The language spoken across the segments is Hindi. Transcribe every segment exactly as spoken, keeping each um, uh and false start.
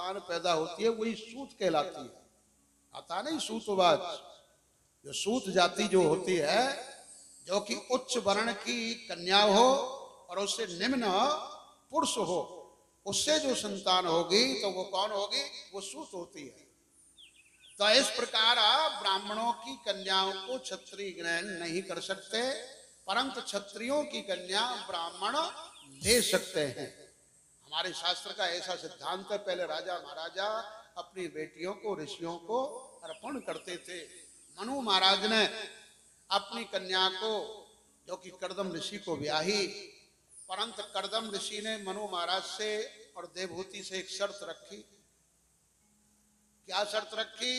संतान पैदा होती है वही सूत कहलाती है। आता नहीं सूतवाच, जो सूत जाति जो होती है, जो कि उच्च वर्ण की कन्या हो और उससे निम्न पुरुष हो, उससे जो संतान होगी तो वो कौन होगी? वो सूत होती है। तो इस प्रकार ब्राह्मणों की कन्याओं को क्षत्रिय ग्रहण नहीं कर सकते, परंतु क्षत्रियों की कन्या ब्राह्मण ले सकते हैं। हमारे शास्त्र का ऐसा सिद्धांत है। पहले राजा महाराजा अपनी बेटियों को ऋषियों को अर्पण करते थे। मनु महाराज ने अपनी कन्या को, जो कि कर्दम ऋषि को ब्याही, परंतु कर्दम ऋषि ने मनु महाराज से और देवभूति से एक शर्त रखी। क्या शर्त रखी?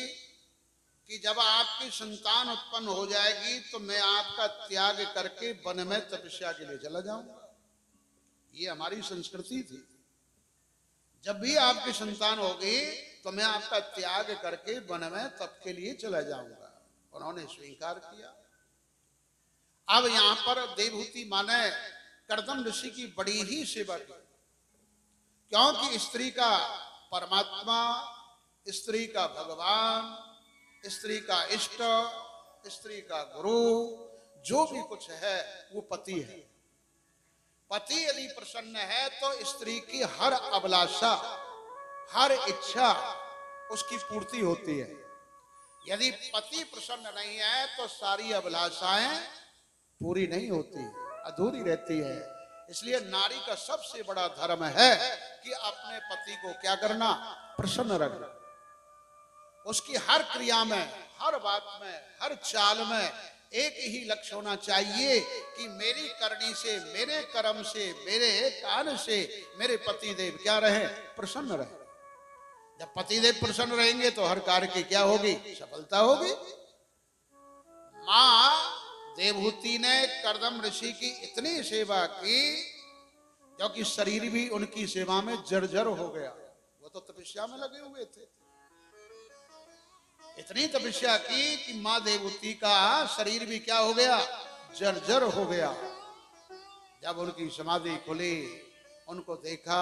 कि जब आपकी संतान उत्पन्न हो जाएगी तो मैं आपका त्याग करके वन में तपस्या के लिए चला जाऊंगा। ये हमारी संस्कृति थी। जब भी आपकी संतान होगी तो मैं आपका त्याग करके वन में तप के लिए चला जाऊंगा। उन्होंने स्वीकार किया। अब यहाँ पर देवहूति माने कर्दम ऋषि की बड़ी ही सेवा की, क्योंकि स्त्री का परमात्मा, स्त्री का भगवान, स्त्री का इष्ट, स्त्री का गुरु, जो भी कुछ है वो पति है। पति यदि प्रसन्न है तो स्त्री की हर अभिलाषा, हर इच्छा उसकी पूर्ति होती है। यदि पति प्रसन्न नहीं है तो सारी अभिलाषाएं पूरी नहीं होती, अधूरी रहती है। इसलिए नारी का सबसे बड़ा धर्म है कि अपने पति को क्या करना? प्रसन्न रखना। उसकी हर क्रिया में, हर बात में, हर चाल में एक ही लक्ष्य होना चाहिए कि मेरी करनी से, मेरे कर्म से, मेरे कार्य से मेरे पतिदेव क्या रहे? प्रसन्न रहे। जब पतिदेव प्रसन्न रहेंगे तो हर कार्य की क्या होगी? सफलता होगी। माँ देवहूति ने कर्दम ऋषि की इतनी सेवा की, क्योंकि शरीर भी उनकी सेवा में जर्जर हो गया। वो तो तपस्या में लगे हुए थे। इतनी तपस्या की कि माँ देवहूति का शरीर भी क्या हो गया? जर्जर हो गया। जब उनकी समाधि खुली, उनको देखा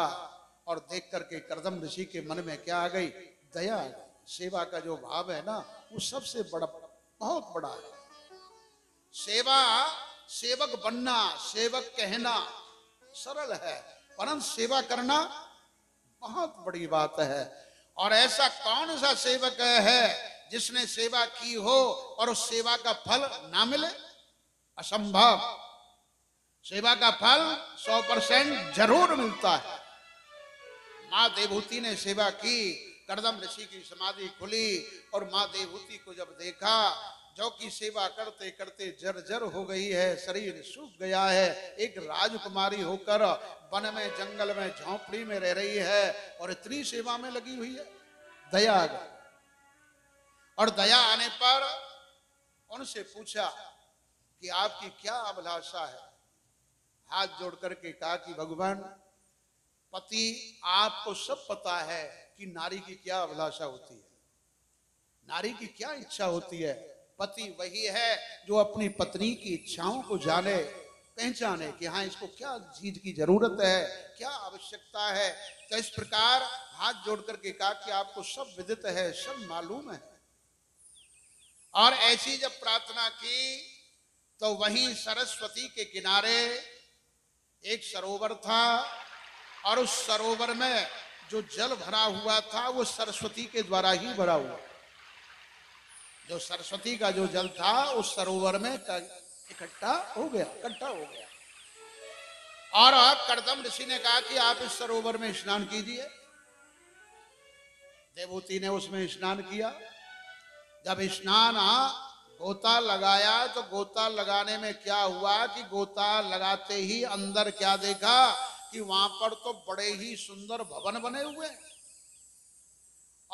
और देख करके कर्दम ऋषि के मन में क्या आ गई? दया आ गई। सेवा का जो भाव है ना, वो सबसे बड़ा, बहुत बड़ा है। सेवा, सेवक बनना, सेवक कहना सरल है, परंतु सेवा करना बहुत बड़ी बात है। और ऐसा कौन सा सेवक है जिसने सेवा की हो और उस सेवा का फल ना मिले? असंभव। सेवा का फल सौ परसेंट जरूर मिलता है। माँ देवहूति ने सेवा की, कर्दम ऋषि की समाधि खुली और माँ देवहूति को जब देखा, जो कि सेवा करते करते जर्जर हो गई है, शरीर सूख गया है, एक राजकुमारी होकर वन में, जंगल में, झोंपड़ी में रह रही है और इतनी सेवा में लगी हुई है, दया आ गई। और दया आने पर उनसे पूछा कि आपकी क्या अभिलाषा है? हाथ जोड़ करके कहा कि भगवान पति, आपको सब पता है कि नारी की क्या अभिलाषा होती है, नारी की क्या इच्छा होती है। पति वही है जो अपनी पत्नी की इच्छाओं को जाने, पहचाने कि हाँ इसको क्या चीज की जरूरत है, क्या आवश्यकता है। तो इस प्रकार हाथ जोड़ करके कहा कि आपको सब विदित है, सब मालूम है। और ऐसी जब प्रार्थना की तो वहीं सरस्वती के किनारे एक सरोवर था और उस सरोवर में जो जल भरा हुआ था वो सरस्वती के द्वारा ही भरा हुआ। जो सरस्वती का जो जल था उस सरोवर में इकट्ठा हो गया, इकट्ठा हो गया। और कर्दम ऋषि ने कहा कि आप इस सरोवर में स्नान कीजिए। देवहूति ने उसमें स्नान किया। जब स्नान गोता लगाया तो गोता लगाने में क्या हुआ कि गोता लगाते ही अंदर क्या देखा कि वहां पर तो बड़े ही सुंदर भवन बने हुए हैं।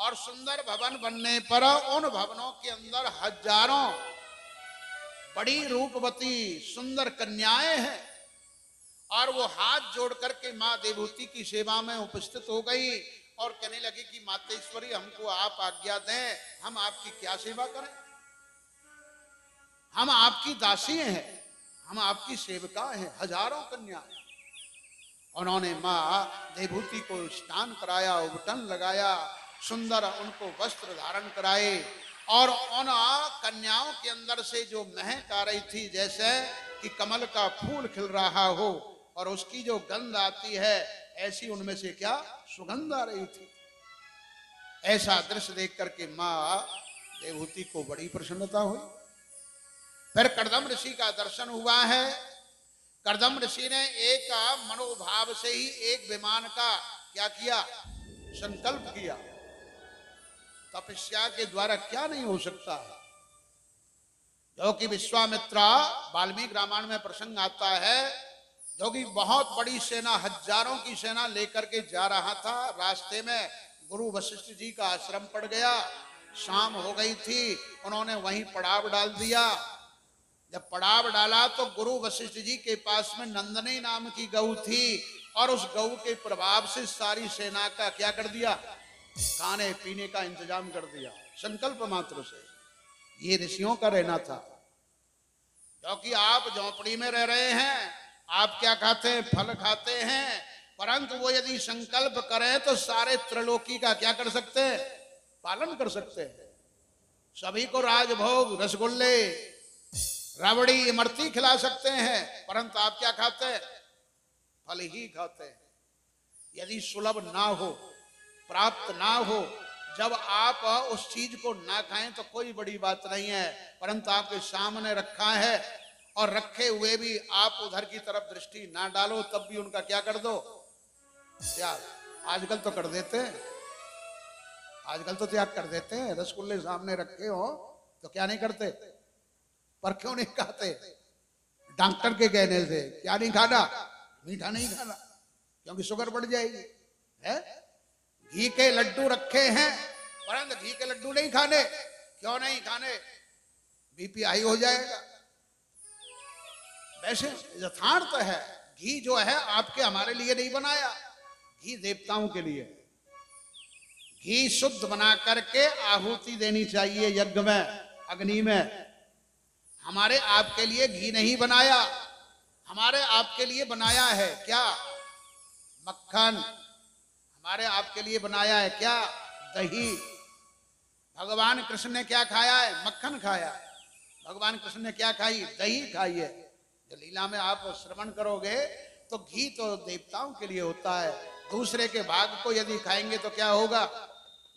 और सुंदर भवन बनने पर उन भवनों के अंदर हजारों बड़ी रूपवती सुंदर कन्याएं हैं। और वो हाथ जोड़ करके माँ देवहूति की सेवा में उपस्थित हो गई और कहने लगी कि मातेश्वरी, हमको आप आज्ञा दें, हम आपकी क्या सेवा करें? हम आपकी दासी हैं, हम आपकी सेविका हैं, हजारों कन्याएं। उन्होंने माँ देवभूति को स्नान कराया, उबटन लगाया, सुंदर उनको वस्त्र धारण कराए और उन कन्याओं के अंदर से जो महक आ रही थी जैसे कि कमल का फूल खिल रहा हो और उसकी जो गंध आती है ऐसी उनमें से क्या सुगंध आ रही थी। ऐसा दृश्य देख करके माँ देवभूति को बड़ी प्रसन्नता हुई। फिर कर्दम ऋषि का दर्शन हुआ है। कर्दम ऋषि ने एक मनोभाव से ही एक विमान का क्या किया, संकल्प किया। तपस्या के द्वारा क्या नहीं हो सकता है, क्योंकि विश्वामित्रा वाल्मीकि रामायण में प्रसंग आता है, जो कि बहुत बड़ी सेना हजारों की सेना लेकर के जा रहा था। रास्ते में गुरु वशिष्ठ जी का आश्रम पड़ गया, शाम हो गई थी, उन्होंने वहीं पड़ाव डाल दिया। जब पड़ाव डाला तो गुरु वशिष्ठ जी के पास में नंदनी नाम की गऊ थी और उस गऊ के प्रभाव से सारी सेना का क्या कर दिया, खाने पीने का इंतजाम कर दिया, संकल्प मात्र से। ये ऋषियों का रहना था, क्योंकि आप झोंपड़ी में रह रहे हैं, आप क्या खाते हैं, फल खाते हैं, परंतु वो यदि संकल्प करें तो सारे त्रिलोकी का क्या कर सकते हैं, पालन कर सकते हैं। सभी को राजभोग, रसगुल्ले, रबड़ी, इमरती खिला सकते हैं, परंतु आप क्या खाते हैं, फल ही खाते हैं। यदि सुलभ ना हो, प्राप्त ना हो, जब आप उस चीज को ना खाएं तो कोई बड़ी बात नहीं है, परंतु आपके सामने रखा है और रखे हुए भी आप उधर की तरफ दृष्टि ना डालो, तब भी उनका क्या कर दो त्याग। आजकल तो कर देते हैं, आजकल तो त्याग कर देते हैं। रसगुल्ले सामने रखे हो तो क्या नहीं करते, पर क्यों नहीं खाते, डॉक्टर के कहने से। क्या नहीं खाना, मीठा नहीं खाना, क्योंकि शुगर बढ़ जाएगी है। घी के लड्डू रखे हैं, परंतु घी के लड्डू नहीं खाने। क्यों नहीं खाने, बीपी हाई हो जाएगा। वैसे यथार्थ है, घी जो है आपके हमारे लिए नहीं बनाया, घी देवताओं के लिए। घी शुद्ध बना करके आहुति देनी चाहिए यज्ञ में, अग्नि में। हमारे आपके लिए घी नहीं बनाया, हमारे आपके लिए बनाया है क्या, मक्खन। हमारे आपके लिए बनाया है क्या, दही। भगवान कृष्ण ने क्या खाया है, मक्खन खाया। भगवान कृष्ण ने क्या खाई, दही खाई है। जब लीला में आप श्रवण करोगे तो घी तो देवताओं के लिए होता है, दूसरे के भाग को यदि खाएंगे तो क्या होगा,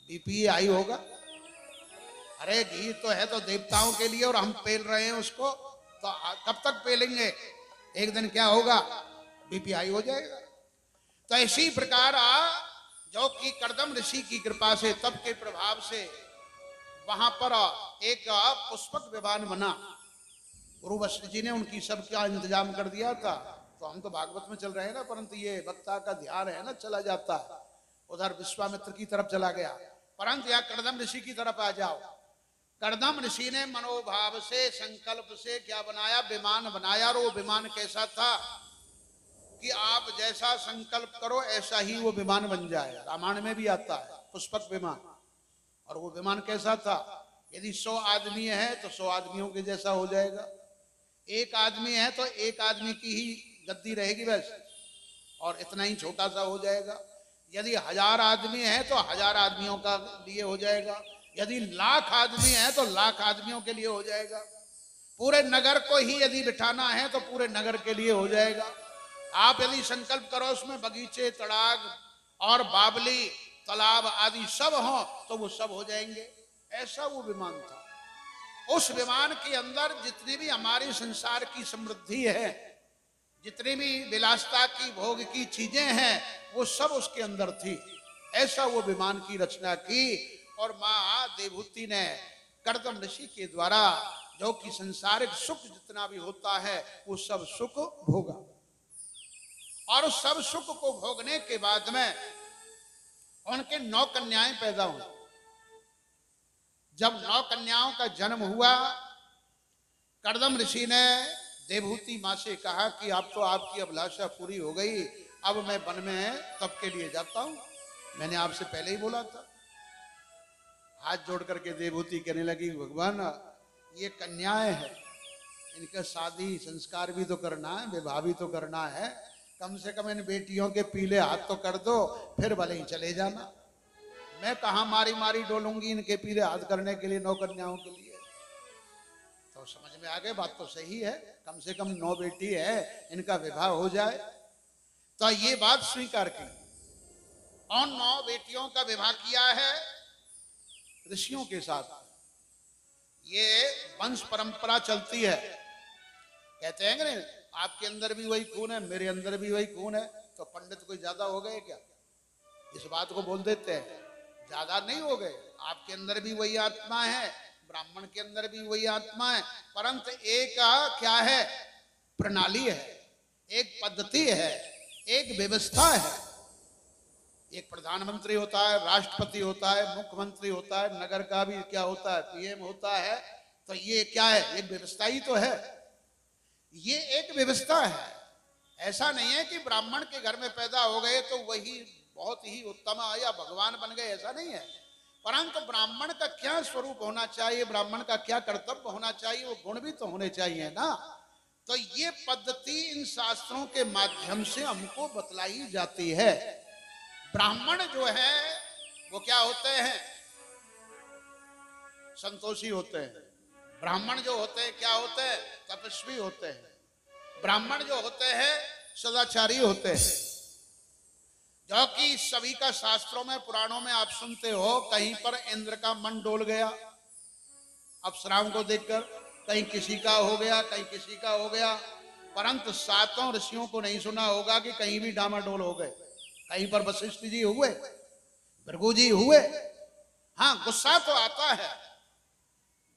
बीपी हाई होगा। अरे घी तो है तो देवताओं के लिए और हम पेल रहे हैं उसको, तो कब तक पेलेंगे, एक दिन क्या होगा, बीपी हाई हो जाएगा। तो इसी प्रकार जो कि कर्दम ऋषि की कृपा से, तप के प्रभाव से वहां पर एक पुष्पक विमान बना। गुरु वशिष्ठ जी ने उनकी सब क्या इंतजाम कर दिया था। तो हम तो भागवत में चल रहे हैं ना, परंतु ये वक्ता का ध्यान है ना, चला जाता है उधर विश्वामित्र की तरफ चला गया, परंतु यहाँ कर्दम ऋषि की तरफ आ जाओ। कर्दम ऋषि ने मनोभाव से, संकल्प से क्या बनाया, विमान बनाया। और वो विमान कैसा था कि आप जैसा संकल्प करो ऐसा ही वो विमान बन जाए। रामायण में भी आता है पुष्पक विमान। और वो विमान कैसा था, यदि सौ आदमी है तो सौ आदमियों के जैसा हो जाएगा, एक आदमी है तो एक आदमी की ही गद्दी रहेगी बस, और इतना ही छोटा सा हो जाएगा। यदि हजार आदमी है तो हजार आदमियों का लिए हो जाएगा, यदि लाख आदमी है तो लाख आदमियों के लिए हो जाएगा। पूरे नगर को ही यदि बिठाना है तो पूरे नगर के लिए हो जाएगा। आप यदि संकल्प करो उसमें बगीचे, तड़ाग और बावली, तालाब आदि सब हो तो वो सब हो जाएंगे। ऐसा वो विमान था। उस विमान के अंदर जितनी भी हमारे संसार की समृद्धि है, जितनी भी विलासता की, भोग की चीजें हैं, वो सब उसके अंदर थी। ऐसा वो विमान की रचना की। और माँ देवभूति ने कर्दम ऋषि के द्वारा जो कि संसारिक सुख जितना भी होता है वो सब सुख भोगा। और उस सब सुख को भोगने के बाद में उनके नौ कन्याएं पैदा हुई। जब नौ कन्याओं का जन्म हुआ, कर्दम ऋषि ने देवभूति माँ से कहा कि आप तो आपकी अभिलाषा पूरी हो गई, अब मैं वन में तप के लिए जाता हूँ। मैंने आपसे पहले ही बोला था। हाथ जोड़ करके देवभूति कहने लगी, भगवान ये कन्याएं हैं, इनका शादी संस्कार भी तो करना है, विवाह भी तो करना है, कम से कम इन बेटियों के पीले हाथ तो कर दो, फिर भले ही चले जाना। मैं कहाँ मारी मारी डोलूंगी इनके पीले हाथ करने के लिए, नौ कन्याओं के लिए। तो समझ में आ गए, बात तो सही है, कम से कम नौ बेटी है, इनका विवाह हो जाए। तो ये बात स्वीकार की और नौ बेटियों का विवाह किया है ऋषियों के साथ। ये वंश परंपरा चलती है। कहते हैं कि आपके अंदर भी वही खून है, मेरे अंदर भी वही खून है, तो पंडित कोई ज्यादा हो गए क्या? इस बात को बोल देते हैं, ज्यादा नहीं हो गए। आपके अंदर भी वही आत्मा है, ब्राह्मण के अंदर भी वही आत्मा है, परंतु एक क्या है, प्रणाली है, एक पद्धति है, एक व्यवस्था है। एक प्रधानमंत्री होता है, राष्ट्रपति होता है, मुख्यमंत्री होता है, नगर का भी क्या होता है, पीएम होता है। तो ये क्या है, एक व्यवस्था ही तो है, ये एक व्यवस्था है। ऐसा नहीं है कि ब्राह्मण के घर में पैदा हो गए तो वही बहुत ही उत्तम या भगवान बन गए, ऐसा नहीं है। परंतु ब्राह्मण का क्या स्वरूप होना चाहिए, ब्राह्मण का क्या कर्तव्य होना चाहिए, वो गुण भी तो होने चाहिए ना। तो ये पद्धति इन शास्त्रों के माध्यम से हमको बतलाई जाती है। ब्राह्मण जो है वो क्या होते हैं, संतोषी होते हैं। ब्राह्मण जो होते हैं क्या होते हैं, तपस्वी होते हैं। ब्राह्मण जो होते हैं सदाचारी होते हैं, जो कि सभी का शास्त्रों में पुराणों में आप सुनते हो, कहीं पर इंद्र का मन डोल गया अप्सराओं को देखकर, कहीं किसी का हो गया, कहीं किसी का हो गया, परंतु सातों ऋषियों को नहीं सुना होगा कि कहीं भी डामाडोल हो गए। कहीं पर वशिष्ठ जी हुए, भृगु जी हुए। हाँ, गुस्सा तो आता है,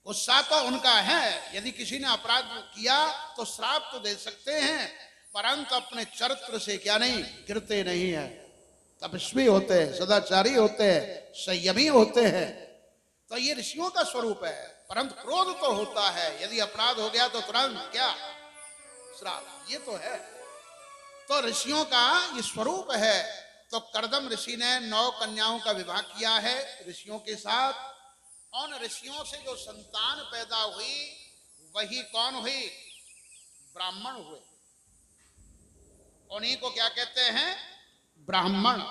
गुस्सा तो उनका है, यदि किसी ने अपराध किया तो श्राप तो दे सकते हैं, परंतु अपने चरित्र से क्या नहीं गिरते नहीं है। तपस्वी होते हैं, सदाचारी होते हैं, संयमी होते हैं। तो ये ऋषियों का स्वरूप है। परंतु क्रोध तो होता है, यदि अपराध हो गया तो तुरंत क्या श्राप, ये तो है। तो ऋषियों का ये स्वरूप है। तो कर्दम ऋषि ने नौ कन्याओं का विवाह किया है ऋषियों के साथ। उन ऋषियों से जो संतान पैदा हुई वही कौन हुई, ब्राह्मण हुए। उन्हीं को क्या कहते हैं, ब्राह्मण।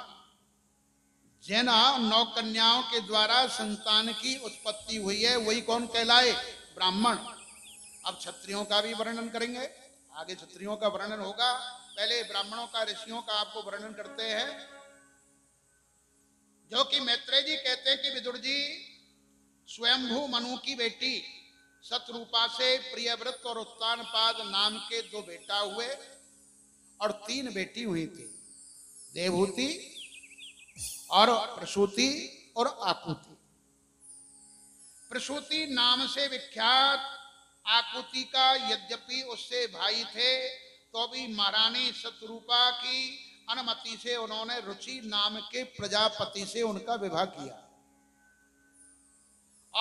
जिन नौ कन्याओं के द्वारा संतान की उत्पत्ति हुई है वही कौन कहलाए, ब्राह्मण। अब क्षत्रियों का भी वर्णन करेंगे, आगे क्षत्रियों का वर्णन होगा, पहले ब्राह्मणों का ऋषियों का आपको वर्णन करते हैं। जो कि मैत्रेय जी कहते हैं कि विदुर जी स्वयंभू मनु की बेटी सतरूपा से प्रियव्रत और उत्तानपाद नाम के दो बेटा हुए और तीन बेटी हुई थी, देवभूति और प्रसूति और आकुति। प्रसूति नाम से विख्यात, आकुति का यद्यपि उससे भाई थे तो भी महारानी सतरूपा की अनुमति से उन्होंने रुचि नाम के प्रजापति से उनका विवाह किया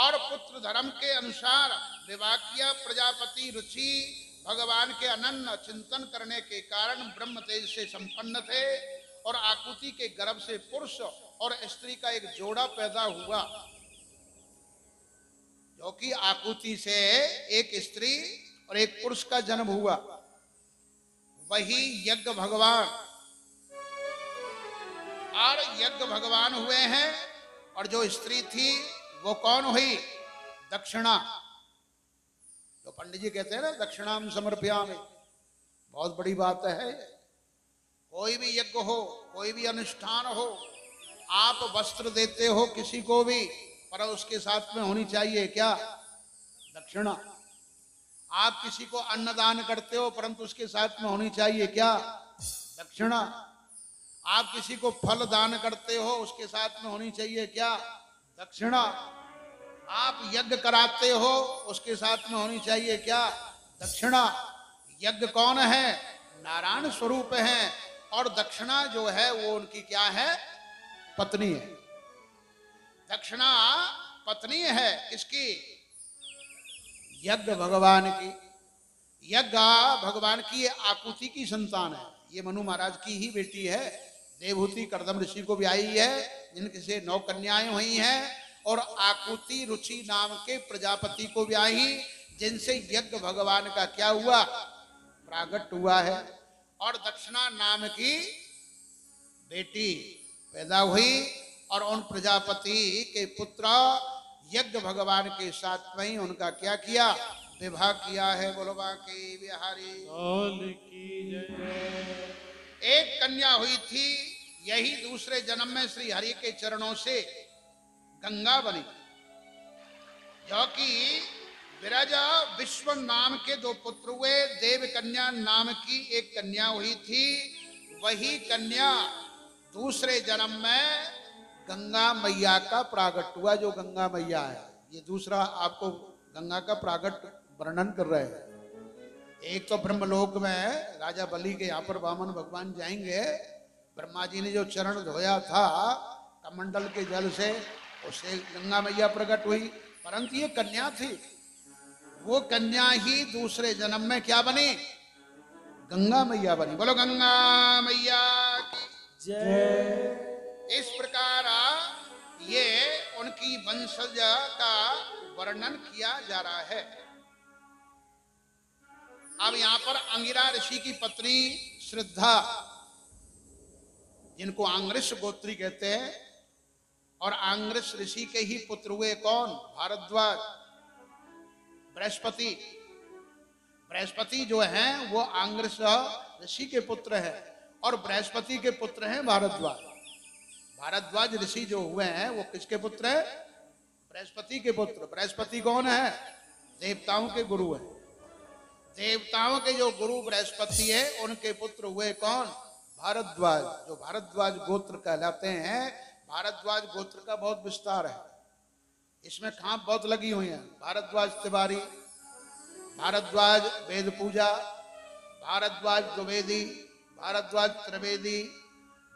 और पुत्र धर्म के अनुसार विवाह किया। प्रजापति रुचि भगवान के अनन्य चिंतन करने के कारण ब्रह्म तेज से संपन्न थे और आकुति के गर्भ से पुरुष और स्त्री का एक जोड़ा पैदा हुआ, जो कि आकुति से एक स्त्री और एक पुरुष का जन्म हुआ। वही यज्ञ भगवान और यज्ञ भगवान हुए हैं। और जो स्त्री थी वो कौन हुई, दक्षिणा। तो पंडित जी कहते हैं ना, दक्षिणाम समर्पयामि, बहुत बड़ी बात है। कोई भी यज्ञ हो, कोई भी अनुष्ठान हो, आप वस्त्र देते हो किसी को भी, पर उसके साथ में होनी चाहिए क्या, दक्षिणा। आप किसी को अन्नदान करते हो, परंतु उसके साथ में होनी चाहिए क्या, दक्षिणा। आप किसी को फल दान करते हो, उसके साथ में होनी चाहिए क्या, दक्षिणा। आप यज्ञ कराते हो, उसके साथ में होनी चाहिए क्या, दक्षिणा। यज्ञ कौन है, नारायण स्वरूप है, और दक्षिणा जो है वो उनकी क्या है, पत्नी है। दक्षिणा पत्नी है इसकी, यज्ञ भगवान की। यज्ञ भगवान की आकुति की संतान है, ये मनु महाराज की ही बेटी है। देवभूति कर्दम ऋषि को भी आई है, जिनसे नौ कन्याएं हुई हैं, और आकुति रुचि नाम के प्रजापति को भी आई, जिनसे यज्ञ भगवान का क्या हुआ, प्रागट हुआ है। और दक्षिणा नाम की बेटी पैदा हुई और उन प्रजापति के पुत्र यज्ञ भगवान के साथ में उनका क्या किया, विवाह किया है। बोलो बाकी बिहारी की जय। एक कन्या हुई थी, यही दूसरे जन्म में श्री हरि के चरणों से गंगा बनी, जो कि विराज विश्व नाम के दो पुत्र हुए। देव कन्या नाम की एक कन्या हुई थी, वही कन्या दूसरे जन्म में गंगा मैया का प्रागट हुआ, जो गंगा मैया है। ये दूसरा आपको गंगा का प्रागट वर्णन कर रहे हैं। एक तो ब्रह्मलोक में राजा बलि के यहाँ पर वामन भगवान जाएंगे, ब्रह्मा जी ने जो चरण धोया था कमंडल के जल से, उससे गंगा मैया प्रकट हुई। परंतु ये कन्या थी, वो कन्या ही दूसरे जन्म में क्या बनी, गंगा मैया बनी। बोलो गंगा मैया की जय। इस प्रकार ये उनकी वंशज का वर्णन किया जा रहा है। अब यहाँ पर अंगिरा ऋषि की पत्नी श्रद्धा, जिनको आंग्रिश गोत्री कहते हैं, और आंग्रिश ऋषि के ही पुत्र हुए कौन, भारद्वाज, बृहस्पति। बृहस्पति जो हैं वो आंग्रिश ऋषि के पुत्र हैं और बृहस्पति के पुत्र हैं भारद्वाज। भारद्वाज ऋषि जो हुए हैं वो किसके पुत्र हैं, बृहस्पति के पुत्र। बृहस्पति कौन है, देवताओं के गुरु हैं। देवताओं के जो गुरु बृहस्पति है उनके पुत्र हुए कौन, भारद्वाज, जो भारद्वाज गोत्र कहलाते हैं। भारद्वाज गोत्र का बहुत विस्तार है, इसमें खाप बहुत लगी हुई है। भारद्वाज तिवारी, भारद्वाज वेद पूजा, भारद्वाज द्विवेदी, भारद्वाज त्रिवेदी,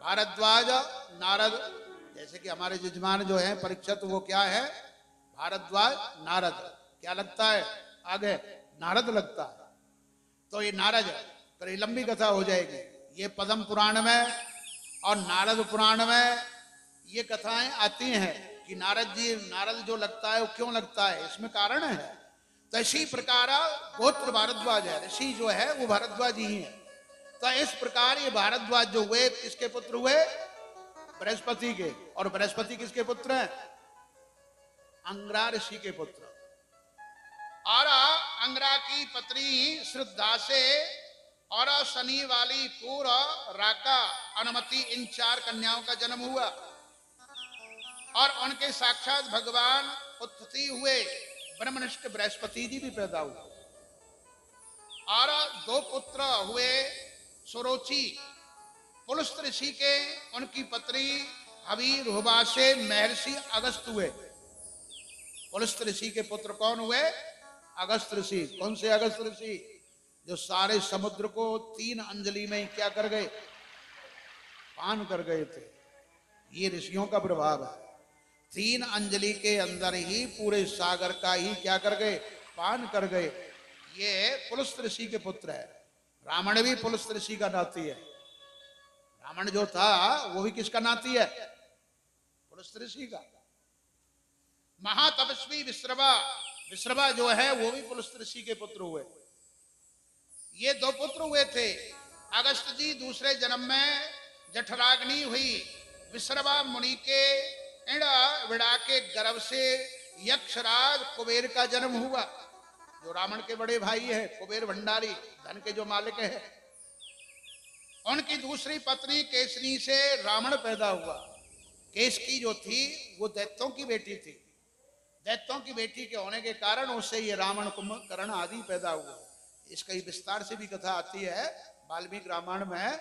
भारद्वाज नारद। जैसे कि हमारे यजमान जो हैं परीक्षा, तो वो क्या है, भारद्वाज नारद। क्या लगता है आगे, नारद लगता है। तो ये नारद, पर ये लंबी कथा हो जाएगी। ये पद्म पुराण में और नारद पुराण में ये कथाएं आती हैं कि नारद जी, नारद जो लगता है वो क्यों लगता है, इसमें कारण है। तो इसी प्रकार गोत्र भारद्वाज है, ऋषि जो है वो भारद्वाज ही है। तो इस प्रकार ये भारद्वाज जो हुए किसके पुत्र हुए, बृहस्पति के। और बृहस्पति किसके पुत्र हैं, अंगिरा ऋषि के पुत्र। और अंगिरा की पत्नी श्रद्धा से और शनि वाली पूरा राका अनुमति, इन चार कन्याओं का जन्म हुआ और उनके साक्षात भगवान उत्पत्ति हुए, ब्रह्मनिष्ठ बृहस्पति जी भी पैदा हुए। और दो पुत्र हुए, सुरुचि पुलस्त्य ऋषि के, उनकी पत्नी हवीर हुबा से महर्षि अगस्त हुए। पुलस्त्य ऋषि के पुत्र कौन हुए, अगस्त ऋषि। कौन से अगस्त ऋषि, जो सारे समुद्र को तीन अंजलि में क्या कर गए, पान कर गए थे। ये ऋषियों का प्रभाव है, तीन अंजलि के अंदर ही पूरे सागर का ही क्या कर गए, पान कर गए। ये पुलस्त्य ऋषि के पुत्र है। रावण भी पुलस्त्य ऋषि का नाती है। रावण जो था वो भी किसका नाती है, पुलस्त्य ऋषि का। महातपस्वी विश्रवा, विश्रवा जो है वो भी पुलस्त्य ऋषि के पुत्र हुए। ये दो पुत्र हुए थे। अगस्त जी दूसरे जन्म में जठराग्नि हुई, विश्रवा मुनि के इड़ा विड़ा के गर्भ से यक्षराज कुबेर का जन्म हुआ, जो रावण के बड़े भाई है, कुबेर भंडारी धन के जो मालिक है। उनकी दूसरी पत्नी केसनी से रावण पैदा हुआ। केसकी जो थी वो दैत्यों की बेटी थी, दैत्यों की बेटी के होने के कारण उससे ये रावण, कुंभकर्ण आदि पैदा हुआ। इसका ही विस्तार से भी कथा आती है वाल्मीकि रामायण में।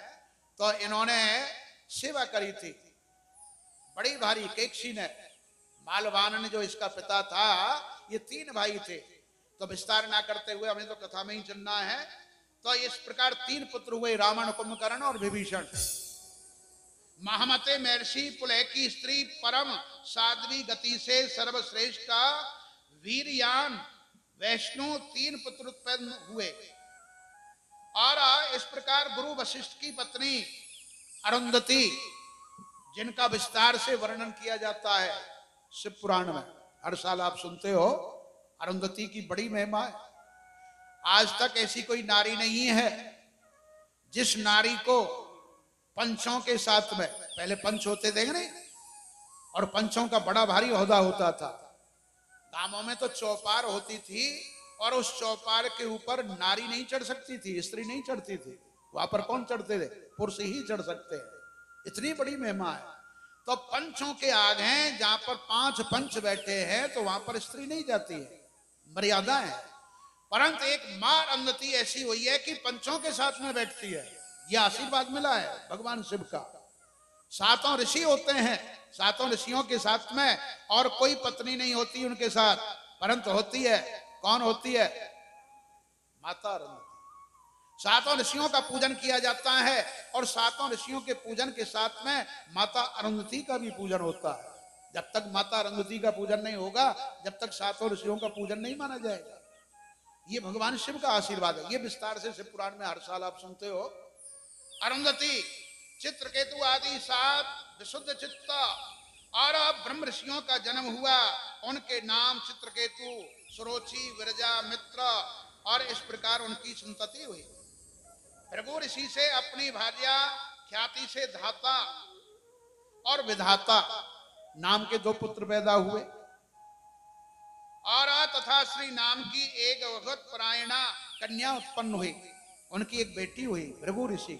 तो इन्होंने सेवा करी थी बड़ी भारी, केक्षी ने, मालवान ने जो इसका पिता था। ये तीन भाई थे। तो विस्तार ना करते हुए, हमें तो कथा में ही चलना है। तो इस प्रकार तीन पुत्र हुए, रावण, कुंभकर्ण और विभीषण। महामते महर्षि पुलह की स्त्री परम साध्वी गति से सर्वश्रेष्ठ का वीरयान वैष्णु तीन पुत्र उत्पन्न हुए। और इस प्रकार गुरु वशिष्ठ की पत्नी अरुंधति, जिनका विस्तार से वर्णन किया जाता है शिव पुराण में, हर साल आप सुनते हो। अरुंधति की बड़ी महिमा है, आज तक ऐसी कोई नारी नहीं है जिस नारी को पंचों के साथ में, पहले पंच होते देख रहे और पंचों का बड़ा भारी ओहदा होता था, गांवों में तो चौपार होती थी और उस चौपार के ऊपर नारी नहीं चढ़ सकती थी, स्त्री नहीं चढ़ती थी, वहां पर कौन चढ़ते थे, पुरुष ही चढ़ सकते हैं, इतनी बड़ी महिमा है। तो पंचों के आग हैं, जहां पर पांच पंच बैठे हैं तो वहां पर स्त्री नहीं जाती है, मर्यादा है। परंतु एक मां अरुंधति ऐसी हुई है कि पंचों के साथ में बैठती है, यह आशीर्वाद मिला है भगवान शिव का। सातों ऋषि होते हैं, सातों ऋषियों के साथ में और कोई पत्नी नहीं होती उनके साथ, परंतु होती है, कौन होती है, माता अरुंधति। सातों ऋषियों का पूजन किया जाता है और सातों ऋषियों के पूजन के साथ में माता अरुंधति का भी पूजन होता है। जब तक माता अरुंधति का पूजन नहीं होगा, जब तक सातों ऋषियों का पूजन नहीं माना जाएगा। ये भगवान शिव का आशीर्वाद है। ये विस्तार से शिव पुराण में हर साल आप सुनते हो। अरुंधति चित्रकेतु आदि सात विशुद्ध चित्ता और ब्रह्म ऋषियों का जन्म हुआ, उनके नाम चित्रकेतु, सुरुचि, विरजा, मित्र और इस प्रकार उनकी संतति हुई। भृगु ऋषि से अपनी भार्या ख्याति से धाता और विधाता नाम के दो पुत्र पैदा हुए और तथा श्री नाम की एक भगवत परायणा कन्या उत्पन्न हुई, उनकी एक बेटी हुई भृगु ऋषि।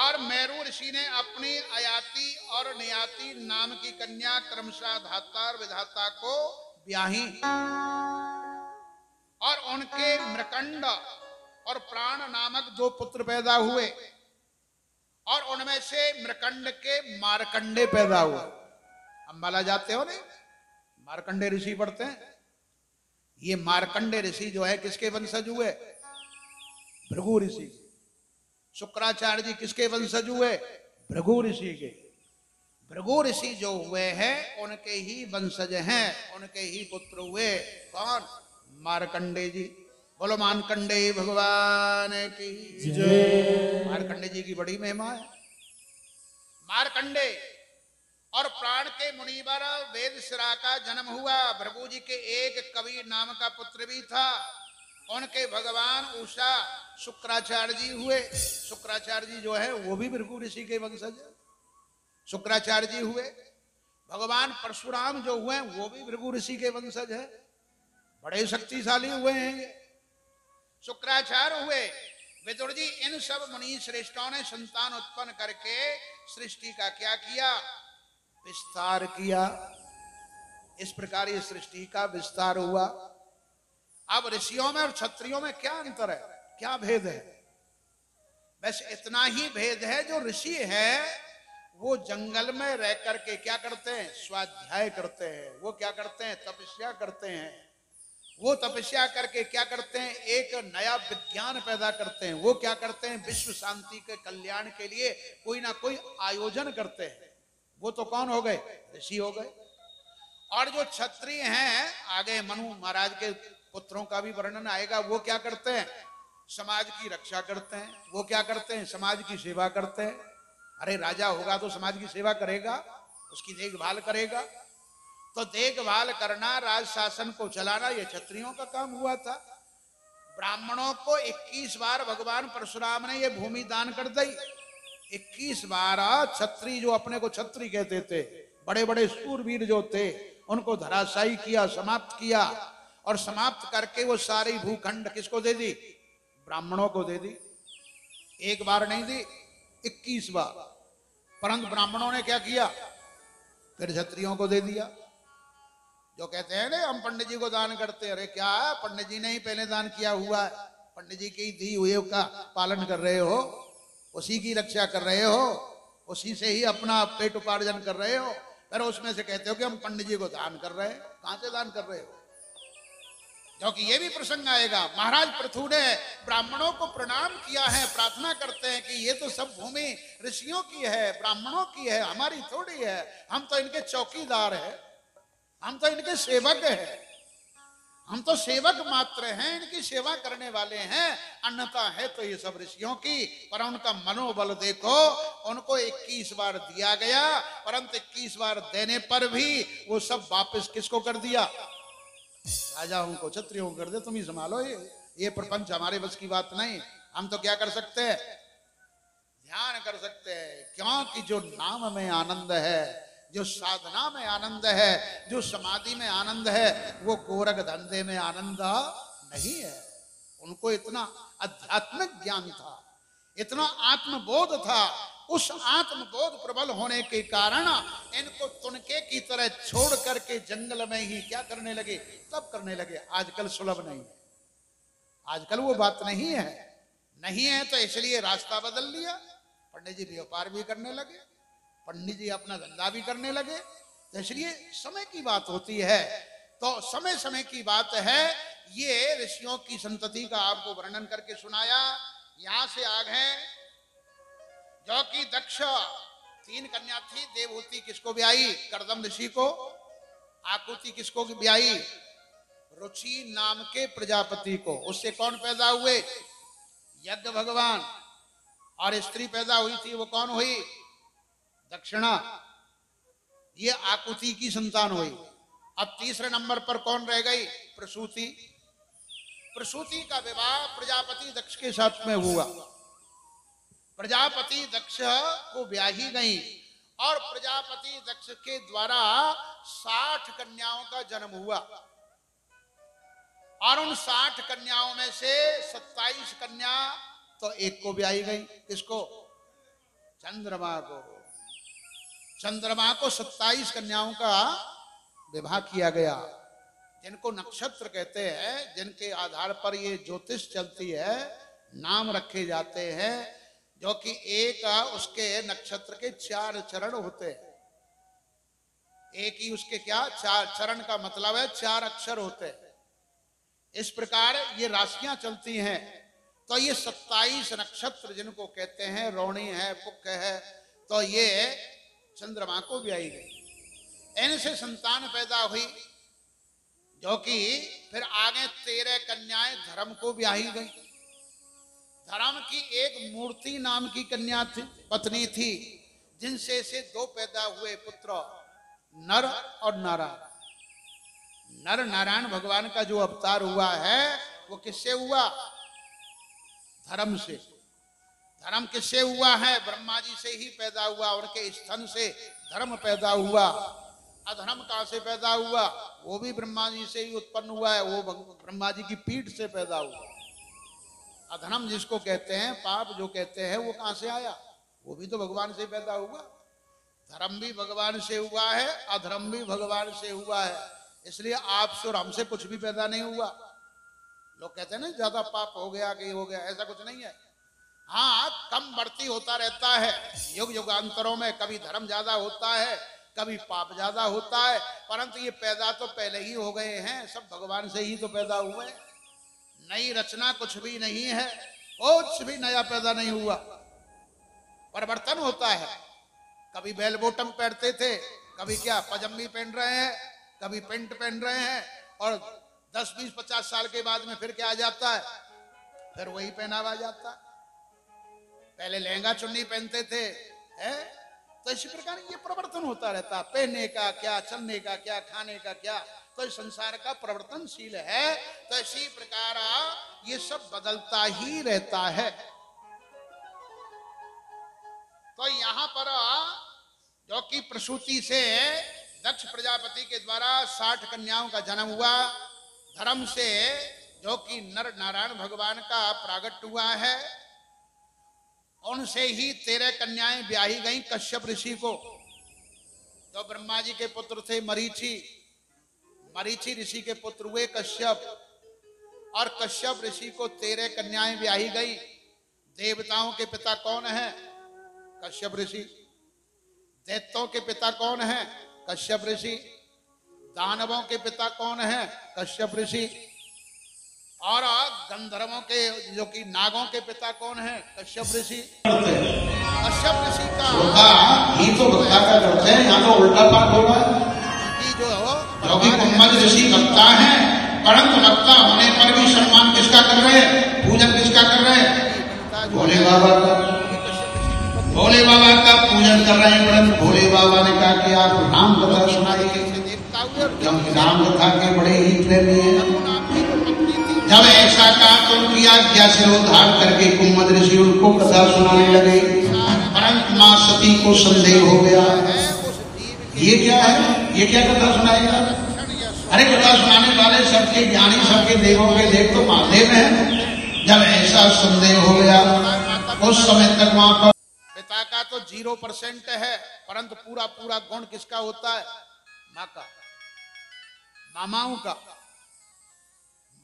और मेरू ऋषि ने अपनी आयाति और नियाति नाम की कन्या क्रमशः धाता और विधाता को ब्याही और उनके मृकंड और प्राण नामक दो पुत्र पैदा हुए और उनमें से मृकंड के मारकंडे पैदा हुए। अम्बाला जाते हो नहीं, मारकंडे ऋषि पढ़ते हैं। ये मारकंडे ऋषि जो है किसके वंशज हुए, भृगु ऋषि। शुक्राचार्य जी किसके वंशज हुए, भृगु ऋषि के। भृगु ऋषि जो हुए हैं उनके ही वंशज हैं, उनके ही पुत्र हुए, कौन, मारकंडे जी। बोलो मारकंडे भगवान की जय। मारकंडे जी की बड़ी महिमा है। मारकंडे और प्राण के मुनिवर वेदशिरा का जन्म हुआ। भृगु जी के एक कवि नाम का पुत्र भी था, उनके भगवान उषा शुक्राचार्य जी हुए। शुक्राचार्य जी जो है वो भी भृगु ऋषि के वंशज है, शुक्राचार्य जी हुए। भगवान परशुराम जो हुए वो भी भृगु ऋषि के वंशज है, बड़े शक्तिशाली हुए हैं ये, शुक्राचार्य हुए। विदुर जी, इन सब मुनि श्रेष्ठों ने संतान उत्पन्न करके सृष्टि का क्या किया, विस्तार किया। इस प्रकार ये सृष्टि का विस्तार हुआ। अब ऋषियों में और क्षत्रियों में क्या अंतर है, क्या भेद है? बस इतना ही भेद है, जो ऋषि है वो जंगल में रह करके क्या करते हैं, स्वाध्याय करते हैं। वो क्या करते हैं, तपस्या करते हैं। वो तपस्या करके क्या करते हैं, एक नया विज्ञान पैदा करते हैं। वो क्या करते हैं, विश्व शांति के कल्याण के लिए कोई ना कोई आयोजन करते हैं। वो तो कौन हो गए, ऋषि हो गए। और जो क्षत्रिय हैं, आगे मनु महाराज के पुत्रों का भी वर्णन आएगा, वो क्या करते हैं, समाज की रक्षा करते हैं। वो क्या करते हैं, समाज की सेवा करते हैं। अरे राजा होगा तो समाज की सेवा करेगा, उसकी देखभाल करेगा। तो देखभाल करना, राज शासन को चलाना, यह क्षत्रियों का काम हुआ था। ब्राह्मणों को इक्कीस बार भगवान परशुराम ने यह भूमि दान कर दी। इक्कीस बार छत्री, जो अपने को छत्री कहते थे, बड़े बड़े सूरवीर जो थे, उनको धराशायी किया, समाप्त किया। और समाप्त करके वो सारी भूखंड किसको दे दी, ब्राह्मणों को दे दी। एक बार नहीं दी, इक्कीस बार। परंतु ब्राह्मणों ने क्या किया, फिर छत्रियों को दे दिया। जो कहते हैं ना, हम पंडित जी को दान करते हैं, अरे क्या पंडित जी ने ही पहले दान किया हुआ है, पंडित जी की दी हुई का पालन कर रहे हो, उसी की रक्षा कर रहे हो, उसी से ही अपना पेट उपार्जन कर रहे हो। फिर उसमें से कहते हो कि हम पंडित जी को दान कर रहे हैं, कहां से दान कर रहे हो? क्योंकि ये भी प्रसंग आएगा। महाराज पृथु ने ब्राह्मणों को प्रणाम किया है, प्रार्थना करते हैं कि ये तो सब भूमि ऋषियों की है, ब्राह्मणों की है, हमारी थोड़ी है। हम तो इनके चौकीदार है, हम तो इनके सेवक है, हम तो सेवक मात्र हैं, इनकी सेवा करने वाले हैं। अन्यथा है तो ये सब ऋषियों की। पर उनका मनोबल देखो, उनको इक्कीस बार दिया गया, परंतु इक्कीस बार देने पर भी वो सब वापस किसको कर दिया, राजाओं को, क्षत्रियों को कर दिया। तुम ही संभालो, ये ये प्रपंच हमारे बस की बात नहीं। हम तो क्या कर सकते हैं, ध्यान कर सकते हैं, क्योंकि जो नाम में आनंद है, जो साधना में आनंद है, जो समाधि में आनंद है, वो गोरख धंधे में आनंद नहीं है। उनको इतना आध्यात्मिक ज्ञान था, इतना आत्मबोध था, उस आत्मबोध प्रबल होने के कारण इनको तुनके की तरह छोड़ करके जंगल में ही क्या करने लगे, तब करने लगे। आजकल सुलभ नहीं है, आजकल वो बात नहीं है, नहीं है तो इसलिए रास्ता बदल लिया। पंडित जी व्यापार भी करने लगे, पंडित जी अपना धंधा भी करने लगे, तो इसलिए समय की बात होती है। तो समय समय की बात है। ये ऋषियों की संतति का आपको वर्णन करके सुनाया। यहां से आ गए जो कि दक्ष, तीन कन्या थी। देवभूति किसको ब्याई? कर्दम ऋषि को। आकुति किसको ब्याई? रुचि नाम के प्रजापति को। उससे कौन पैदा हुए? यज्ञ भगवान। और स्त्री पैदा हुई थी, वो कौन हुई? दक्षिणा। ये आकुति की संतान हुई। अब तीसरे नंबर पर कौन रह गई? प्रसूति। प्रसूति का विवाह प्रजापति दक्ष के साथ में हुआ। प्रजापति दक्ष को ब्याही गई और प्रजापति दक्ष के द्वारा साठ कन्याओं का जन्म हुआ। और उन साठ कन्याओं में से सत्ताईस कन्या तो एक को ब्याही गई। किसको? चंद्रमा को। चंद्रमा को सत्ताईस कन्याओं का विवाह किया गया। जिनको नक्षत्र कहते हैं, जिनके आधार पर ये ज्योतिष चलती है, नाम रखे जाते हैं, जो कि एक उसके नक्षत्र के चार चरण होते हैं। एक ही उसके क्या, चार चरण का मतलब है चार अक्षर होते हैं। इस प्रकार ये राशियां चलती हैं। तो ये सत्ताईस नक्षत्र जिनको कहते हैं, रोहिणी है, पुक है, तो ये चंद्रमा को ब्याही गई। इनसे संतान पैदा हुई, जो कि फिर आगे तेरह कन्याएं धर्म को ब्याही गई। धर्म की एक मूर्ति नाम की कन्या थी, पत्नी थी, जिनसे से दो पैदा हुए पुत्र, नर और नारायण। नर नारायण भगवान का जो अवतार हुआ है वो किससे हुआ? धर्म से। धर्म किससे हुआ है? ब्रह्मा जी से ही पैदा हुआ, उनके स्तन से धर्म पैदा हुआ। अधर्म कहाँ से पैदा हुआ? वो भी ब्रह्मा जी से ही उत्पन्न हुआ है, वो ब्रह्मा जी की पीठ से पैदा हुआ। अधर्म जिसको कहते हैं, पाप जो कहते हैं, वो कहाँ से आया? वो भी तो भगवान से पैदा हुआ। धर्म भी भगवान से हुआ है, अधर्म भी भगवान से हुआ है, इसलिए आपसे और हमसे कुछ भी पैदा नहीं हुआ। लोग कहते हैं ना ज्यादा पाप हो गया कि हो गया, ऐसा कुछ नहीं है। हाँ, कम बढ़ती होता रहता है युग युगांतरों में, कभी धर्म ज्यादा होता है, कभी पाप ज्यादा होता है, परंतु ये पैदा तो पहले ही हो गए हैं, सब भगवान से ही तो पैदा हुए। नई रचना कुछ भी नहीं है, कुछ भी नया पैदा नहीं हुआ। परिवर्तन होता है, कभी बेल बॉटम पहनते थे, कभी क्या पजामी पहन रहे हैं, कभी पेंट पहन रहे हैं, और दस बीस पचास साल के बाद में फिर क्या आ जाता है, फिर वही पहनावा जाता है। पहले लहंगा चुन्नी पहनते थे, है? तो इसी प्रकार ये परिवर्तन होता रहता है, पहनने का क्या, चलने का क्या, खाने का क्या, तो इस संसार का परिवर्तनशील है। तो इसी प्रकार ये सब बदलता ही रहता है। तो यहाँ पर जो कि प्रसूति से दक्ष प्रजापति के द्वारा साठ कन्याओं का जन्म हुआ। धर्म से जो कि नर नारायण भगवान का प्रागट्य हुआ है, उनसे ही तेरह कन्याएं ब्याही गईं कश्यप ऋषि को, जो ब्रह्मा जी के पुत्र थे मरीचि। मरीचि ऋषि के पुत्र हुए कश्यप, और कश्यप ऋषि को तेरह कन्याएं ब्याही गईं। देवताओं के पिता कौन है? कश्यप ऋषि। दैत्यों के पिता कौन है? कश्यप ऋषि। दानवों के पिता कौन है? कश्यप ऋषि। और गंधर्वों के, जो कि नागों के पिता कौन है? कश्यप ऋषि। कश्यप ऋषि का ही तो वक्ता का अर्थ है, यहाँ तो उल्टा पाठ होगा कि जो क्योंकि कुम्भज ऋषि वक्ता है, परंतु वक्ता होने पर भी सम्मान किसका कर रहे हैं, पूजन किसका कर रहे हैं? भोले बाबा का। भोले बाबा का पूजन कर रहे हैं, परंतु भोले बाबा ने कहा कि आप राम कथा सुनाइए, क्योंकि राम कथा के बड़े ही प्रेमी हैं। जब ऐसा कहा तो उनकी आज्ञा से उद्धार करके कुम्मद ऋषि उनको कथा सुनाने लगे, परंतु माँ सती को संदेह हो गया ये क्या है, ये क्या कथा सुनाएगा। अरे कथा सुनाने वाले सबके ज्ञानी सबके देवों के देव तो महादेव है। जब ऐसा संदेह हो गया उस समय तक वहां पर पिता का तो जीरो परसेंट है, परंतु पूरा पूरा गुण किसका होता है, माँ का, मामाओं का।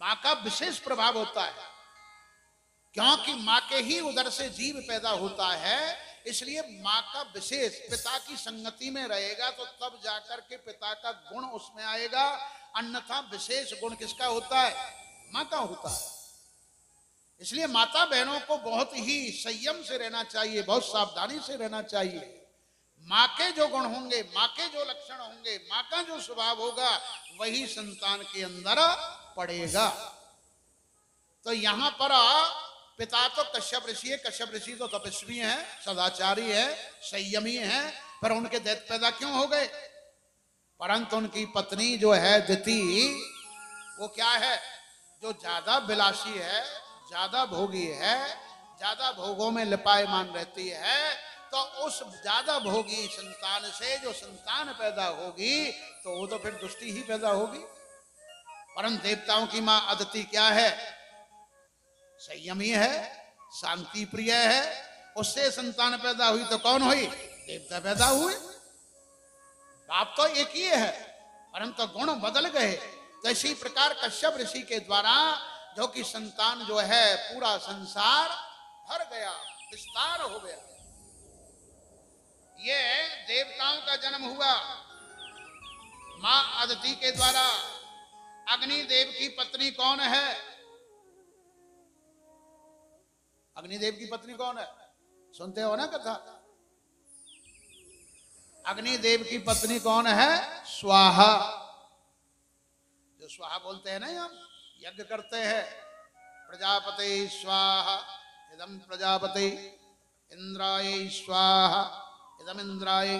माँ का विशेष प्रभाव होता है क्योंकि माँ के ही उदर से जीव पैदा होता है, इसलिए माँ का विशेष, पिता की संगति में रहेगा तो तब जाकर के पिता का गुण उसमें आएगा, अन्यथा विशेष गुण किसका होता है, माँ का होता है। इसलिए माता बहनों को बहुत ही संयम से रहना चाहिए, बहुत सावधानी से रहना चाहिए। माँ के जो गुण होंगे, माँ के जो लक्षण होंगे, माँ का जो स्वभाव होगा वही संतान के अंदर पड़ेगा। तो यहाँ पर पिता तो कश्यप ऋषि है, कश्यप ऋषि तो तपस्वी हैं, सदाचारी हैं, संयमी हैं, पर उनके दैत्य पैदा क्यों हो गए। परंतु उनकी पत्नी जो है दिति, वो क्या है, जो ज्यादा विलासी है, ज्यादा भोगी है, ज्यादा भोगों में लिपायमान रहती है, तो उस ज्यादा भोगी संतान से जो संतान पैदा होगी तो वो तो फिर दुष्टी ही पैदा होगी। परम देवताओं की मां अदिति क्या है, संयमी है, शांति प्रिय है, उससे संतान पैदा हुई तो कौन हुई, देवता पैदा हुए। बाप तो एक ही है परंतु गुण बदल गए। तो इसी प्रकार कश्यप ऋषि के द्वारा जो कि संतान जो है पूरा संसार भर गया, विस्तार हो गया। ये देवताओं का जन्म हुआ मां अदिति के द्वारा। अग्निदेव की पत्नी कौन है, अग्निदेव की पत्नी कौन है, सुनते हो ना कथा। अग्निदेव की पत्नी कौन है, स्वाहा। जो स्वाहा बोलते हैं ना, हम यज्ञ करते हैं, प्रजापति स्वाहा इदम प्रजापति, इंद्राय स्वाहा इदम इंद्राय,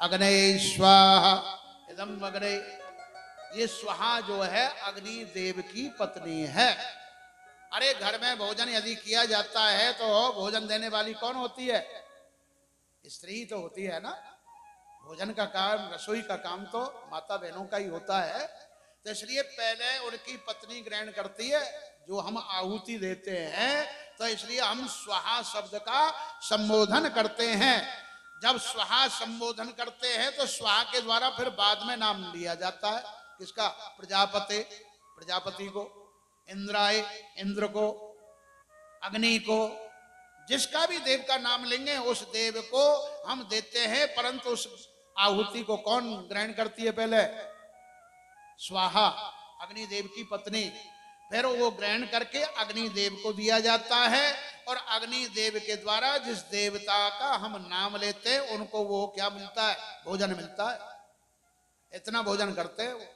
अग्ने स्वाहा इदम अग्ने। ये स्वाहा जो है अग्निदेव की पत्नी है। अरे घर में भोजन यदि किया जाता है तो भोजन देने वाली कौन होती है, स्त्री तो होती है ना। भोजन का काम, रसोई का काम तो माता बहनों का ही होता है। तो इसलिए पहले उनकी पत्नी ग्रहण करती है जो हम आहुति देते हैं, तो इसलिए हम स्वाहा शब्द का संबोधन करते हैं। जब स्वाहा संबोधन करते हैं तो स्वाहा के द्वारा फिर बाद में नाम लिया जाता है किसका, प्रजापति, प्रजापति को, इंद्राय, इंद्र को, अग्नि को, जिसका भी देव का नाम लेंगे उस देव को हम देते हैं। परंतु उस आहुति को कौन ग्रहण करती है, पहले स्वाहा, अग्निदेव की पत्नी, फिर वो ग्रहण करके अग्निदेव को दिया जाता है। और अग्निदेव के द्वारा जिस देवता का हम नाम लेते हैं उनको वो क्या मिलता है, भोजन मिलता है। इतना भोजन करते हैं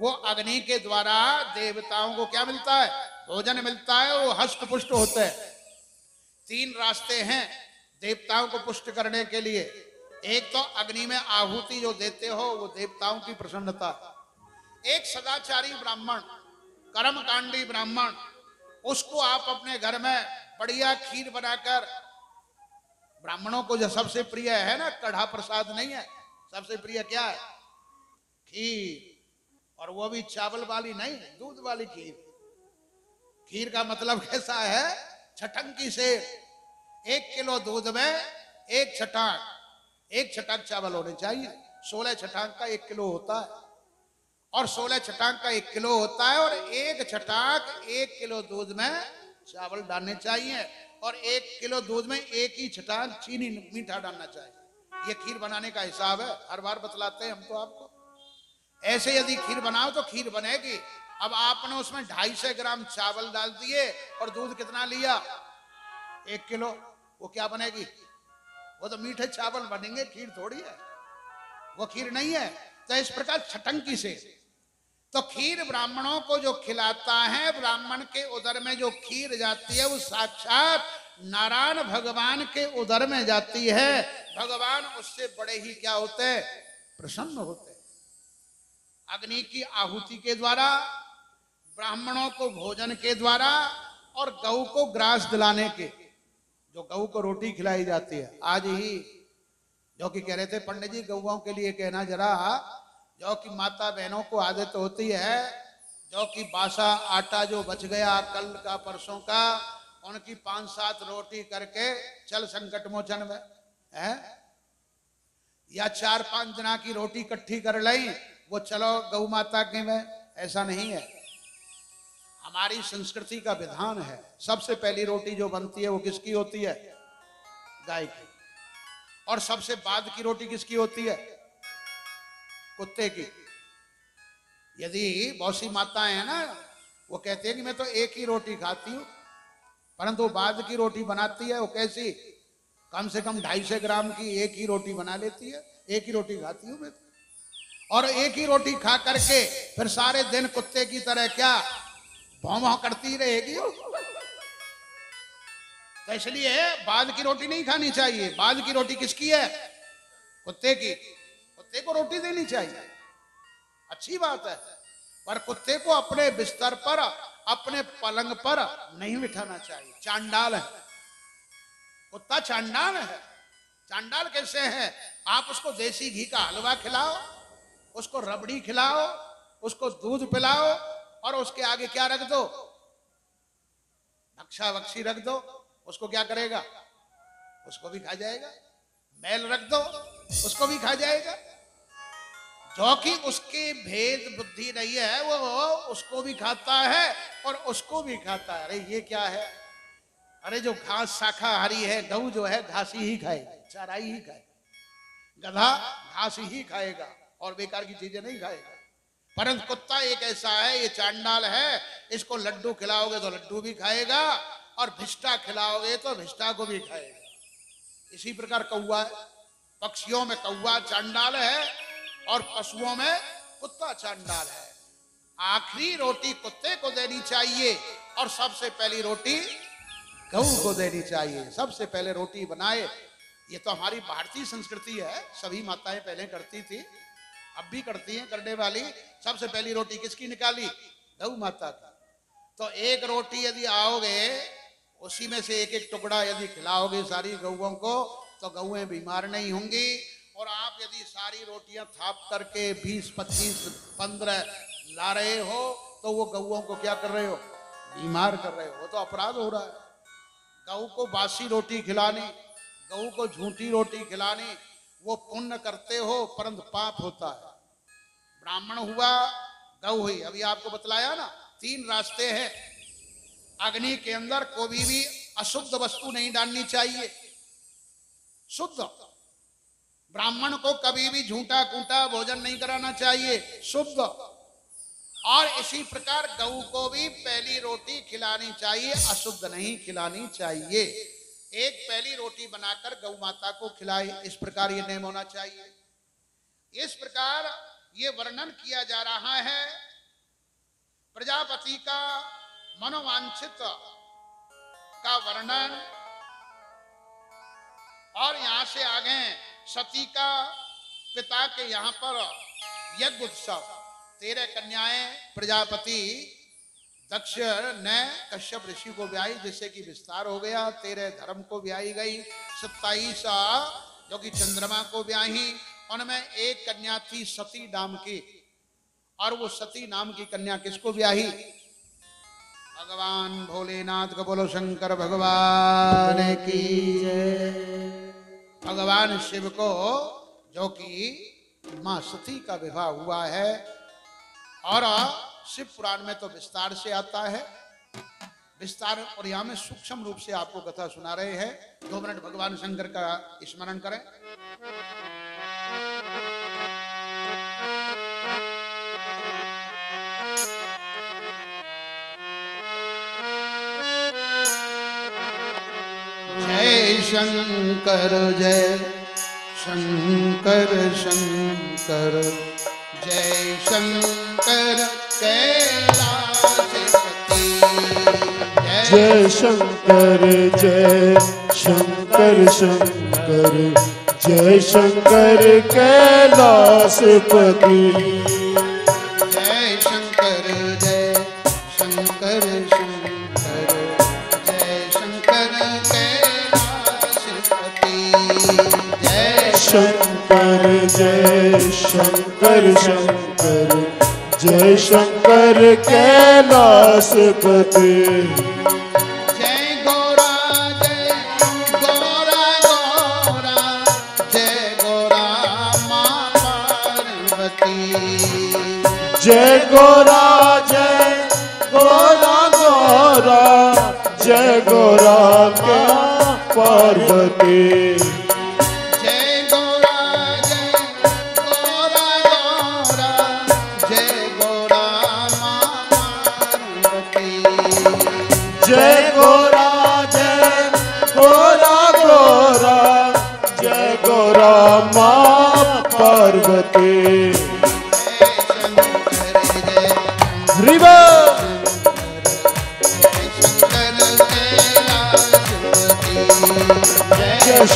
वो, अग्नि के द्वारा देवताओं को क्या मिलता है, भोजन मिलता है, वो हष्ट पुष्ट होते हैं। तीन रास्ते हैं देवताओं को पुष्ट करने के लिए। एक तो अग्नि में आहुति जो देते हो वो देवताओं की प्रसन्नता। एक सदाचारी ब्राह्मण, कर्मकांडी ब्राह्मण, उसको आप अपने घर में बढ़िया खीर बनाकर, ब्राह्मणों को जो सबसे प्रिय है ना, कढ़ा प्रसाद नहीं है, सबसे प्रिय क्या है, खीर। और वो भी चावल वाली नहीं, दूध वाली खीर। खीर का मतलब कैसा है, छटंकी से एक किलो दूध में एक छटाक, एक छटाक चावल होने चाहिए। सोलह छटाक का एक किलो होता है और सोलह छटाक का एक किलो होता है, और एक छटाक एक किलो दूध में चावल डालने चाहिए, और एक किलो दूध में एक ही छटाक चीनी मीठा डालना चाहिए। ये खीर बनाने का हिसाब है, हर बार बतलाते हैं हम तो आपको। ऐसे यदि खीर बनाओ तो खीर बनेगी। अब आपने उसमें ढाई सौ ग्राम चावल डाल दिए और दूध कितना लिया, एक किलो, वो क्या बनेगी, वो तो मीठे चावल बनेंगे, खीर थोड़ी है, वो खीर नहीं है। तो इस प्रकार छटंकी से। तो खीर ब्राह्मणों को जो खिलाता है, ब्राह्मण के उदर में जो खीर जाती है वो साक्षात नारायण भगवान के उदर में जाती है। भगवान उससे बड़े ही क्या होते हैं, प्रसन्न होते हैं। अग्नि की आहुति के द्वारा, ब्राह्मणों को भोजन के द्वारा और गऊ को ग्रास दिलाने के, जो गऊ को रोटी खिलाई जाती है। आज ही जो कि कह रहे थे पंडित जी गऊओं के लिए कहना जरा, जो कि माता बहनों को आदत होती है जो कि बासा आटा जो बच गया कल का परसों का उनकी पांच सात रोटी करके चल संकट मोचन में है, या चार पांच जना की रोटी इकट्ठी कर लाई वो चलो गौ माता के में, ऐसा नहीं है। हमारी संस्कृति का विधान है सबसे पहली रोटी जो बनती है वो किसकी होती है? गाय की। और सबसे बाद की रोटी किसकी होती है? कुत्ते की। यदि बहुत सी माताएं हैं ना वो कहती है कि मैं तो एक ही रोटी खाती हूँ, परंतु बाद की रोटी बनाती है वो कैसी, कम से कम ढाई सौ ग्राम की एक ही रोटी बना लेती है, एक ही रोटी खाती हूँ मैं, और एक ही रोटी खा करके फिर सारे दिन कुत्ते की तरह क्या भौं भौं करती रहेगी। तो इसलिए बाद की रोटी नहीं खानी चाहिए। बाद की रोटी किसकी है? कुत्ते की। कुत्ते को रोटी देनी चाहिए, अच्छी बात है, पर कुत्ते को अपने बिस्तर पर अपने पलंग पर नहीं बिठाना चाहिए, चांडाल है कुत्ता, चांडाल है। चांडाल कैसे है? आप उसको देसी घी का हलवा खिलाओ, उसको रबड़ी खिलाओ, उसको दूध पिलाओ और उसके आगे क्या रख दो, नक्शा बक्शी रख दो, उसको क्या करेगा? उसको भी खा जाएगा। मैल रख दो, उसको भी खा जाएगा। जो कि उसकी भेद बुद्धि नहीं है वो उसको भी खाता है और उसको भी खाता है। अरे ये क्या है? अरे जो घास शाकाहारी है, गऊ जो है घासी ही खाएगी, चाराई ही खाएगी, गधा घास ही खाएगा और बेकार की चीजें नहीं खाएगा। परंतु कुत्ता एक ऐसा है, ये चांडाल है, इसको लड्डू खिलाओगे तो लड्डू भी खाएगा और भिष्टा खिलाओगे तो भिष्टा को भी खाएगा। इसी प्रकार कौआ है, पक्षियों में कौआ चांडाल है और पशुओं में कुत्ता चांडाल है। आखिरी रोटी कुत्ते को देनी चाहिए और सबसे पहली रोटी गऊ को देनी चाहिए। सबसे पहले रोटी बनाए, ये तो हमारी भारतीय संस्कृति है, सभी माताएं पहले करती थी, अब भी करती हैं, करने वाली। सबसे पहली रोटी किसकी निकाली? गौ माता का। तो एक रोटी यदि आओगे उसी में से एक एक टुकड़ा यदि खिलाओगे सारी गौओं को तो गौएं बीमार नहीं होंगी। और आप यदि सारी रोटियां थाप करके बीस पच्चीस पंद्रह ला रहे हो तो वो गौओं को क्या कर रहे हो? बीमार कर रहे हो, तो अपराध हो रहा है। गऊ को बासी रोटी खिलानी, गऊ को झूठी रोटी खिलानी, वो पुण्य करते हो परंतु पाप होता है। ब्राह्मण हुआ, गौ हुई, अभी आपको बतलाया ना, तीन रास्ते हैं। अग्नि के अंदर कोई भी अशुद्ध वस्तु नहीं डालनी चाहिए, शुद्ध। ब्राह्मण को कभी भी झूठा कूटा भोजन नहीं कराना चाहिए, शुद्ध। और इसी प्रकार गऊ को भी पहली रोटी खिलानी चाहिए, अशुद्ध नहीं खिलानी चाहिए। एक पहली रोटी बनाकर गौ माता को खिलाई, इस प्रकार ये नियम होना चाहिए। इस प्रकार ये वर्णन किया जा रहा है प्रजापति का मनोवांछित का वर्णन। और यहां से आगे सती का पिता के यहां पर यज्ञ उत्सव, तेरह कन्याएं प्रजापति दक्ष ने कश्यप ऋषि को ब्याई, जिससे कि विस्तार हो गया। तेरह धर्म को ब्याई गई, सत्ताईस जो कि चंद्रमा को ब्याई। उनमें एक कन्या थी सती नाम की, और वो सती नाम की कन्या किसको ब्याई? भगवान भोलेनाथ को बोलो शंकर भगवान की। भगवान शिव को जो कि माँ सती का विवाह हुआ है, और शिव पुराण में तो विस्तार से आता है, विस्तार, और यहाँ में सूक्ष्म रूप से आपको कथा सुना रहे हैं। दो मिनट भगवान शंकर का स्मरण करें। जय शंकर जय शंकर शंकर जय शंकर जय शंकर जय शंकर शंकर जय शंकर कैलाशपति जय शंकर जय जय शंकर शंकर जय शंकर कैलासपति जय गौरा जय गौरा गौरा जय गौरा मां पार्वती जय गौरा जय गौरा गौरा जय गौरा मां पार्वती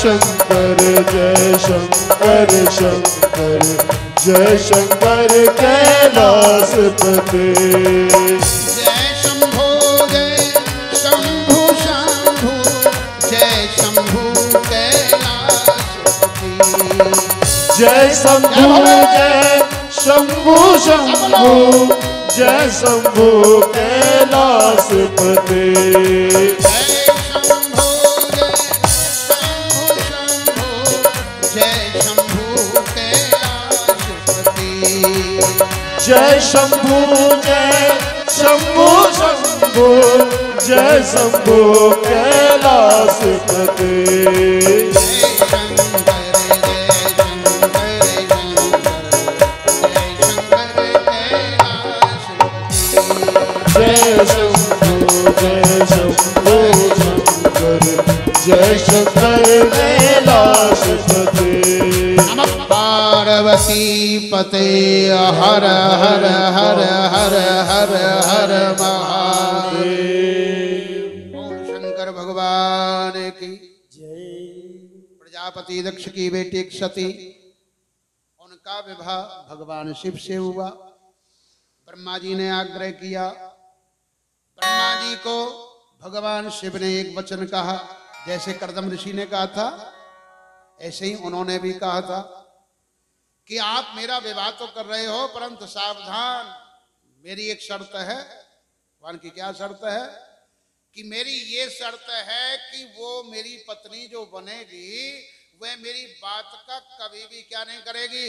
शंकर जय शंकर शंकर जय शंकर कैलासपति जय शंभो जय शंभु शंभु जय शंभु कैलासपति जय शंभु जय शंभु शंभु जय शंभु कैलासपति जय शंभु जय शंभु शंभु जय शंभु कैलासपति जय शंकर जय शंभु जय शंभु शंकर जय शंकर कैलासपति पार्वती पते हर हर हर हर हर हर महादेव। ओम शंकर भगवान की जय। प्रजापति दक्ष की बेटी सती, उनका विवाह भगवान शिव से हुआ। ब्रह्मा जी ने आग्रह किया, ब्रह्मा जी को भगवान शिव ने एक वचन कहा, जैसे कर्दम ऋषि ने कहा था ऐसे ही उन्होंने भी कहा था कि आप मेरा विवाह तो कर रहे हो, परंतु सावधान, मेरी एक शर्त है। भगवान की क्या शर्त है? कि मेरी ये शर्त है कि वो मेरी पत्नी जो बनेगी वह मेरी बात का कभी भी क्या नहीं करेगी,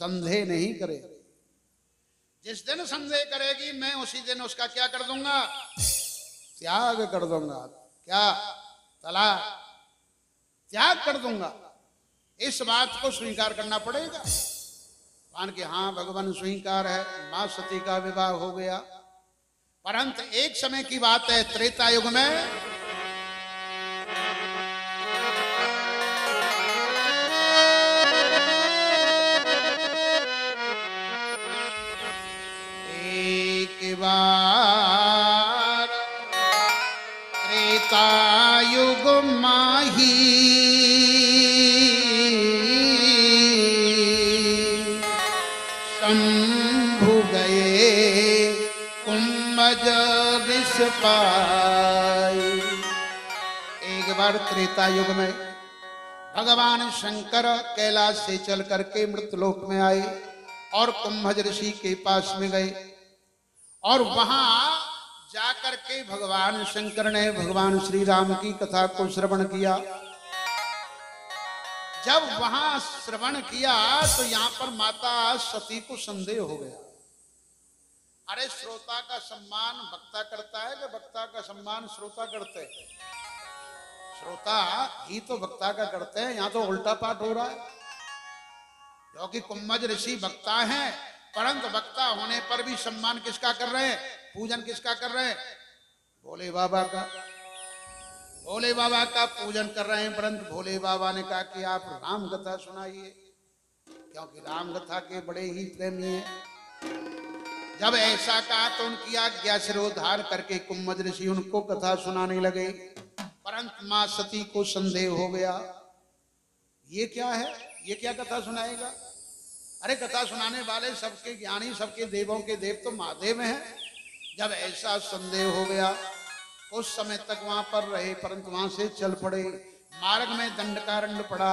संदेह नहीं करेगी। जिस दिन संदेह करेगी मैं उसी दिन उसका क्या कर दूंगा, त्याग कर दूंगा। क्या? तलाक, त्याग कर दूंगा। इस बात को स्वीकार करना पड़ेगा। भगवान के हाँ, भगवान स्वीकार है। मां सती का विवाह हो गया। परंतु एक समय की बात है, त्रेता युग में एक बार त्रेता युग माही पाई। एक बार त्रेता युग में भगवान शंकर कैलाश से चल करके मृतलोक में आए और कुंभज ऋषि के पास में गए और वहां जाकर के भगवान शंकर ने भगवान श्री राम की कथा को श्रवण किया। जब वहां श्रवण किया तो यहाँ पर माता सती को संदेह हो गया। अरे श्रोता का सम्मान वक्ता करता है कि वक्ता का सम्मान श्रोता करते हैं? श्रोता ही तो वक्ता का करते हैं, यहाँ तो उल्टा पाठ हो रहा है। क्योंकि कुंभज ऋषि वक्ता हैं, परंतु वक्ता होने पर भी सम्मान किसका कर रहे हैं, पूजन किसका कर रहे हैं? भोले बाबा का। भोले बाबा का पूजन कर रहे हैं, परंतु भोले बाबा ने कहा कि आप राम कथा सुनाइए, क्योंकि राम कथा के बड़े ही प्रेमी है। जब ऐसा कहा तो उनकी आज्ञा सिरोधार करके कुंभज ऋषि उनको कथा सुनाने लगे। परंतु मां सती को संदेह हो गया, ये क्या है, ये क्या कथा सुनाएगा? अरे कथा सुनाने वाले सबके ज्ञानी, सबके देवों के देव तो महादेव हैं। जब ऐसा संदेह हो गया उस समय तक वहां पर रहे, परंतु वहां से चल पड़े। मार्ग में दंडकारण्य पड़ा,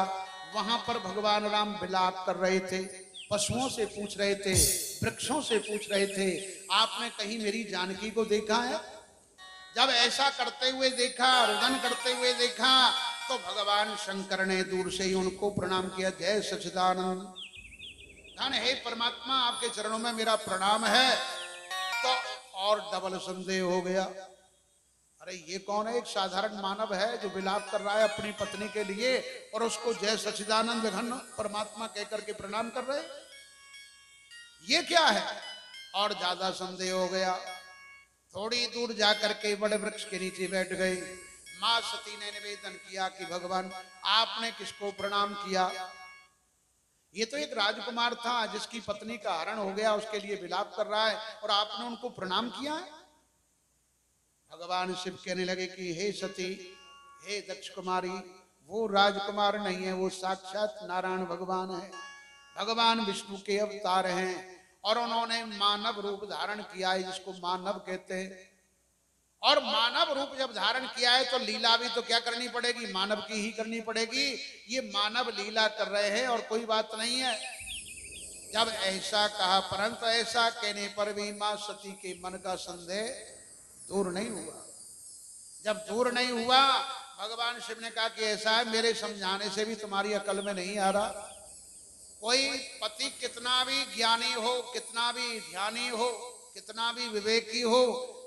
वहां पर भगवान राम विलाप कर रहे थे, पशुओं से पूछ रहे थे, वृक्षों से पूछ रहे थे, आपने कहीं मेरी जानकी को देखा है? जब ऐसा करते हुए देखा, रुदन करते हुए देखा, तो भगवान शंकर ने दूर से ही उनको प्रणाम किया, जय सच्चिदानंद, धन हे परमात्मा, आपके चरणों में मेरा प्रणाम है। तो और डबल संदेह हो गया, अरे ये कौन है? एक साधारण मानव है जो विलाप कर रहा है अपनी पत्नी के लिए और उसको जय सच्चिदानंद घन परमात्मा कहकर के प्रणाम कर रहे, ये क्या है? और ज्यादा संदेह हो गया। थोड़ी दूर जाकर के बड़े वृक्ष के नीचे बैठ गए। माँ सती ने निवेदन किया कि भगवान आपने किसको प्रणाम किया? ये तो एक राजकुमार था जिसकी पत्नी का हरण हो गया, उसके लिए विलाप कर रहा है और आपने उनको प्रणाम किया है। भगवान शिव कहने लगे कि हे सती, हे दक्ष कुमारी, वो राजकुमार नहीं है, वो साक्षात नारायण भगवान है, भगवान विष्णु के अवतार हैं और उन्होंने मानव रूप धारण किया है जिसको मानव कहते हैं। और मानव रूप जब धारण किया है तो लीला भी तो क्या करनी पड़ेगी, मानव की ही करनी पड़ेगी। ये मानव लीला कर रहे हैं और कोई बात नहीं है। जब ऐसा कहा, परंतु ऐसा कहने पर भी मां सती के मन का संदेह दूर नहीं हुआ। जब दूर नहीं हुआ, भगवान शिव ने कहा कि ऐसा है, मेरे समझाने से भी तुम्हारी अकल में नहीं आ रहा। कोई पति कितना भी ज्ञानी हो, कितना भी ध्यानी हो, कितना भी विवेकी हो,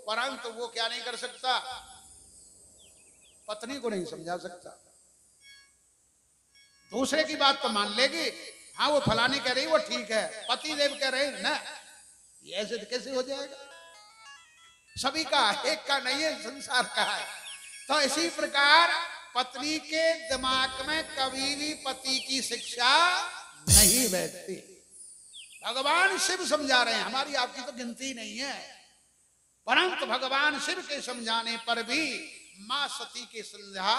परंतु वो क्या नहीं कर सकता, पत्नी को नहीं समझा सकता। दूसरे की बात तो मान लेगी, हाँ वो फलानी कह रही वो ठीक है, पति देव कह रहे ना, ये ऐसे कैसे हो जाएगा? सभी का, एक का नहीं है, संसार का है। तो इसी प्रकार पत्नी के दिमाग में कभी भी पति की शिक्षा नहीं बैठती। भगवान शिव समझा रहे हैं, हमारी आपकी तो गिनती नहीं है। परंतु भगवान शिव के समझाने पर भी मां सती के संध्या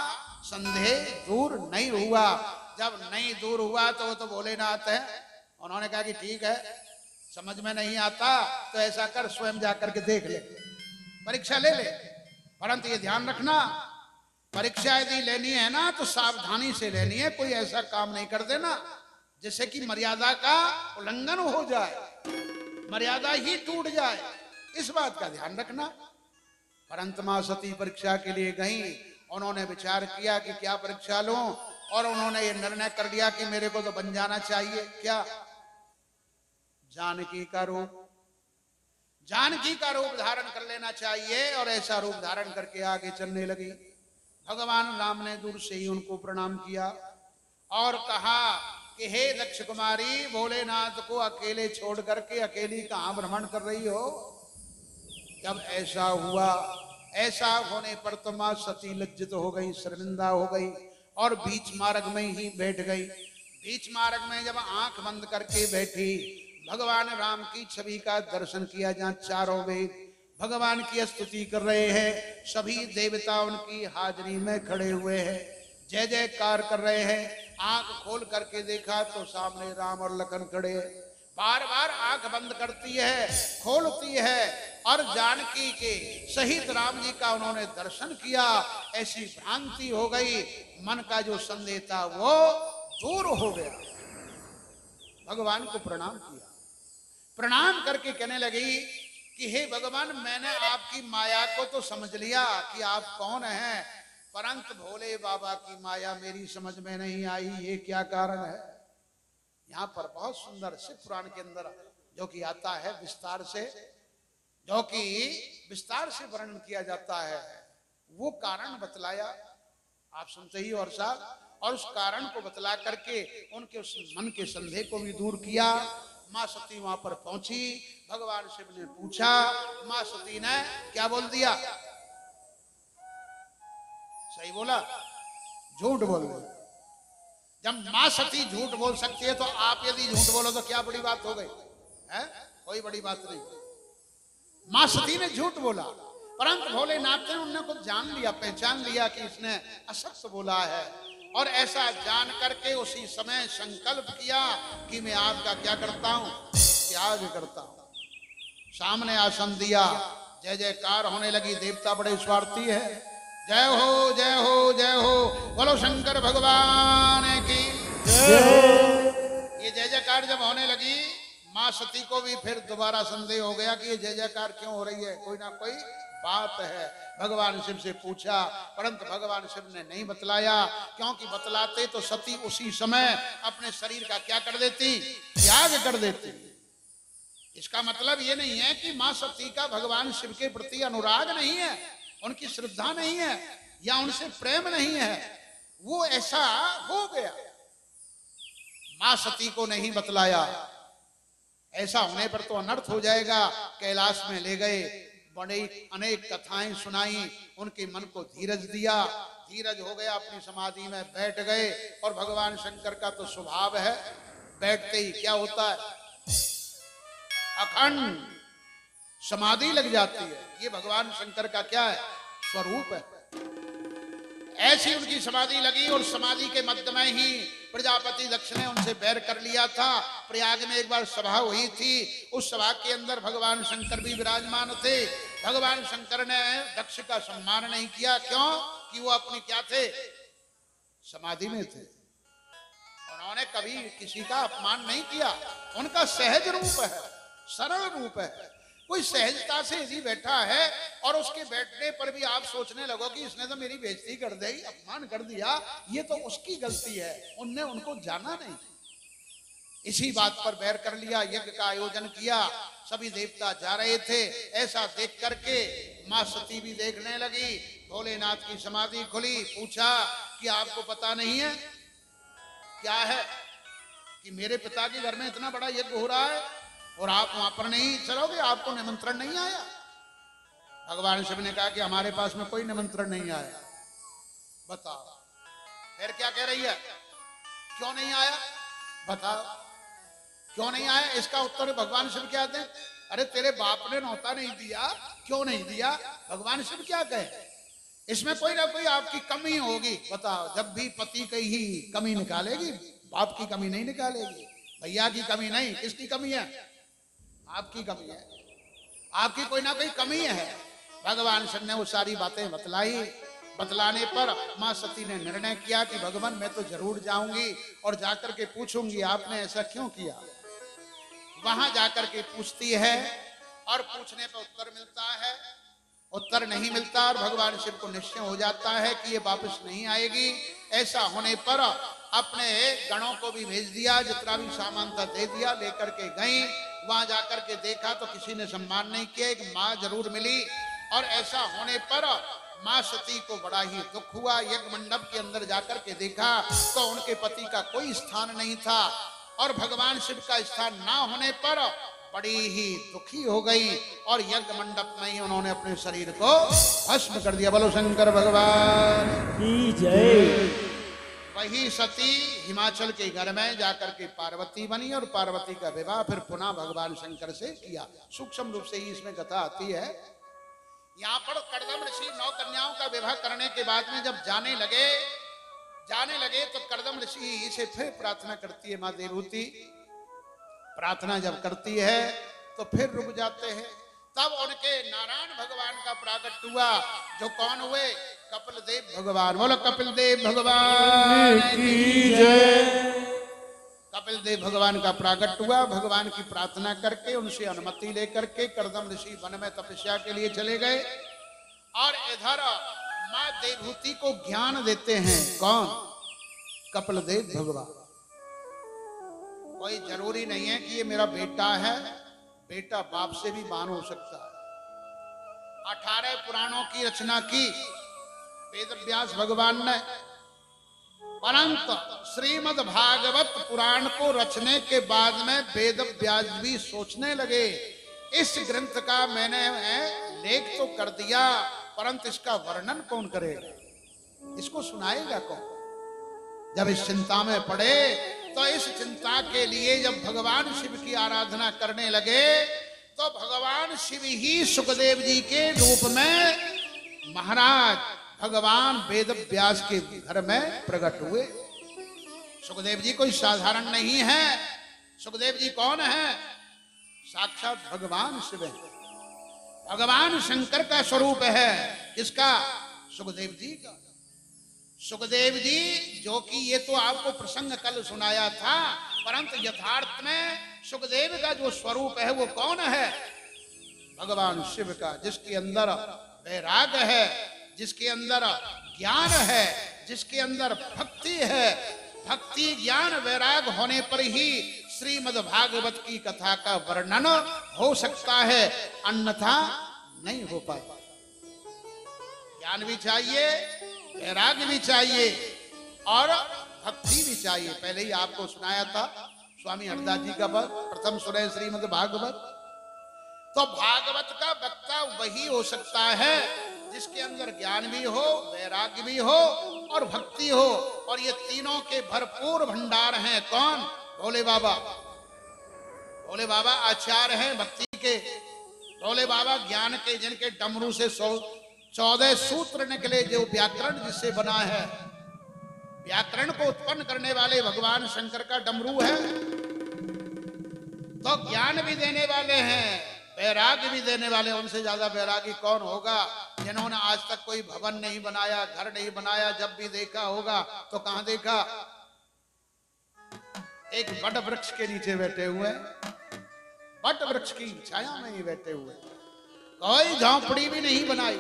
संदेह दूर नहीं हुआ। जब नहीं दूर हुआ तो वो तो भोलेनाथ है, उन्होंने कहा कि ठीक है, समझ में नहीं आता तो ऐसा कर, स्वयं जाकर के देख ले, परीक्षा ले ले, परंतु ये ध्यान रखना, परीक्षा यदि लेनी है ना तो सावधानी से लेनी है, कोई ऐसा काम नहीं कर देना जैसे कि मर्यादा का उल्लंघन हो जाए, मर्यादा ही टूट जाए, इस बात का ध्यान रखना। परंतु मां सती परीक्षा के लिए गई, उन्होंने विचार किया कि क्या परीक्षा लूं, और उन्होंने ये निर्णय कर लिया कि मेरे को तो बन जाना चाहिए। क्या? जानकी का रूप, जानकी का रूप धारण कर लेना चाहिए। और ऐसा रूप धारण करके आगे चलने लगी। भगवान राम ने दूर से ही उनको प्रणाम किया और कहा कि हे दक्ष कुमारी, भोलेनाथ को अकेले छोड़ करके अकेली कहाँ भ्रमण कर रही हो? जब ऐसा हुआ, ऐसा होने पर तो मां सती लज्जित हो गई, शर्मिंदा हो गई और बीच मार्ग में ही बैठ गई। बीच मार्ग में जब आंख बंद करके बैठी, भगवान राम की छवि का दर्शन किया जहाँ चारों वेद भगवान की स्तुति कर रहे हैं, सभी देवता उनकी हाजिरी में खड़े हुए हैं, जय जयकार कर रहे हैं। आंख खोल करके देखा तो सामने राम और लखन खड़े हैं। बार बार आंख बंद करती है, खोलती है और जानकी के शहीद राम जी का उन्होंने दर्शन किया। ऐसी भ्रांति हो गई, मन का जो संदेह था वो दूर हो गया। भगवान को प्रणाम किया, प्रणाम करके कहने लगी कि हे भगवान, मैंने आपकी माया को तो समझ लिया कि आप कौन हैं, परंतु भोले बाबा की माया मेरी समझ में नहीं आई, ये क्या कारण है? यहाँ पर बहुत सुंदर शिव पुराण के अंदर जो कि आता है विस्तार से, जो कि विस्तार से वर्णन किया जाता है, वो कारण बतलाया आप सुनते ही और साथ, और उस कारण को बतला करके उनके उस मन के संदेह को भी दूर किया। माँ सती वहां पर पहुंची, भगवान शिव ने पूछा, माँ सती ने क्या बोल दिया? सही बोला? झूठ बोल दिया। जब माँ सती झूठ बोल सकती है तो आप यदि झूठ बोलो तो क्या बड़ी बात हो गई है? कोई बड़ी बात नहीं। माँ सती ने झूठ बोला, परंतु भोलेनाथ ने उन्हें कुछ जान लिया, पहचान लिया कि इसने असत्य बोला है। और ऐसा जान करके उसी समय संकल्प किया कि मैं आपका क्या करता हूँ, त्याग करता हूँ। सामने आसन दिया, जय जयकार होने लगी। देवता बड़े स्वार्थी है, जय हो, जय हो, जय हो, बोलो शंकर भगवान की। ये जय जयकार जब होने लगी माँ सती को भी फिर दोबारा संदेह हो गया कि ये जय जयकार क्यों हो रही है, कोई ना कोई बात है। भगवान शिव से पूछा, परंतु भगवान शिव ने नहीं बतलाया, क्योंकि बतलाते तो सती उसी समय अपने शरीर का क्या कर देती, त्याग कर देती। इसका मतलब ये नहीं है कि माँ सती का भगवान शिव के प्रति अनुराग नहीं है, उनकी श्रद्धा नहीं है या उनसे प्रेम नहीं है, वो ऐसा हो गया। माँ सती को नहीं बतलाया, ऐसा होने पर तो अनर्थ हो जाएगा। कैलाश में ले गए, बड़े अनेक कथाएं सुनाई, उनके मन को धीरज दिया, धीरज हो गया, अपनी समाधि में बैठ गए। और भगवान शंकर का तो स्वभाव है बैठते ही क्या होता है, अखंड समाधि लग जाती है। ये भगवान शंकर का क्या है, स्वरूप है। ऐसी उनकी समाधि लगी और समाधि के मध्य में ही प्रजापति दक्ष ने उनसे बैर कर लिया था। प्रयाग में एक बार सभा हुई थी, उस सभा के अंदर भगवान शंकर भी विराजमान थे। भगवान शंकर ने दक्ष का सम्मान नहीं किया, क्यों कि वो अपने क्या थे, समाधि में थे। उन्होंने कभी किसी का अपमान नहीं किया, उनका सहज रूप है, सरल रूप है। कोई सहजता से यदि बैठा है और उसके बैठने पर भी आप सोचने लगो कि इसने तो मेरी बेइज्जती कर दी, अपमान कर दिया, ये तो उसकी गलती है, उनने उनको जाना नहीं। इसी बात पर बैर कर लिया, यज्ञ का आयोजन किया, सभी देवता जा रहे थे। ऐसा देख करके माँ सती भी देखने लगी। भोलेनाथ की समाधि खुली, पूछा कि आपको पता नहीं है क्या है कि मेरे पिता के घर में इतना बड़ा यज्ञ हो रहा है और आप वहां पर नहीं चलोगे, आपको निमंत्रण नहीं आया। भगवान शिव ने कहा कि हमारे पास में कोई निमंत्रण नहीं आया। बताओ, फिर क्या कह रही है, क्यों नहीं आया, बताओ क्यों नहीं आया। इसका उत्तर भगवान शिव क्या दें, अरे तेरे बाप ने न्योता नहीं दिया, क्यों नहीं दिया। भगवान शिव क्या कहे, इसमें कोई ना कोई आपकी कमी होगी। बताओ, जब भी पति की ही कमी निकालेगी, बाप की कमी नहीं निकालेगी, भैया की कमी नहीं, किसकी कमी है, आपकी कमी है, आपकी कोई ना कोई कमी है। भगवान शिव ने वो सारी बातें बतलाई। बतलाने पर माँ सती ने निर्णय किया कि भगवान मैं तो जरूर जाऊंगी और जाकर के पूछूंगी आपने ऐसा क्यों किया। वहां जाकर के पूछती है और पूछने पर उत्तर मिलता है, उत्तर नहीं मिलता और भगवान शिव को निश्चय हो जाता है कि ये वापस नहीं आएगी। ऐसा होने पर अपने गणों को भी भेज दिया, जितना भी सामान था दे दिया, लेकर के गई। वहां जाकर के देखा तो किसी ने सम्मान नहीं किया, एक माँ जरूर मिली। और ऐसा होने पर माँ सती को बड़ा ही दुख हुआ। यज्ञ मंडप के अंदर जाकर के देखा तो उनके पति का कोई स्थान नहीं था और भगवान शिव का स्थान ना होने पर बड़ी ही दुखी हो गई और यज्ञ मंडप में ही उन्होंने अपने शरीर को भस्म कर दिया। बोलो शंकर भगवान की जय। वही सती हिमाचल के घर में जाकर के पार्वती बनी और पार्वती का विवाह फिर पुनः भगवान शंकर से किया। सूक्ष्म रूप से ही इसमें कथा आती है। यहाँ पर कर्दम ऋषि नौ कन्याओं का विवाह करने के बाद में जब जाने लगे जाने लगे तो कर्दम ऋषि इसे फिर प्रार्थना करती है। माँ देवभूति प्रार्थना जब करती है तो फिर रुक जाते हैं। तब उनके नारायण भगवान का प्राकट हुआ, जो कौन हुए, कपिल देव भगवान। बोलो कपिल देव भगवान की जय। कपिल देव भगवान का प्राकट हुआ। भगवान की प्रार्थना करके उनसे अनुमति लेकर के कर्दम ऋषि वन में तपस्या के लिए चले गए। और इधर माँ देवभूति को ज्ञान देते हैं, कौन, कपिल देव भगवान। कोई जरूरी नहीं है कि ये मेरा बेटा है, बेटा बाप से भी महान हो सकता है। अठारह पुराणों की रचना की वेद व्यास भगवान ने, परंतु श्रीमद्भागवत पुराण को रचने के बाद में वेद व्यास भी सोचने लगे इस ग्रंथ का मैंने लेख तो कर दिया, परंतु इसका वर्णन कौन करेगा, इसको सुनाएगा कौन। जब इस चिंता में पड़े तो इस चिंता के लिए जब भगवान शिव की आराधना करने लगे तो भगवान शिव ही सुखदेव जी के रूप में महाराज भगवान वेदव्यास के घर में प्रकट हुए। सुखदेव जी कोई साधारण नहीं है। सुखदेव जी कौन है, साक्षात भगवान शिव है, भगवान शंकर का स्वरूप है। किसका, सुखदेव जी का। सुखदेव जी, जो कि ये तो आपको प्रसंग कल सुनाया था, परंतु यथार्थ में सुखदेव का जो स्वरूप है वो कौन है? भगवान शिव का, जिसके अंदर वैराग है, जिसके अंदर ज्ञान है, जिसके अंदर भक्ति है। भक्ति ज्ञान वैराग होने पर ही श्रीमद्भागवत की कथा का वर्णन हो सकता है, अन्यथा नहीं हो पाता। ज्ञान भी चाहिए, वैराग भी चाहिए और भक्ति भी चाहिए। पहले ही आपको सुनाया था स्वामी हरदास जी का पद, प्रथम सुने श्रीमद्भागवत। तो भागवत का वक्ता वही हो सकता है जिसके अंदर ज्ञान भी हो, वैराग्य भी हो और भक्ति हो, और ये तीनों के भरपूर भंडार हैं। कौन? भोले बाबा। भोले बाबा आचार्य हैं भक्ति के, भोले बाबा ज्ञान के, जिनके डमरू से चौदह सूत्र निकले, जो व्याकरण जिससे बना है। व्याकरण को उत्पन्न करने वाले भगवान शंकर का डमरू है। तो ज्ञान भी देने वाले हैं, वैराग्य भी देने वाले। उनसे ज्यादा वैरागी कौन होगा? जिन्होंने आज तक कोई भवन नहीं बनाया, घर नहीं बनाया। जब भी देखा होगा तो कहां देखा? एक बट वृक्ष के नीचे बैठे हुए, बट वृक्ष की छाया में ही बैठे हुए। कोई झोंपड़ी भी नहीं बनाई,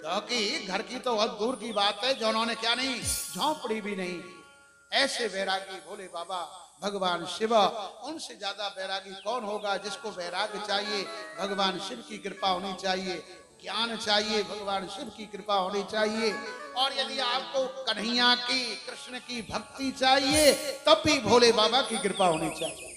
क्योंकि घर की तो बहुत दूर की बात है। जिन्होंने क्या नहीं, झोंपड़ी भी नहीं। ऐसे वैरागी भोले बाबा भगवान शिव, उनसे ज्यादा वैरागी कौन होगा? जिसको वैराग चाहिए, भगवान शिव की कृपा होनी चाहिए। ज्ञान चाहिए, भगवान शिव की कृपा होनी चाहिए। और यदि आपको कन्हैया की, कृष्ण की भक्ति चाहिए, तब भी भोले बाबा की कृपा होनी चाहिए।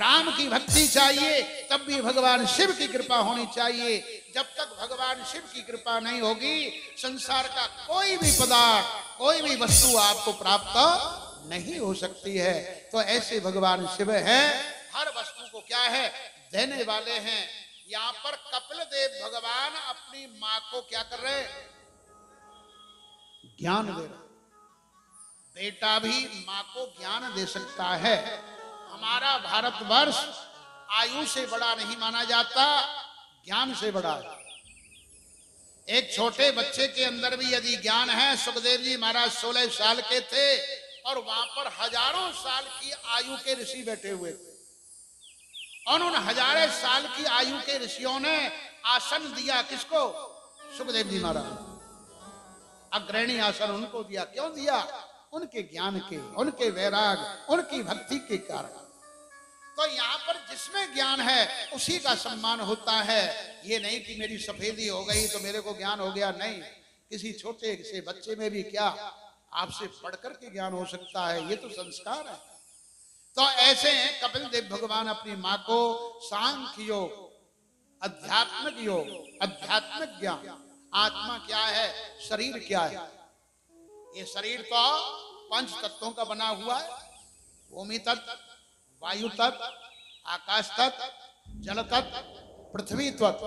राम की भक्ति चाहिए, तब भी भगवान शिव की कृपा होनी चाहिए। जब तक भगवान शिव की कृपा नहीं होगी, संसार का कोई भी पदार्थ, कोई भी वस्तु आपको प्राप्त नहीं हो सकती है। तो ऐसे भगवान शिव हैं, हर वस्तु को क्या है, देने वाले हैं। यहाँ पर कपिल देव भगवान अपनी माँ को क्या कर रहे? ज्ञान दे रहे। बेटा भी माँ को ज्ञान दे सकता है। हमारा भारतवर्ष आयु से बड़ा नहीं माना जाता, ज्ञान से बड़ा है। एक छोटे बच्चे के अंदर भी यदि ज्ञान है, सुखदेव जी महाराज सोलह साल के थे और वहां पर हजारों साल की आयु के ऋषि बैठे हुए थे। और उन हजारों साल की आयु के ऋषियों ने आसन दिया किसको? सुखदेव जी महाराज। अग्रणी आसन उनको दिया। क्यों दिया? उनके ज्ञान के, उनके वैराग, उनकी भक्ति के कारण। तो यहाँ पर जिसमें ज्ञान है उसी का सम्मान होता है। ये नहीं कि मेरी सफेदी हो गई तो मेरे को ज्ञान हो गया, नहीं। किसी छोटे से बच्चे में भी क्या आपसे पढ़कर के ज्ञान हो सकता है, ये तो संस्कार है। तो ऐसे कपिल देव भगवान अपनी माँ को सांख्य योग, अध्यात्मिक योग, अध्यात्मिक ज्ञान, आत्मा क्या है, शरीर क्या है। ये शरीर तो पंच तत्वों का बना हुआ है, भूमि तत्व, वायु तत्व, आकाश तत्व, जल तत्व, पृथ्वी तत्व,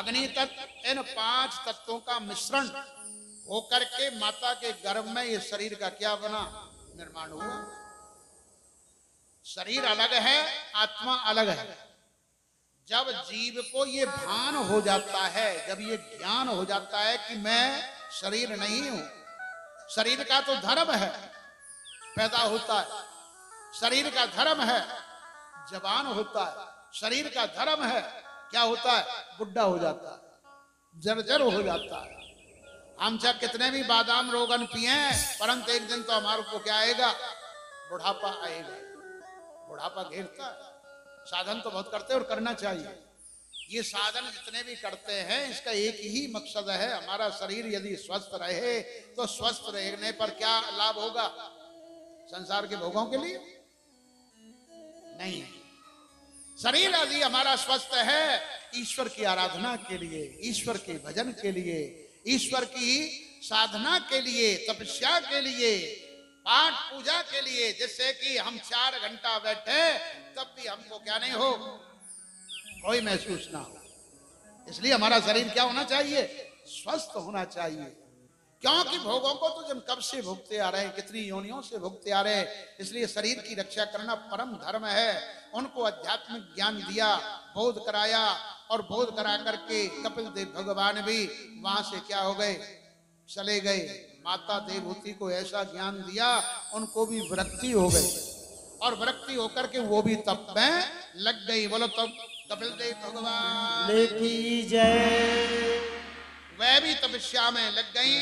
अग्नि तत्व। इन पांच तत्वों का मिश्रण होकर के माता के गर्भ में ये शरीर का क्या बना, निर्माण हुआ। शरीर अलग है, आत्मा अलग है। जब जीव को ये भान हो जाता है, जब ये ज्ञान हो जाता है कि मैं शरीर नहीं हूं, शरीर का तो धर्म है, पैदा होता है, शरीर का धर्म है, जवान होता है, शरीर का धर्म है, क्या होता है, बुढ़ा हो जाता है, जर्जर हो जाता है। हम चाहे कितने भी बादाम रोगन पिए, परंतु एक दिन तो हमारे को क्या आएगा, बुढ़ापा आएगा। बुढ़ापा घेरता है। साधन तो बहुत करते हैं और करना चाहिए। ये साधन जितने भी करते हैं, इसका एक ही मकसद है, हमारा शरीर यदि स्वस्थ रहे तो स्वस्थ रहने पर क्या लाभ होगा, संसार के भोगों के लिए नहीं। शरीर यदि हमारा स्वस्थ है, ईश्वर की आराधना के लिए, ईश्वर के भजन के लिए, ईश्वर की साधना के लिए, तपस्या के लिए, पाठ पूजा के लिए। जिससे कि हम चार घंटा बैठे तब भी हमको क्या नहीं हो, कोई महसूस ना हो। इसलिए हमारा शरीर क्या होना चाहिए, स्वस्थ होना चाहिए। क्योंकि भोगों को तो जब कब से भोगते आ रहे हैं, कितनी योनियों से भोगते आ रहे हैं। इसलिए शरीर की रक्षा करना परम धर्म है। उनको आध्यात्मिक ज्ञान दिया, बोध कराया, और बोध करा करके कपिल देव भगवान भी वहां से क्या हो गए, चले गए। माता देवभूति को ऐसा ज्ञान दिया, उनको भी विरक्ति हो गई और विरक्ति होकर के वो भी तप में लग गई। बोलो तब कपिल देव भगवान की जय। वह भी तपस्या में लग गई।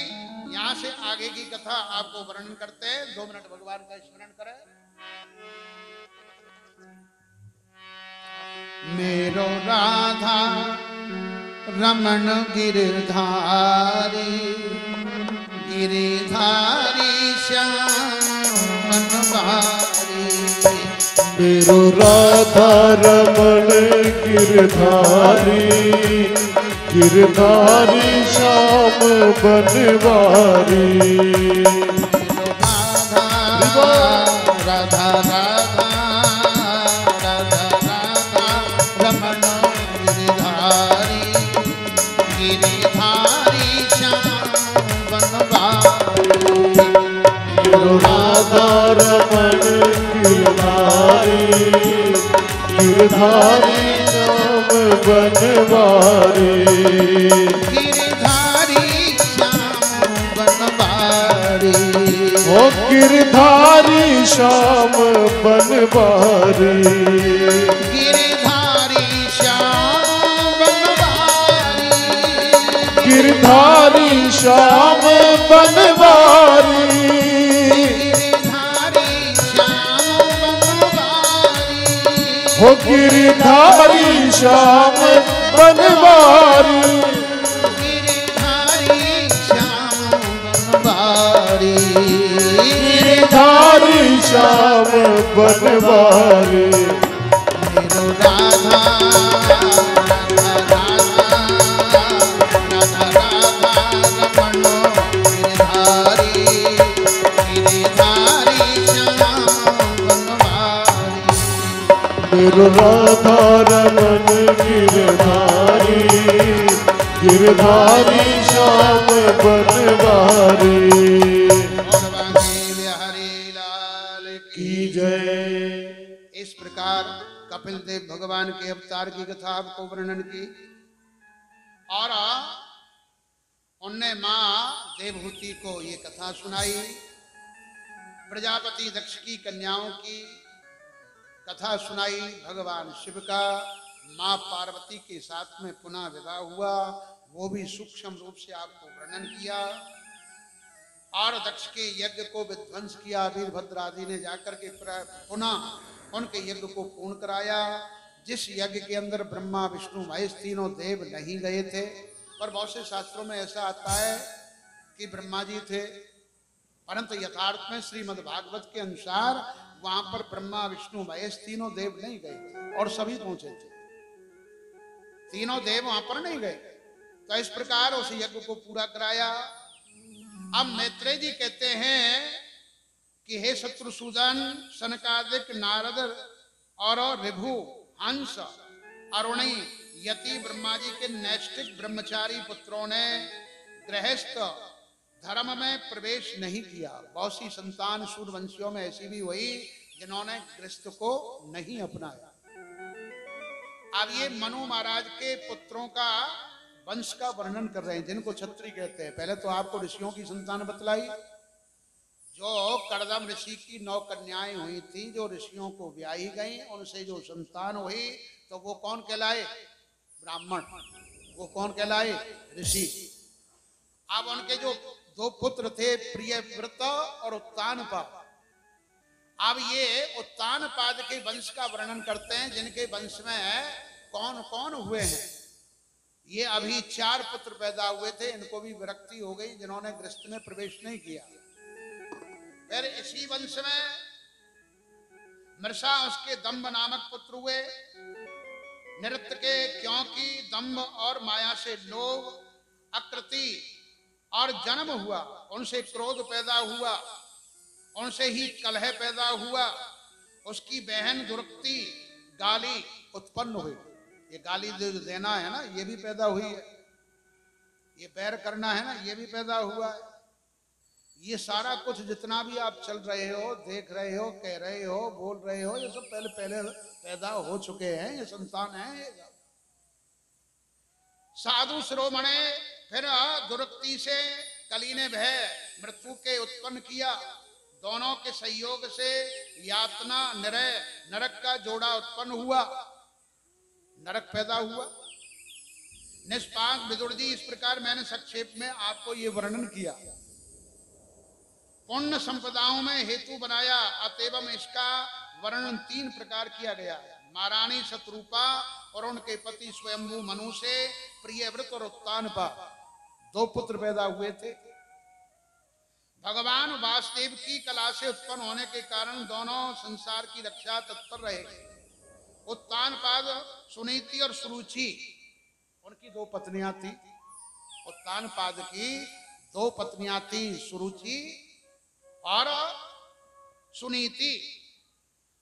यहाँ से आगे की कथा आपको वर्णन करते हैं। दो मिनट भगवान का स्मरण करें। मेरो राधा रमन गिरधारी गिरधारी श्याम बनवारी। मेरो राधा रमन गिरधारी गिरधारी श्याम बनवारी। राधा राधा राधा रमन गिरधारी गिरधारी श्याम बनवारी। गिरधारी श्याम बनवारी ओ गिरधारी श्याम बनवारी। गिरधारी श्याम बनवारी गिरधारी श्याम बनवारी। हो गिरधारी श्याम बनवारी गिरधारी श्याम बनवारी गिरधारी श्याम बनवारी। मेरो राधा राधा राधा राधा रमण गिरधारी गिरधारी श्याम बनवारी। मेरो राधा रमन गिरधारी गिरधारी श्याम बनवारी। हरे लाल की जय। इस प्रकार कपिल देव भगवान के अवतार की कथा आपको वर्णन की और उनने माँ देवभूति को ये कथा सुनाई। प्रजापति दक्ष की कन्याओं की कथा सुनाई। भगवान शिव का माँ पार्वती के साथ में पुनः विवाह हुआ, वो भी सूक्ष्म रूप से आपको वर्णन किया। और दक्ष के यज्ञ को विध्वंस किया। वीरभद्र आदि ने जाकर के पुनः उनके यज्ञ को पूर्ण कराया। जिस यज्ञ के अंदर ब्रह्मा विष्णु महेश तीनों देव नहीं गए थे, पर बहुत से शास्त्रों में ऐसा आता है कि ब्रह्मा जी थे, परंतु यथार्थ में श्रीमद्भागवत के अनुसार वहां पर ब्रह्मा विष्णु महेश तीनों देव नहीं गए और सभी पहुंचे थे। तीनों देव वहां पर नहीं गए। तो इस प्रकार उस यज्ञ को पूरा कराया। अब मैत्रेय जी कहते हैं कि हे शत्रुसूदन, सनकादिक नारद और ऋभु हंस अरुणी यति ब्रह्मा जी के नैष्टिक ब्रह्मचारी पुत्रों ने गृहस्थ धर्म में प्रवेश नहीं किया। बहुत सी संतान सूर्यवंशियों में ऐसी भी हुई जिन्होंने गृहस्थ को नहीं अपनाया। अब ये मनु महाराज के पुत्रों का वंश का वर्णन कर रहे हैं, जिनको क्षत्रिय कहते हैं। पहले तो आपको ऋषियों की संतान बतलाई जो कर्दम ऋषि की नौ कन्याएं हुई थी, जो ऋषियों को ब्याही गई। उनसे जो संतान हुई तो वो कौन कहलाए? ब्राह्मण। वो कौन कहलाए? ऋषि। अब उनके जो दो पुत्र थे, प्रियव्रत और उत्तानपाद। अब ये उत्तानपाद के वंश का वर्णन करते हैं, जिनके वंश में कौन कौन हुए हैं। ये अभी चार पुत्र पैदा हुए थे, इनको भी विरक्ति हो गई जिन्होंने गृहस्थ में प्रवेश नहीं किया। फिर इसी वंश में मृषा उसके दम्भ नामक पुत्र हुए। नृत्य के क्योंकि दम्भ और माया से लोभ अकृति और जन्म हुआ, उनसे क्रोध पैदा हुआ, उनसे ही कलह पैदा हुआ। उसकी बहन दुर्गति गाली उत्पन्न हुई। ये गाली जो देना है ना, ये भी पैदा हुई है। ये बैर करना है ना, ये भी पैदा हुआ है। ये सारा कुछ जितना भी आप चल रहे हो, देख रहे हो, कह रहे हो, बोल रहे हो, ये सब पहले पहले पैदा हो चुके हैं। ये संतान है। ये साधु शिरोमणि फिर दुर्गति से कलीने भय मृत्यु के उत्पन्न किया, दोनों के संयोग से यातना नरय नरक का जोड़ा उत्पन्न हुआ, नरक पैदा हुआ। निष्पाप विदुर जी, इस प्रकार मैंने संक्षेप में आपको ये वर्णन किया। पुण्य संपदाओं में हेतु बनाया, अतएवम इसका वर्णन तीन प्रकार किया गया। महारानी शत्रुपा और उनके पति स्वयंभू मनु से प्रियव्रत और उत्तानपाद दो पुत्र पैदा हुए थे। भगवान वासुदेव की कला से उत्पन्न होने के कारण दोनों संसार की रक्षा तत्पर रहे। उत्तानपाद सुनीति और सुरुचि, उनकी दो पत्नियां थी। उत्तानपाद की दो पत्नियां थी, सुरुचि और सुनीति।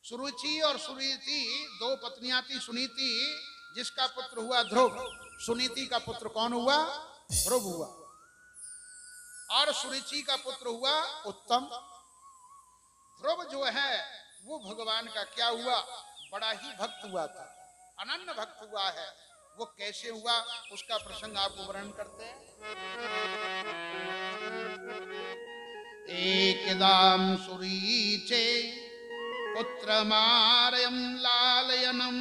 सुरुचि और सुनीति दो पत्नियां थी। सुनीति जिसका पुत्र हुआ ध्रुव, सुनीति का पुत्र कौन हुआ? ध्रुव हुआ। और सुरुचि का पुत्र हुआ उत्तम। ध्रुव जो है वो भगवान का क्या हुआ? बड़ा ही भक्त हुआ था, अनन्य भक्त हुआ है। वो कैसे हुआ उसका प्रसंग आपको वर्णन करते हैं। एकदम सुरीचे पुत्र मारयम लालयनम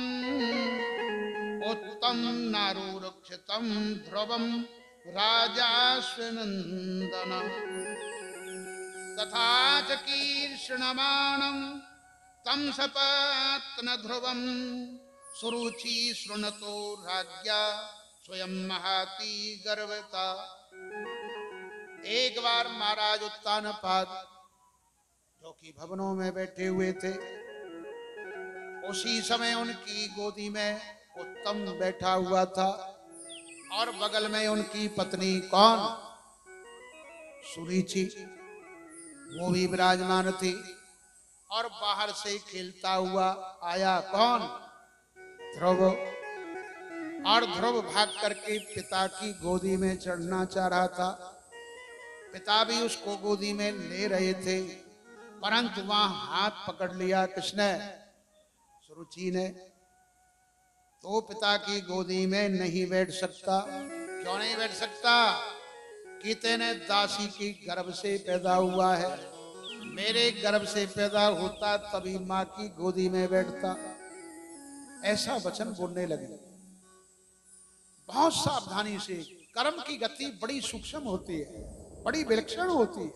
उत्तम नारुरुक्षितम ध्रुवम राजाश्वनंदनम तथा च कीर्षणमाणं तम सपत्न ध्रुवम सुरुचि शृणुतो राज्ञा स्वयं महाति गर्वता। एक बार महाराज उत्तानपाद जो कि भवनों में बैठे हुए थे, उसी समय उनकी गोदी में उत्तम बैठा हुआ था और बगल में उनकी पत्नी कौन? सुरुचि, वो भी विराजमान थी। और बाहर से खेलता हुआ आया कौन? ध्रुव। और ध्रुव भाग करके पिता की गोदी में चढ़ना चाह रहा था। पिता भी उसको गोदी में ले रहे थे, परंतु वहां हाथ पकड़ लिया किसने? सुरुचि ने। तो पिता की गोदी में नहीं बैठ सकता। क्यों नहीं बैठ सकता? कि तेने दासी की गर्भ से पैदा हुआ है। मेरे गर्भ से पैदा होता तभी माँ की गोदी में बैठता। ऐसा वचन बोलने लगे। बहुत सावधानी से, कर्म की गति बड़ी सूक्ष्म होती है, बड़ी विलक्षण होती है।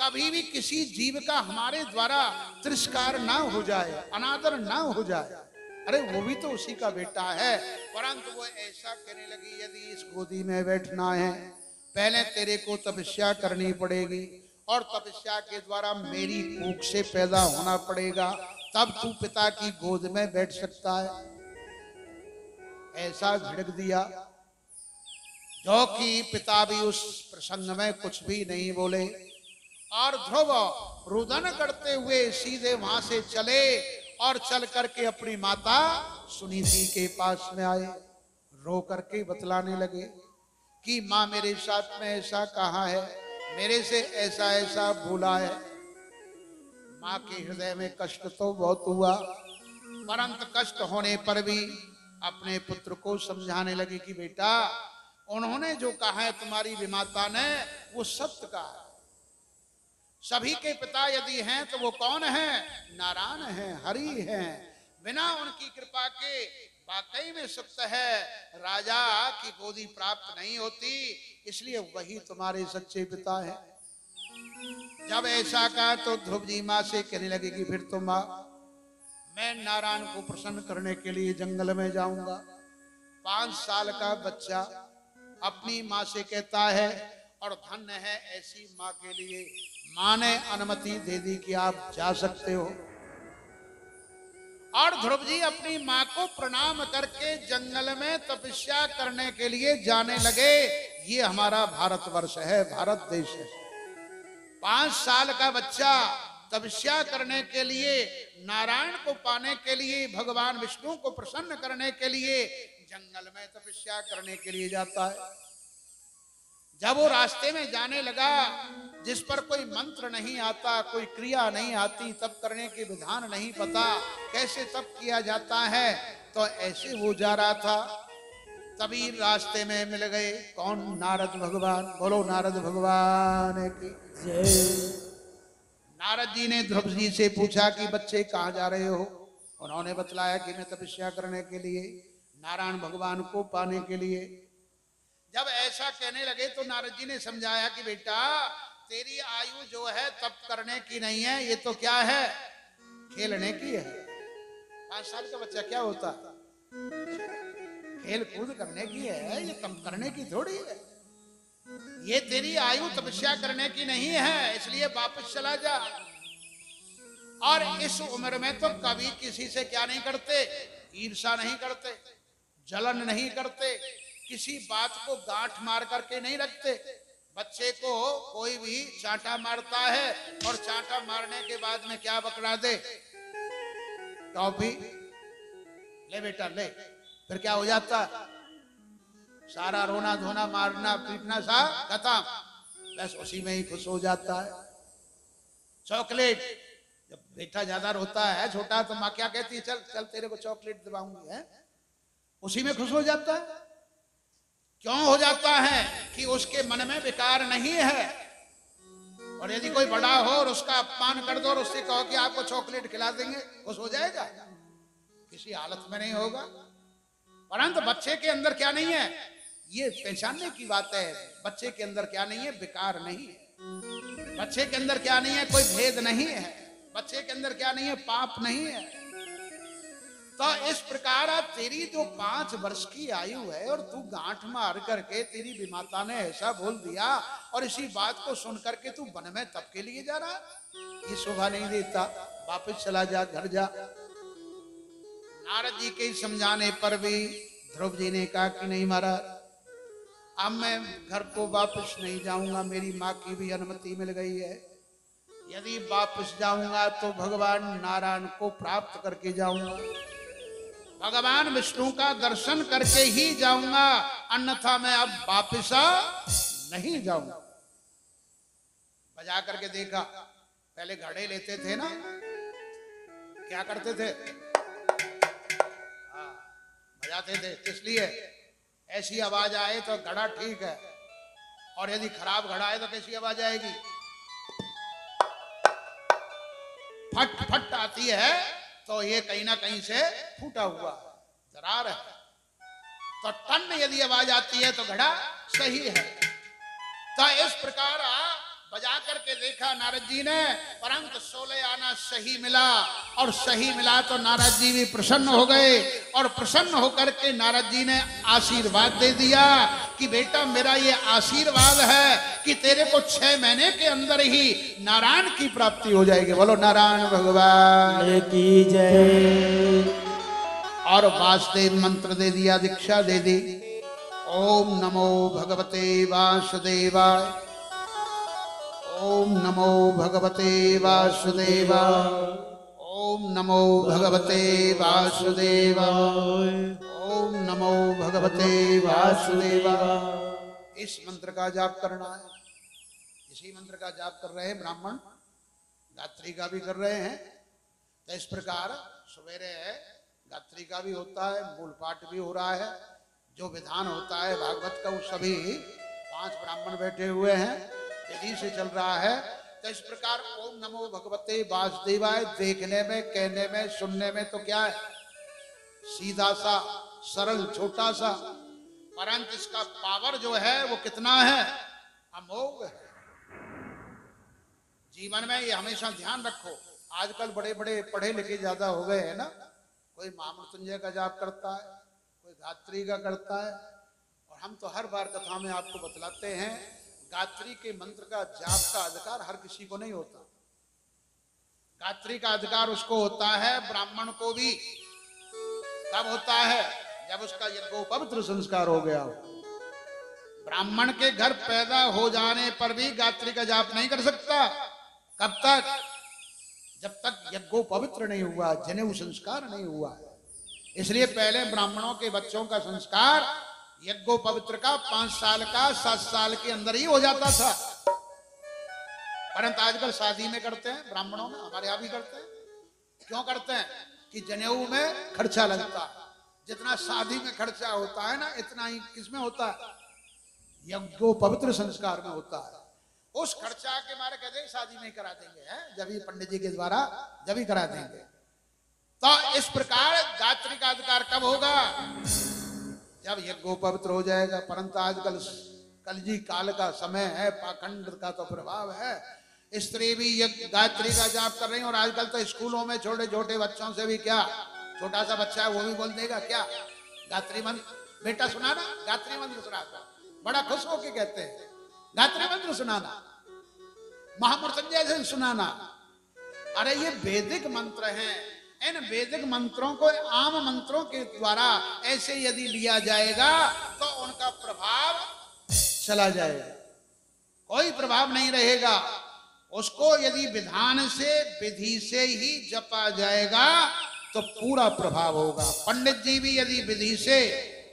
कभी भी किसी जीव का हमारे द्वारा तिरस्कार ना हो जाए, अनादर ना हो जाए। अरे वो भी तो उसी का बेटा है। परंतु वो ऐसा कहने लगी, यदि इस गोदी में बैठना है पहले तेरे को तपस्या करनी पड़ेगी और तपस्या के द्वारा मेरी कूख से पैदा होना पड़ेगा, तब तू पिता की गोद में बैठ सकता है। ऐसा झिड़क दिया, जो कि पिता भी उस प्रसंग में कुछ भी नहीं बोले। और ध्रुव रुदन करते हुए सीधे वहां से चले और चल करके अपनी माता सुनीति के पास में आए। रो करके बतलाने लगे कि माँ मेरे साथ में ऐसा कहा है, मेरे से ऐसा ऐसा बोला है। माँ के हृदय में कष्ट तो बहुत हुआ, परंतु कष्ट होने पर भी अपने पुत्र को समझाने लगी कि बेटा, उन्होंने जो कहा है तुम्हारी विमाता ने, वो सत्य कहा है। सभी के पिता यदि हैं तो वो कौन हैं? नारायण हैं, हरि हैं। बिना उनकी कृपा के वाकई में सत्य है राजा की गोदी प्राप्त नहीं होती, इसलिए वही तुम्हारे सच्चे पिता हैं। जब ऐसा कहा तो ध्रुव जी माँ से कहने लगे कि फिर तो माँ, मैं नारायण को प्रसन्न करने के लिए जंगल में जाऊंगा। पांच साल का बच्चा अपनी माँ से कहता है, और धन्य है ऐसी माँ के लिए, माँ ने अनुमति दे दी कि आप जा सकते हो। और ध्रुव जी अपनी माँ को प्रणाम करके जंगल में तपस्या करने के लिए जाने लगे। ये हमारा भारतवर्ष है, भारत देश है। पांच साल का बच्चा तपस्या करने के लिए, नारायण को पाने के लिए, भगवान विष्णु को प्रसन्न करने के लिए जंगल में तपस्या करने के लिए जाता है। जब वो रास्ते में जाने लगा, जिस पर कोई मंत्र नहीं आता, कोई क्रिया नहीं आती, तब करने के विधान नहीं पता, कैसे तब किया जाता है, तो ऐसे वो जा रहा था। तभी रास्ते में मिल गए कौन? नारद भगवान। बोलो नारद भगवान की जय। नारद जी ने ध्रुव जी से पूछा कि बच्चे कहाँ जा रहे हो? उन्होंने बतलाया कि मैं तपस्या करने के लिए, नारायण भगवान को पाने के लिए। जब ऐसा कहने लगे तो नारद जी ने समझाया कि बेटा तेरी आयु जो है तप करने की नहीं है, ये तो क्या है, खेलने की है। पांच साल का बच्चा क्या होता, खेल कूद करने की है, ये तप करने की थोड़ी है। ये तेरी आयु तपस्या करने की नहीं है, इसलिए वापस चला जा। और इस उम्र में तो कभी किसी से क्या नहीं करते, ईर्षा नहीं करते, जलन नहीं करते, किसी बात को गांठ मार करके नहीं रखते। बच्चे को कोई भी चांटा मारता है और चांटा मारने के बाद में क्या बकरा दे, टॉफी ले बेटा ले, फिर क्या हो जाता, सारा रोना धोना मारना पीटना सा खत्म, बस उसी में ही खुश हो जाता है। चॉकलेट, जब बेटा ज्यादा रोता है छोटा तो माँ क्या कहती है, चल चल तेरे को चॉकलेट दिलाऊंगी, है उसी में खुश हो जाता है। क्यों हो जाता है कि उसके मन में विकार नहीं है। और यदि कोई बड़ा हो और उसका अपमान कर दो और उससे कहो कि आपको चॉकलेट खिला देंगे, खुश हो जाएगा? किसी हालत में नहीं होगा। परंतु बच्चे के अंदर क्या नहीं है, ये पहचानने की बात है, बच्चे के अंदर क्या नहीं है, विकार नहीं है। बच्चे के अंदर क्या नहीं है, कोई भेद नहीं है। बच्चे के अंदर क्या नहीं है, पाप नहीं है। तो इस प्रकार आप तेरी जो पांच वर्ष की आयु है और तू गांठ मार करके तेरी विमाता ने ऐसा बोल दिया और इसी बात को सुन करके तू वन में तप के लिए जा रहा, ये शोभा नहीं देता, वापस चला जा, घर जा। नारद जी के समझाने पर भी ध्रुव जी ने कहा कि नहीं महाराज, अब मैं घर को वापस नहीं जाऊंगा, मेरी माँ की भी अनुमति मिल गई है। यदि वापस जाऊंगा तो भगवान नारायण को प्राप्त करके जाऊंगा, भगवान विष्णु का दर्शन करके ही जाऊंगा, अन्यथा मैं अब वापिस नहीं जाऊंगा। बजा करके देखा, पहले घड़े लेते थे ना, क्या करते थे, हाँ बजाते थे, इसलिए ऐसी आवाज आए तो घड़ा ठीक है, और यदि खराब घड़ा आए तो कैसी आवाज आएगी, फट फट आती है, तो ये कहीं ना कहीं से फूटा हुआ दरार है। तो टन यदि आवाज आती है तो घड़ा सही है। तो इस प्रकार बजा करके देखा नारद जी ने, परंतु सोलह आना सही मिला, और सही मिला तो नारद जी भी प्रसन्न हो गए, और प्रसन्न होकर के नारद जी ने आशीर्वाद दे दिया कि बेटा मेरा ये आशीर्वाद है कि तेरे को छह महीने के अंदर ही नारायण की प्राप्ति हो जाएगी। बोलो नारायण भगवान की जय। और वासुदेव मंत्र दे दिया, दीक्षा दे दी, ओम नमो भगवते वासुदेवाय, ओम नमो भगवते वासुदेवाय, ओम नमो भगवते वासुदेवाय, ओम नमो भगवते वासुदेवाय। इस मंत्र का जाप करना है। इसी मंत्र का जाप कर रहे हैं ब्राह्मण, गात्री का भी कर रहे हैं। तो इस प्रकार सवेरे है, गात्री का भी होता है, मूल पाठ भी हो रहा है, जो विधान होता है भागवत का, उस सभी पांच ब्राह्मण बैठे हुए हैं, विधि से चल रहा है। तो इस प्रकार ओम नमो भगवते वासुदेवाय देखने में, कहने में, सुनने में तो क्या है, सीधा सा, सरल, छोटा सा, परंतु इसका पावर जो है वो कितना है, अमोघ है। जीवन में ये हमेशा ध्यान रखो। आजकल बड़े बड़े पढ़े लिखे ज्यादा हो गए हैं ना, कोई महामृत्युंजय का जाप करता है, कोई गात्री का करता है, और हम तो हर बार कथा में आपको बतलाते हैं गात्री के मंत्र का जाप का अधिकार हर किसी को नहीं होता। गात्री का अधिकार उसको होता है, ब्राह्मण को भी तब होता है जब उसका यज्ञोपवित्र संस्कार हो गया हो। ब्राह्मण के घर पैदा हो जाने पर भी गात्री का जाप नहीं कर सकता। कब तक? जब तक यज्ञोपवित्र नहीं हुआ, जनेऊ संस्कार नहीं हुआ। इसलिए पहले ब्राह्मणों के बच्चों का संस्कार यज्ञोपवित्र का पांच साल का, सात साल के अंदर ही हो जाता था। परंतु आजकल शादी में करते हैं, ब्राह्मणों में, हमारे यहां भी करते हैं। क्यों करते हैं? कि जनेऊ में खर्चा लगता है, जितना शादी में खर्चा होता है ना इतना ही किसमें होता है, यज्ञो पवित्र संस्कार में होता है। उस खर्चा के मारे कहते हैं शादी में करा देंगे, हैं जब ही पंडित जी के द्वारा जब ही करा देंगे। तो इस प्रकार गात्री का अधिकार कब होगा? जब यज्ञो पवित्र हो जाएगा। परंतु आजकल कलजी काल का समय है, पाखंड का तो प्रभाव है, स्त्री भी गायत्री का जाप कर रही है। और आजकल तो स्कूलों में छोटे छोटे बच्चों से भी, क्या छोटा सा बच्चा है वो भी बोल देगा क्या गायत्री मंत्र, बेटा सुनाना गायत्री मंत्र सुनाता, बड़ा खुश होके कहते हैं गायत्री मंत्र सुनाना, महामृत्युंजय से सुनाना। अरे ये वैदिक मंत्र हैं, इन वैदिक मंत्रों को आम मंत्रों के द्वारा ऐसे यदि लिया जाएगा तो उनका प्रभाव चला जाएगा, कोई प्रभाव नहीं रहेगा। उसको यदि विधान से विधि से ही जपा जाएगा तो पूरा प्रभाव होगा। पंडित जी भी यदि विधि से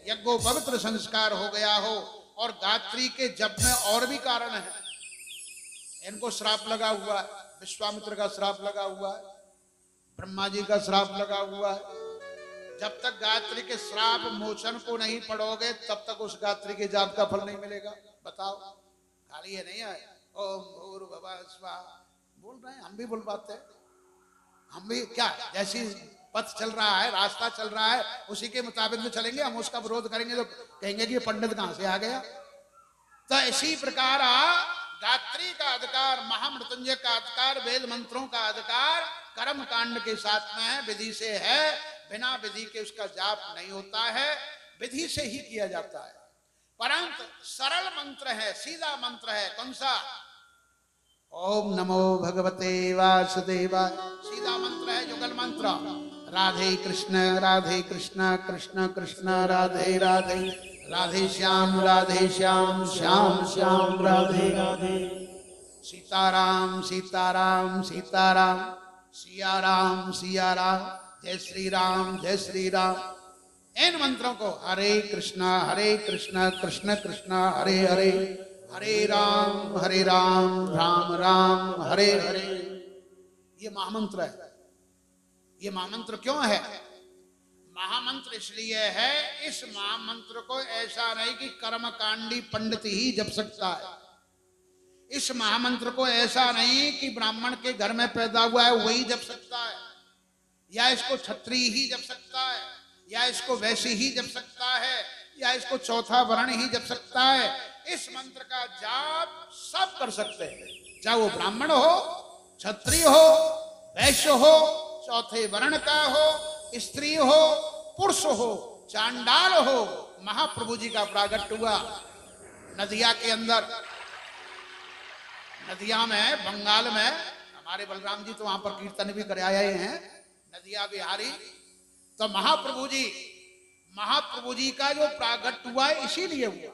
यज्ञो पवित्र संस्कार हो गया हो, और गायत्री के जप में और भी कारण है, इनको श्राप लगा हुआ है, विश्वामित्र का श्राप लगा हुआ है, ब्रह्मा जी का श्राप लगा हुआ है। जब तक गायत्री के श्राप मोचन को नहीं पढ़ोगे तब तक उस गायत्री के जाप का फल नहीं मिलेगा। बताओ, खाली ये नहीं है ओम बाबा बोल रहे हैं, हम भी बोल पाते हैं, हम भी क्या जैसी पथ चल रहा है, रास्ता चल रहा है, उसी के मुताबिक तो चलेंगे। हम उसका विरोध करेंगे तो कहेंगे कि पंडित कहां से आ गया। तो इसी प्रकार गायत्री का अधिकार, महामृत्युंजय का अधिकार, वेद मंत्रों का अधिकार कर्म कांड के साथ में है, विधि से है। बिना विधि के उसका जाप नहीं होता है, विधि से ही किया जाता है। परंतु सरल मंत्र है, सीधा मंत्र है, कौन सा? ओम नमो भगवते वासुदेवाय, सीधा मंत्र है, युगल मंत्र। राधे कृष्ण राधे कृष्ण कृष्ण कृष्ण राधे राधे, राधे श्याम राधे श्याम श्याम श्याम राधे राधे, सीताराम सीताराम सीताराम, सिया राम सिया राम, जय श्री राम जय श्री राम। इन मंत्रों को हरे कृष्णा हरे कृष्णा कृष्ण कृष्णा हरे हरे, हरे राम हरे राम राम राम हरे हरे, ये महामंत्र है। ये महामंत्र क्यों है? महामंत्र इसलिए है, इस महामंत्र को ऐसा नहीं कि कर्मकांडी पंडित ही जप सकता है, इस महामंत्र को ऐसा नहीं कि ब्राह्मण के घर में पैदा हुआ है वही जप सकता है, या इसको क्षत्रिय ही जप सकता है, या इसको वैसी ही जप सकता है, या इसको चौथा वर्ण ही जप सकता है। इस मंत्र का जाप सब कर सकते हैं, चाहे वो ब्राह्मण हो, क्षत्रिय हो, वैश्य हो, चौथे वर्ण का हो, स्त्री हो, पुरुष हो, चांडाल हो। महाप्रभु जी का प्रागट्य हुआ नदिया के अंदर, नदिया में, बंगाल में। हमारे बलराम जी तो वहां पर कीर्तन भी कर आए हैं, नदिया बिहारी। तो महाप्रभु जी महाप्रभु जी का जो प्रागट्य हुआ है इसीलिए हुआ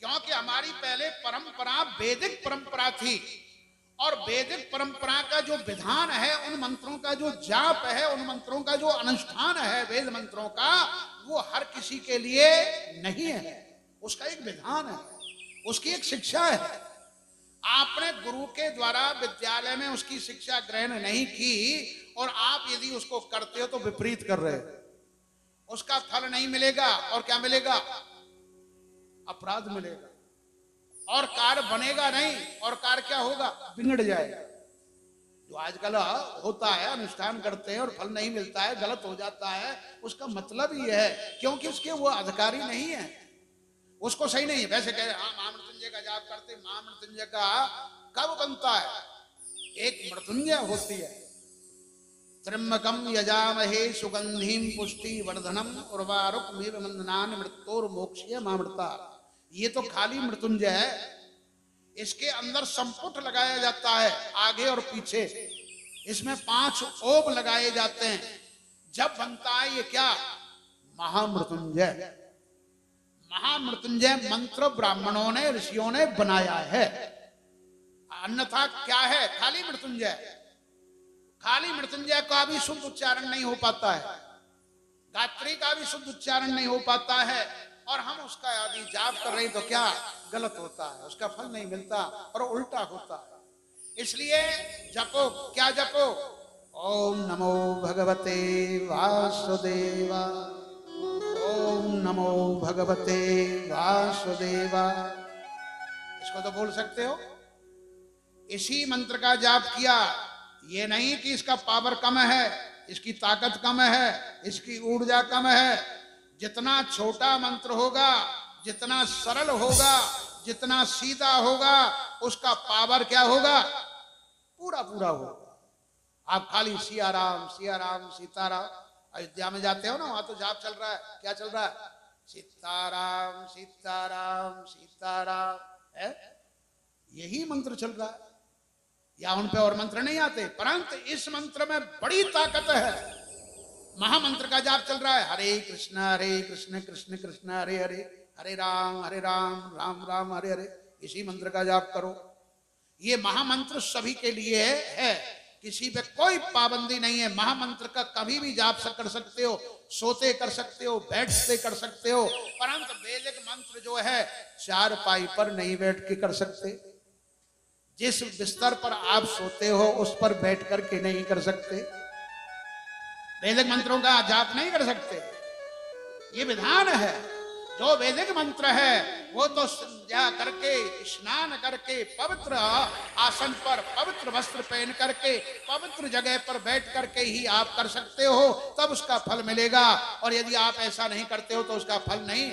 क्योंकि हमारी पहले परंपरा वैदिक परंपरा थी, और वैदिक परंपरा का जो विधान है, उन मंत्रों का जो जाप है, उन मंत्रों का जो अनुष्ठान है वेद मंत्रों का, वो हर किसी के लिए नहीं है। उसका एक विधान है, उसकी एक शिक्षा है। आपने गुरु के द्वारा विद्यालय में उसकी शिक्षा ग्रहण नहीं की, और आप यदि उसको करते हो तो विपरीत कर रहे हो, उसका फल नहीं मिलेगा। और क्या मिलेगा? अपराध मिलेगा, और कार बनेगा नहीं, और कार क्या होगा? बिगड़ जाएगा। जो आजकल होता है, अनुष्ठान करते हैं और फल नहीं मिलता है, गलत हो जाता है, उसका मतलब ये है क्योंकि उसके वो अधिकारी नहीं है, उसको सही नहीं है। वैसे कह रहे हाँ महामृत्युंजय का जाप करते, महामृत्युंजय का कब बनता है? एक मृत्युंजय होती है। त्र्यंबकम यजामहे सुगंधिम पुष्टि वर्धनम उर्वारुकमिव वंदनान् मृत्योर्मोक्षय मामृता। ये तो खाली मृत्युंजय है, इसके अंदर संपुट लगाया जाता है आगे और पीछे, इसमें पांच ओब लगाए जाते हैं। जब बनता है ये क्या? महामृत्युंजय। महामृत्युंजय मंत्र ब्राह्मणों ने, ऋषियों ने बनाया है, अन्यथा क्या है? खाली मृत्युंजय। खाली मृत्युंजय का भी शुद्ध उच्चारण नहीं हो पाता है, गायत्री का भी शुद्ध उच्चारण नहीं हो पाता है, और हम उसका यदि जाप कर रहे हैं तो क्या गलत होता है, उसका फल नहीं मिलता और उल्टा होता है। इसलिए जपो, क्या जपो? ओम नमो भगवते वासुदेवा, नमो भगवते वासुदेवा। इसको तो बोल सकते हो। इसी मंत्र का जाप किया, ये नहीं कि इसका पावर कम है, इसकी ताकत कम है, इसकी ऊर्जा कम है। जितना छोटा मंत्र होगा, जितना सरल होगा, जितना सीधा होगा, उसका पावर क्या होगा? पूरा पूरा होगा। आप खाली सिया राम सिया राम सीताराम, अयोध्या में जाते हो ना, वहां तो जाप चल रहा है। क्या चल रहा है? सीताराम सीताराम सीताराम, है यही मंत्र चल रहा है। या उन पे और मंत्र नहीं आते, परंतु इस मंत्र में बड़ी ताकत है। महामंत्र का जाप चल रहा है। हरे कृष्णा हरे कृष्ण कृष्ण कृष्ण हरे हरे, हरे राम हरे राम राम राम हरे हरे, इसी मंत्र का जाप करो। ये महामंत्र सभी के लिए है, किसी पे कोई पाबंदी नहीं है। महामंत्र का कभी भी जाप कर सकते हो, सोते कर सकते हो, बैठते कर सकते हो, परंतु वैदिक मंत्र जो है चार पाई पर नहीं बैठ के कर सकते। जिस बिस्तर पर आप सोते हो उस पर बैठ कर के नहीं कर सकते, वैदिक मंत्रों का जाप नहीं कर सकते। ये विधान है। जो वैदिक मंत्र है वो तो संध्या करके, स्नान करके, पवित्र आसन पर पवित्र वस्त्र पहन करके, पवित्र जगह पर बैठ करके ही आप कर सकते हो, तब उसका फल मिलेगा। और यदि आप ऐसा नहीं करते हो तो उसका फल नहीं,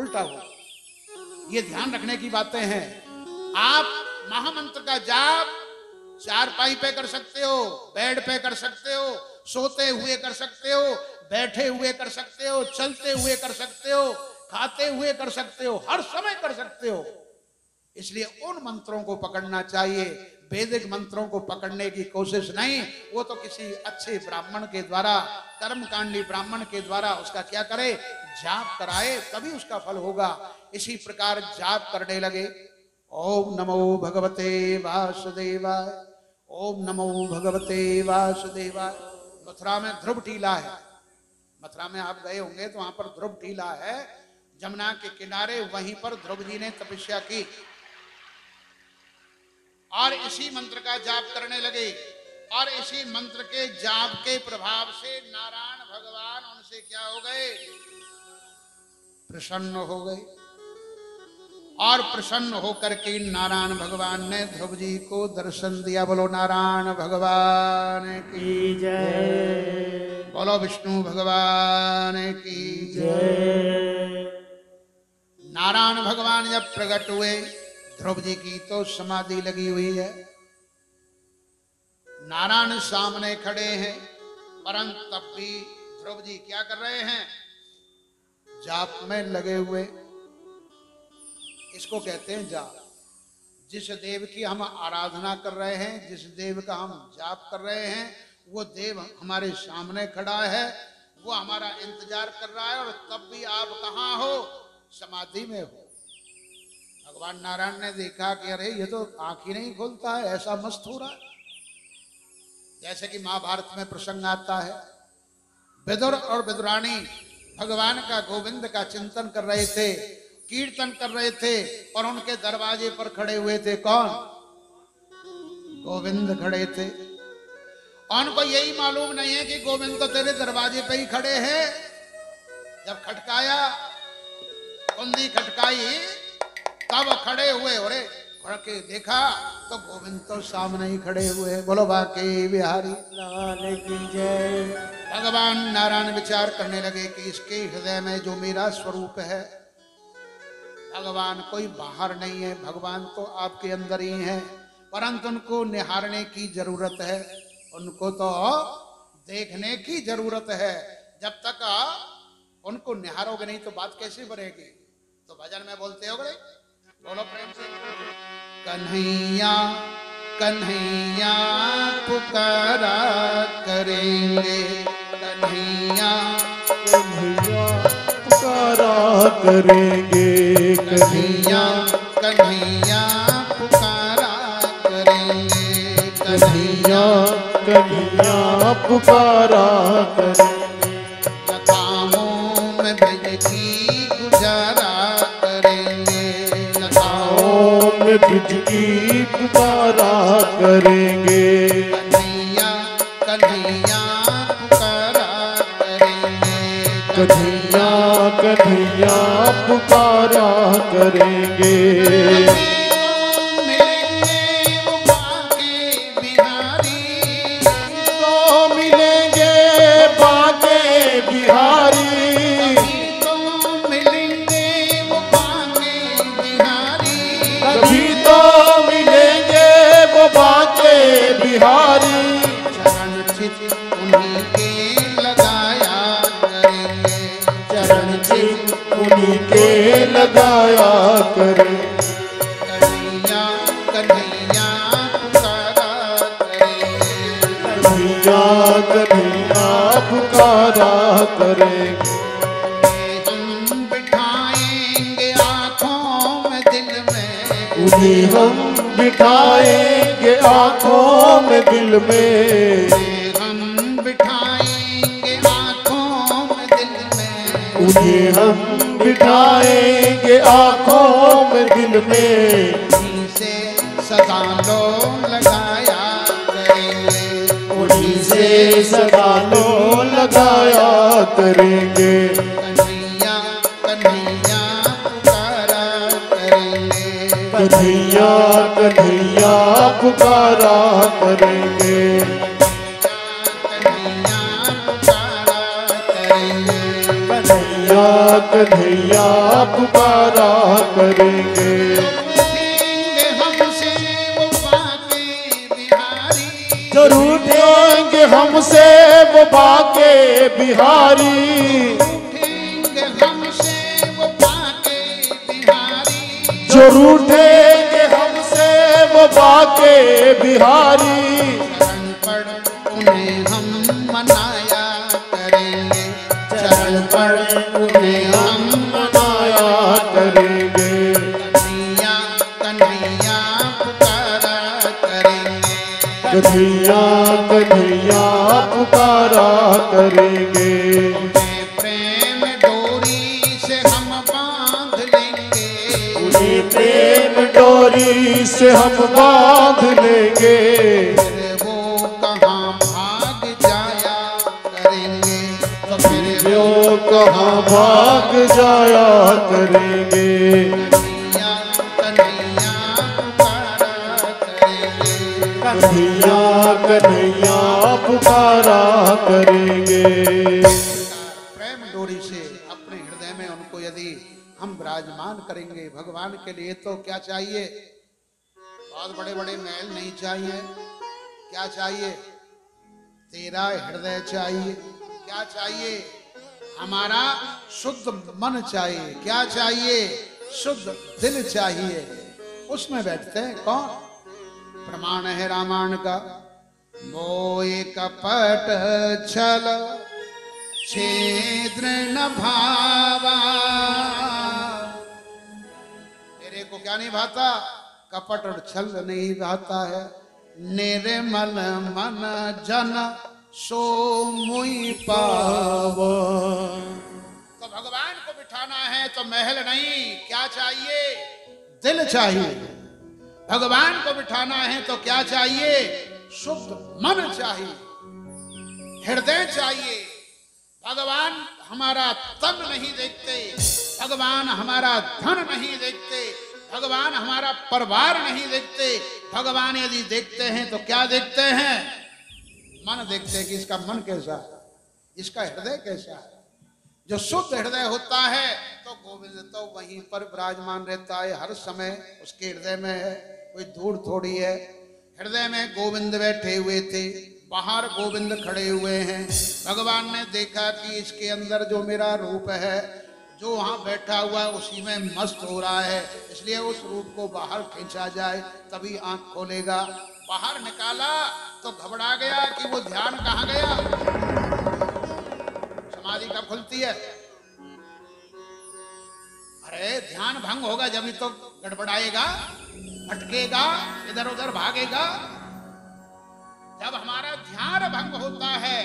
उल्टा हो। ये ध्यान रखने की बातें हैं। आप महामंत्र का जाप चारपाई पे कर सकते हो, बेड पे कर सकते हो, सोते हुए कर सकते हो, बैठे हुए कर सकते हो, चलते हुए कर सकते हो, खाते हुए कर सकते हो, हर समय कर सकते हो। इसलिए उन मंत्रों को पकड़ना चाहिए। वैदिक मंत्रों को पकड़ने की कोशिश नहीं, वो तो किसी अच्छे ब्राह्मण के द्वारा, कर्मकांडी ब्राह्मण के द्वारा उसका क्या करे, जाप कराए, तभी उसका फल होगा। इसी प्रकार जाप करने लगे। ओम नमो भगवते वासुदेवाय, ओम नमो भगवते वासुदेवाय। मथुरा में ध्रुव टीला है। मथुरा में आप गए होंगे तो वहां पर ध्रुव टीला है, जमुना के किनारे। वहीं पर ध्रुव जी ने तपस्या की और इसी मंत्र का जाप करने लगे। और इसी मंत्र के जाप के प्रभाव से नारायण भगवान उनसे क्या हो गए? प्रसन्न हो गए। और प्रसन्न होकर के नारायण भगवान ने ध्रुव जी को दर्शन दिया। बोलो नारायण भगवान की जय, बोलो विष्णु भगवान की जय। नारायण भगवान जब प्रकट हुए, ध्रुव जी की तो समाधि लगी हुई है। नारायण सामने खड़े हैं, परंतु तब भी ध्रुव जी क्या कर रहे हैं? जाप में लगे हुए। इसको कहते हैं जाप। जिस देव की हम आराधना कर रहे हैं, जिस देव का हम जाप कर रहे हैं, वो देव हमारे सामने खड़ा है, वो हमारा इंतजार कर रहा है। और तब भी आप कहाँ हो? समाधि में हो। भगवान नारायण ने देखा कि अरे ये तो आंख ही नहीं खोलता है, ऐसा मस्त हो रहा है। जैसे कि महाभारत में प्रसंग आता है, विदुर और विदुरानी भगवान का, गोविंद का चिंतन कर रहे थे, कीर्तन कर रहे थे, और उनके दरवाजे पर खड़े हुए थे कौन? गोविंद खड़े थे। उनको यही मालूम नहीं है कि गोविंद तो तेरे दरवाजे पे ही खड़े हैं। जब खटकाया, कुंडी खटकाई, तब खड़े हुए। अरे के देखा तो गोविंद तो सामने ही खड़े हुए। बोलो बाके बिहारी लाल की जय। भगवान नारायण विचार करने लगे कि इसके हृदय में जो मेरा स्वरूप है, भगवान कोई बाहर नहीं है, भगवान तो आपके अंदर ही है, परंतु उनको निहारने की जरूरत है, उनको तो देखने की जरूरत है। जब तक उनको निहारोगे नहीं तो बात कैसे बनेगी? तो भजन में बोलते हो गए, बोलो प्रेम से, कन्हैया कन्हैया पुकारा करेंगे, कन्हैया कन्हैया पुकारा करेंगे, कन्हैया कन्हैया पुकारा करेंगे, कन्हैया कन्हैया पुकारा करेंगे, बिजली पुकारा करेंगे, कन्हैया कन्हैया पुकारा करेंगे, कन्हैया कन्हैया पुकारा करेंगे। मिलेंगे बाके बिहारी तो मिलेंगे बाके बिहारी तो मिलेंगे बाके बिहारी तभी तो मिलेंगे वो बाके बिहारी। चरण चित उन्हीं के लगाया करेंगे चरण चित उन्हीं के लगाया करेंगे। कन्हैया कन्हैया पुकारा करेंगे कन्हैया कन्हैया पुकारा करेंगे। हम बिठाएंगे आँखों में दिल में उन्हें हम बिठाएंगे आँखों में दिल में। उन्हें हम बिठाएंगे आँखों में दिल में। उन्हीं से सदा लो लगाया करेंगे उन्हीं से सदा लो लगाया करेंगे। कन्हैया कन्हैया पुकारा करेंगे कन्हैया कन्हैया पुकारा करेंगे। कन्हैया पुकारा करेंगे। रूठेंगे हमसे वो बाके बिहारी जो रूठेंगे हमसे वो बाके बिहारी। रूठेंगे हमसे वो बाके बिहारी जो रूठेंगे हमसे वो बाके बिहारी। चरण पढ़ उन्हें हम मनाया करेंगे चरण पढ़ कन्हैया कन्हैया पुकारा करेंगे। उन्हें प्रेम डोरी से हम बांध लेंगे उन्हें प्रेम डोरी से हम बांध लेंगे। फिर वो कहाँ भाग जाया करेंगे तो फिर वो कहाँ भाग जाया करेंगे। कन्हैया कन्हैया पुकारा करेंगे। प्रेम डोरी से अपने हृदय में उनको यदि हम विराजमान करेंगे। भगवान के लिए तो क्या चाहिए? बहुत बड़े बड़े महल नहीं चाहिए। क्या चाहिए? तेरा हृदय चाहिए। क्या चाहिए? हमारा शुद्ध मन चाहिए। क्या चाहिए? शुद्ध दिल चाहिए। उसमें बैठते हैं। कौन प्रमाण है रामायण का? मोहि कपट छल छिद्र न भावा। मेरे को क्या नहीं भाता? कपट और छल नहीं भाता है। निर्मल मन जन सो मुई पावा। तो भगवान को बिठाना है तो महल नहीं। क्या चाहिए? दिल चाहिए। भगवान को बिठाना है तो क्या चाहिए? शुद्ध मन चाहिए, हृदय चाहिए। भगवान हमारा तन नहीं देखते, भगवान हमारा धन नहीं देखते, भगवान हमारा परिवार नहीं देखते। भगवान यदि देखते हैं तो क्या देखते हैं? मन देखते हैं कि इसका मन कैसा है, इसका हृदय कैसा है। जो शुद्ध हृदय होता है तो गोविंद तो वहीं पर विराजमान रहता है। हर समय उसके हृदय में है, कोई दूर थोड़ी है। हृदय में गोविंद बैठे हुए थे, बाहर गोविंद खड़े हुए हैं। भगवान ने देखा कि इसके अंदर जो मेरा रूप है, जो वहाँ बैठा हुआ है, उसी में मस्त हो रहा है, इसलिए उस रूप को बाहर खींचा जाए तभी आँख खोलेगा। बाहर निकाला तो घबरा गया कि वो ध्यान कहाँ गया। समाधि कब खुलती है? अरे ध्यान भंग होगा जब, तो गड़बड़ाएगा, भटकेगा, इधर उधर भागेगा। जब हमारा ध्यान भंग होता है,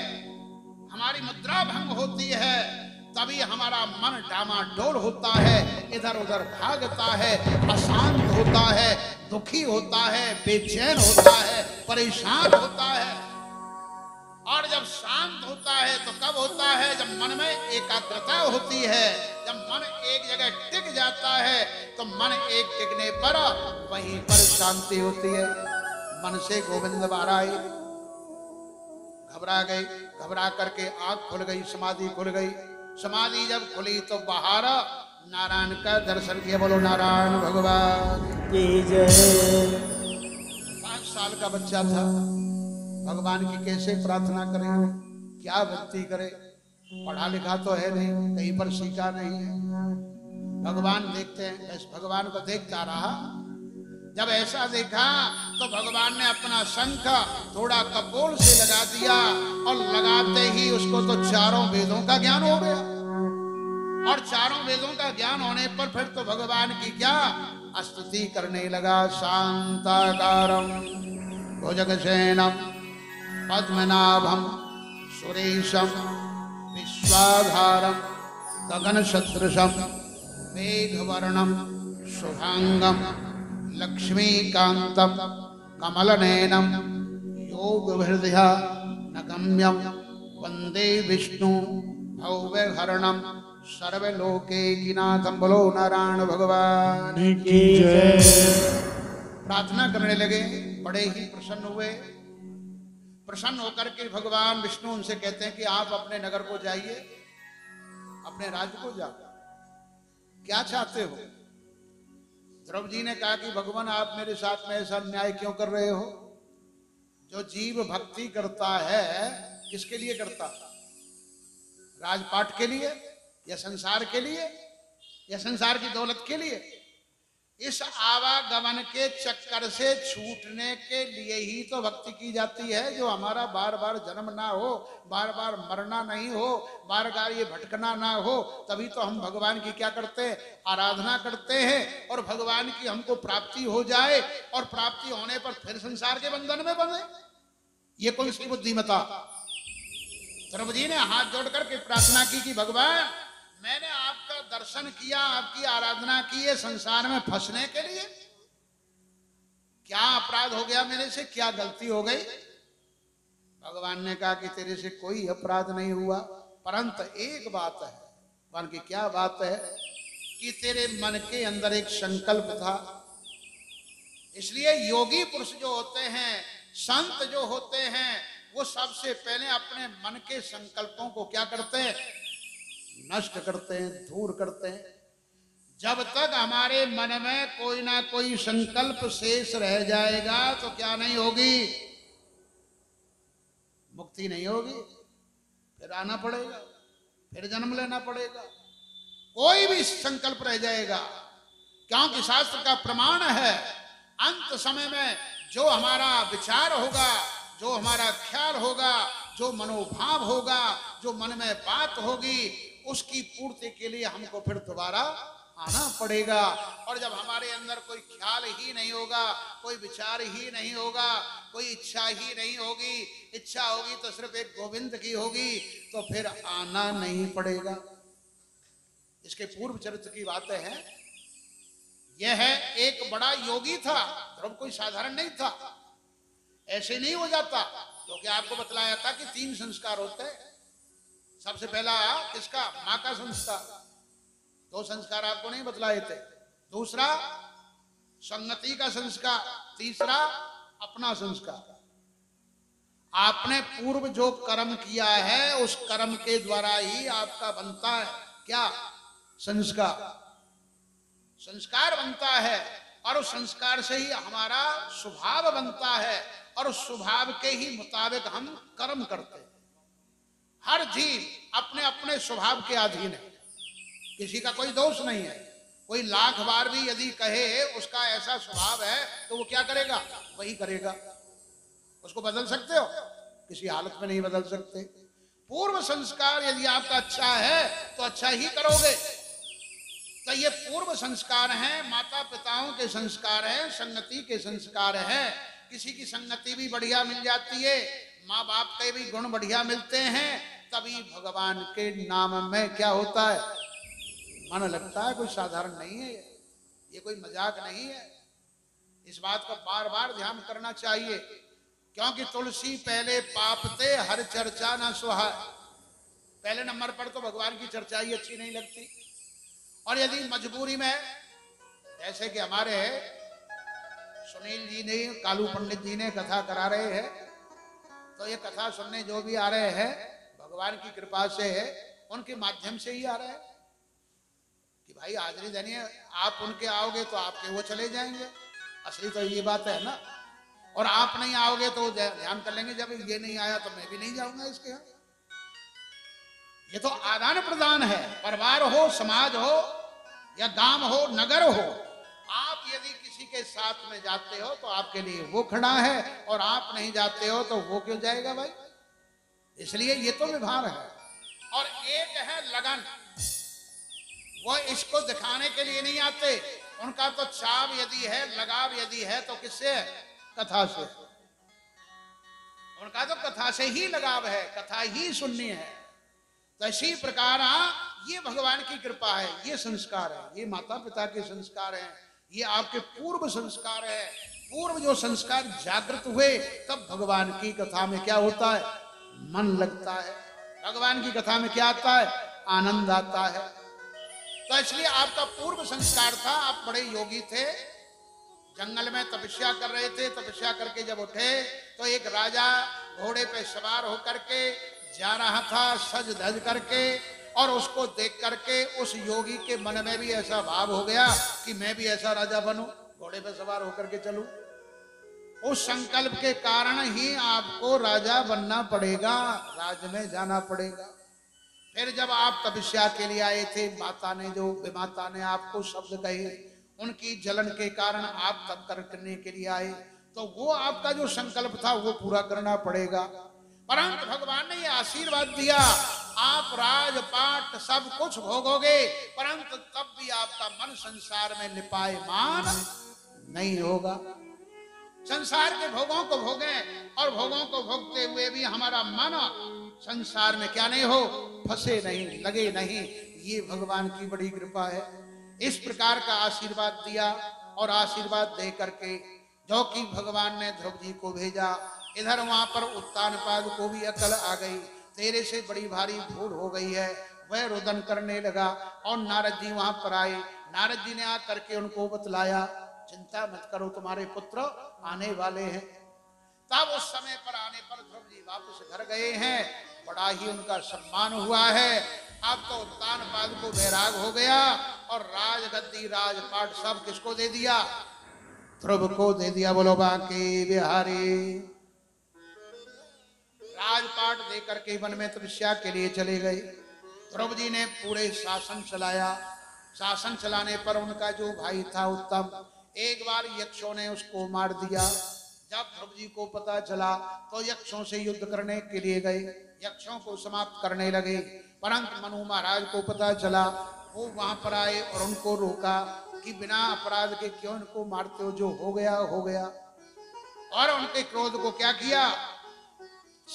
हमारी मुद्रा भंग होती है, तभी हमारा मन डामाडोल होता है, इधर उधर भागता है, अशांत होता है, दुखी होता है, बेचैन होता है, परेशान होता है। और जब शांत होता है तो कब होता है? जब मन में एकाग्रता होती है, जब मन एक जगह टिक जाता है तो मन एक टिकने पर वहीं पर शांति होती है। मन से गोविंद बाराई घबरा गई, घबरा करके आंख खुल गई, समाधि खुल गई। समाधि जब खुली तो बाहर नारायण का दर्शन किया। बोलो नारायण भगवान की जय। पांच साल का बच्चा था, भगवान की कैसे प्रार्थना करे, क्या भक्ति करे, पढ़ा लिखा तो है नहीं, कहीं पर सीखा नहीं है। भगवान देखते हैं, भगवान को देखता रहा। जब ऐसा देखा तो भगवान ने अपना शंख थोड़ा कपोल से लगा दिया और लगाते ही उसको तो चारों वेदों का ज्ञान हो गया। और चारों वेदों का ज्ञान होने पर फिर तो भगवान की क्या स्तुति करने लगा। शांताकारं भुजगशयनं पद्मनाभं सुरेशं विश्वाधारं गगनसदृशं मेघवर्णं शुभांगं लक्ष्मीकांतं कमलनयनं योगभिर्ध्यां नगम्यं वंदे विष्णु भवभयहरणं सर्वलोके कीनाथं। बोलो नारायण भगवान की जय। प्रार्थना करने लगे, बड़े ही प्रसन्न हुए। प्रसन्न होकर के भगवान विष्णु उनसे कहते हैं कि आप अपने नगर को जाइए, अपने राज्य को जाओ, क्या चाहते हो? ध्रुव जी ने कहा कि भगवान आप मेरे साथ में ऐसा न्याय क्यों कर रहे हो? जो जीव भक्ति करता है किसके लिए करता? राजपाट के लिए या संसार के लिए या संसार की दौलत के लिए? इस आवागमन के चक्कर से छूटने के लिए ही तो भक्ति की जाती है। जो हमारा बार बार जन्म ना हो, बार बार मरना नहीं हो, बार बार ये भटकना ना हो, तभी तो हम भगवान की क्या करते हैं? आराधना करते हैं। और भगवान की हमको प्राप्ति हो जाए और प्राप्ति होने पर फिर संसार के बंधन में बंधे, ये कौन सी बुद्धिमता? ध्रुव जी ने हाथ जोड़ करके प्रार्थना की कि भगवान मैंने आपका दर्शन किया, आपकी आराधना की है संसार में फंसने के लिए। क्या अपराध हो गया मेरे से, क्या गलती हो गई? भगवान ने कहा कि तेरे से कोई अपराध नहीं हुआ, परंतु एक बात है। भगवान की क्या बात है? कि तेरे मन के अंदर एक संकल्प था। इसलिए योगी पुरुष जो होते हैं, संत जो होते हैं, वो सबसे पहले अपने मन के संकल्पों को क्या करते हैं? नष्ट करते हैं, दूर करते हैं। जब तक हमारे मन में कोई ना कोई संकल्प शेष रह जाएगा तो क्या नहीं होगी? मुक्ति नहीं होगी। फिर आना पड़ेगा, फिर जन्म लेना पड़ेगा, कोई भी संकल्प रह जाएगा। क्योंकि शास्त्र का प्रमाण है, अंत समय में जो हमारा विचार होगा, जो हमारा ख्याल होगा, जो मनोभाव होगा, जो मन में बात होगी, उसकी पूर्ति के लिए हमको फिर दोबारा आना पड़ेगा। और जब हमारे अंदर कोई ख्याल ही नहीं होगा, कोई विचार ही नहीं होगा, कोई इच्छा ही नहीं होगी, इच्छा होगी तो सिर्फ एक गोविंद की होगी, तो फिर आना नहीं पड़ेगा। इसके पूर्व चरित्र की बातें हैं। यह है एक बड़ा योगी था, ध्रुव कोई साधारण नहीं था। ऐसे नहीं हो जाता, क्योंकि तो आपको बतलाया था कि तीन संस्कार होते हैं। सबसे पहला किसका? माँ का संस्कार। दो संस्कार आपको नहीं बतलाए थे। दूसरा संगति का संस्कार, तीसरा अपना संस्कार। आपने पूर्व जो कर्म किया है उस कर्म के द्वारा ही आपका बनता है क्या? संस्कार। संस्कार बनता है और उस संस्कार से ही हमारा स्वभाव बनता है और उस स्वभाव के ही मुताबिक हम कर्म करते हैं। हर जीव अपने अपने स्वभाव के अधीन है, किसी का कोई दोष नहीं है। कोई लाख बार भी यदि कहे उसका ऐसा स्वभाव है तो वो क्या करेगा? वही करेगा। उसको बदल सकते हो? किसी हालत में नहीं बदल सकते। पूर्व संस्कार यदि आपका अच्छा है तो अच्छा ही करोगे। तो ये पूर्व संस्कार हैं, माता पिताओं के संस्कार हैं, संगति के संस्कार हैं। किसी की संगति भी बढ़िया मिल जाती है, माँ बाप के भी गुण बढ़िया मिलते हैं, तभी भगवान के नाम में क्या होता है? मन लगता है। कोई साधारण नहीं है, ये कोई मजाक नहीं है। इस बात का बार बार ध्यान करना चाहिए। क्योंकि तुलसी पहले पाप ते हर चर्चा न सुहाय। पहले नंबर पर तो भगवान की चर्चा ही अच्छी नहीं लगती, और यदि मजबूरी में जैसे कि हमारे सुनील जी ने, कालू पंडित जी ने कथा करा रहे हैं, तो ये कथा सुनने जो भी आ रहे हैं भगवान की कृपा से है, उनके माध्यम से ही आ रहे हैं कि भाई हाजरी देनी है। आप उनके आओगे तो आपके वो चले जाएंगे, असली तो ये बात है ना। और आप नहीं आओगे तो ध्यान कर लेंगे, जब ये नहीं आया तो मैं भी नहीं जाऊंगा इसके यहाँ। ये तो आदान प्रदान है, परिवार हो, समाज हो, या गांव हो, नगर हो, आप यदि किसी के साथ में जाते हो तो आपके लिए वो खड़ा है, और आप नहीं जाते हो तो वो क्यों जाएगा भाई। इसलिए ये तो व्यवहार है। और एक है लगन, वो इसको दिखाने के लिए नहीं आते, उनका तो चाव यदि है, लगाव यदि है, तो किससे? कथा से। उनका तो कथा से ही लगाव है, कथा ही सुननी है। तो इसी प्रकार ये भगवान की कृपा है, ये संस्कार है, ये माता पिता के संस्कार है, ये आपके पूर्व संस्कार है। पूर्व जो संस्कार जागृत हुए तब भगवान की कथा में क्या होता है? मन लगता है। भगवान की कथा में क्या आता है? आनंद आता है। तो इसलिए आपका पूर्व संस्कार था, आप बड़े योगी थे, जंगल में तपस्या कर रहे थे। तपस्या करके जब उठे तो एक राजा घोड़े पे सवार होकर के जा रहा था सज धज करके, और उसको देख करके उस योगी के मन में भी ऐसा भाव हो गया कि मैं भी ऐसा राजा बनूं, घोड़े पे सवार होकर के चलूं। उस संकल्प के कारण ही आपको राजा बनना पड़ेगा, राज में जाना पड़ेगा। फिर जब आप तपस्या के लिए आए थे, माता ने जो माता ने आपको शब्द कहे, उनकी जलन के कारण आप तप करने के लिए आए, तो वो आपका जो संकल्प था वो पूरा करना पड़ेगा। परंतु भगवान ने ये आशीर्वाद दिया, आप राजपाट सब कुछ भोगोगे, परंतु तब भी आपका मन संसार में लिपायमान नहीं होगा। संसार के भोगों को भोगे, और भोगों को भोगते हुए भी हमारा मन संसार में क्या नहीं हो, फंसे नहीं, लगे नहीं। ये भगवान की बड़ी कृपा है। इस प्रकार का आशीर्वाद दिया, और आशीर्वाद दे करके जो कि भगवान ने ध्रुव जी को भेजा। इधर वहां पर उत्तानपाद को भी अकल आ गई, तेरे से बड़ी भारी भूल हो गई है, वह रोदन करने लगा। और नारद जी वहां पर आए, नारद जी ने आकर के उनको बतलाया, चिंता मत करो, तुम्हारे पुत्र आने वाले हैं। तब उस समय पर आने पर ध्रुव जी वापस घर गए हैं, बड़ा ही उनका सम्मान हुआ है। अब तो उत्तानपाद को बैराग हो गया, और राजगद्दी राजपाट सब किसको दे दिया? ध्रुव को दे दिया। बोलो बांके बिहारी। राजपाट दे करके वन में तपस्या के लिए चले गए। ध्रुव जी ने पूरे शासन चलाया। शासन चलाने पर उनका जो भाई था उत्तम, एक बार यक्षों ने उसको मार दिया। जब ध्रुव जी को पता चला तो यक्षों से युद्ध करने के लिए गए, यक्षों को समाप्त करने लगे। परंतु मनु महाराज को पता चला, वो वहां पर आए और उनको रोका कि बिना अपराध के क्यों इनको मारते हो, जो हो गया हो गया। और उनके क्रोध को क्या किया?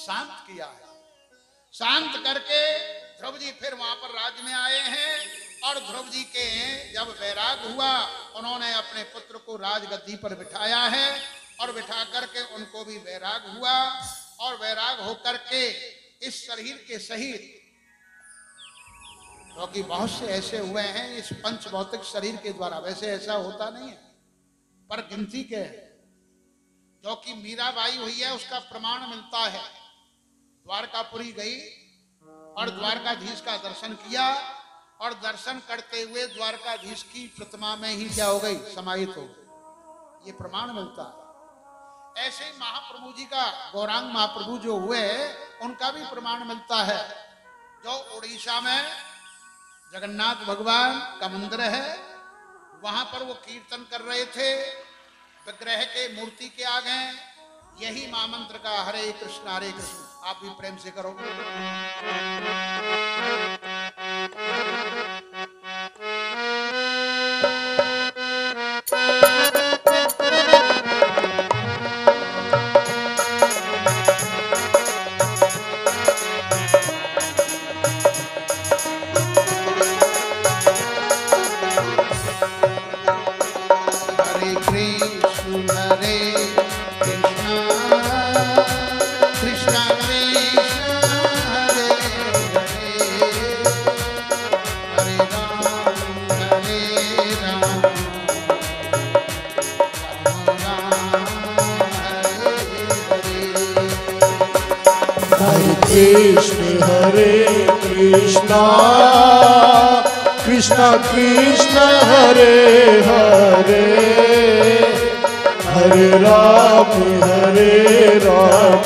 शांत किया है। शांत करके ध्रुव जी फिर वहां पर राज में आए हैं, और ध्रुव जी के जब बैराग हुआ, उन्होंने अपने पुत्र को राजगद्दी पर बिठाया है, और बिठा करके उनको भी बैराग हुआ। और बैराग होकर के इस शरीर के सहित, क्योंकि तो बहुत से ऐसे हुए हैं इस पंच भौतिक शरीर के द्वारा, वैसे ऐसा होता नहीं है पर गिनती के है। जो कि मीराबाई हुई है उसका प्रमाण मिलता है, द्वारकापुरी गई और द्वारकाधीश का दर्शन किया, और दर्शन करते हुए द्वारकाधीश की प्रतिमा में ही क्या हो गई? समाहित हो गई। ये प्रमाण मिलता है। ऐसे ही महाप्रभु जी का, गौरांग महाप्रभु जो हुए उनका भी प्रमाण मिलता है। जो उड़ीसा में जगन्नाथ भगवान का मंदिर है, वहां पर वो कीर्तन कर रहे थे, विग्रह के मूर्ति के आ गए, यही महामंत्र का हरे कृष्ण हरे कृष्ण। आप भी प्रेम से करो। Krishna Hare Krishna कृष्ण हरे कृष्णा कृष्णा कृष्ण हरे हरे हरे राम हरे राम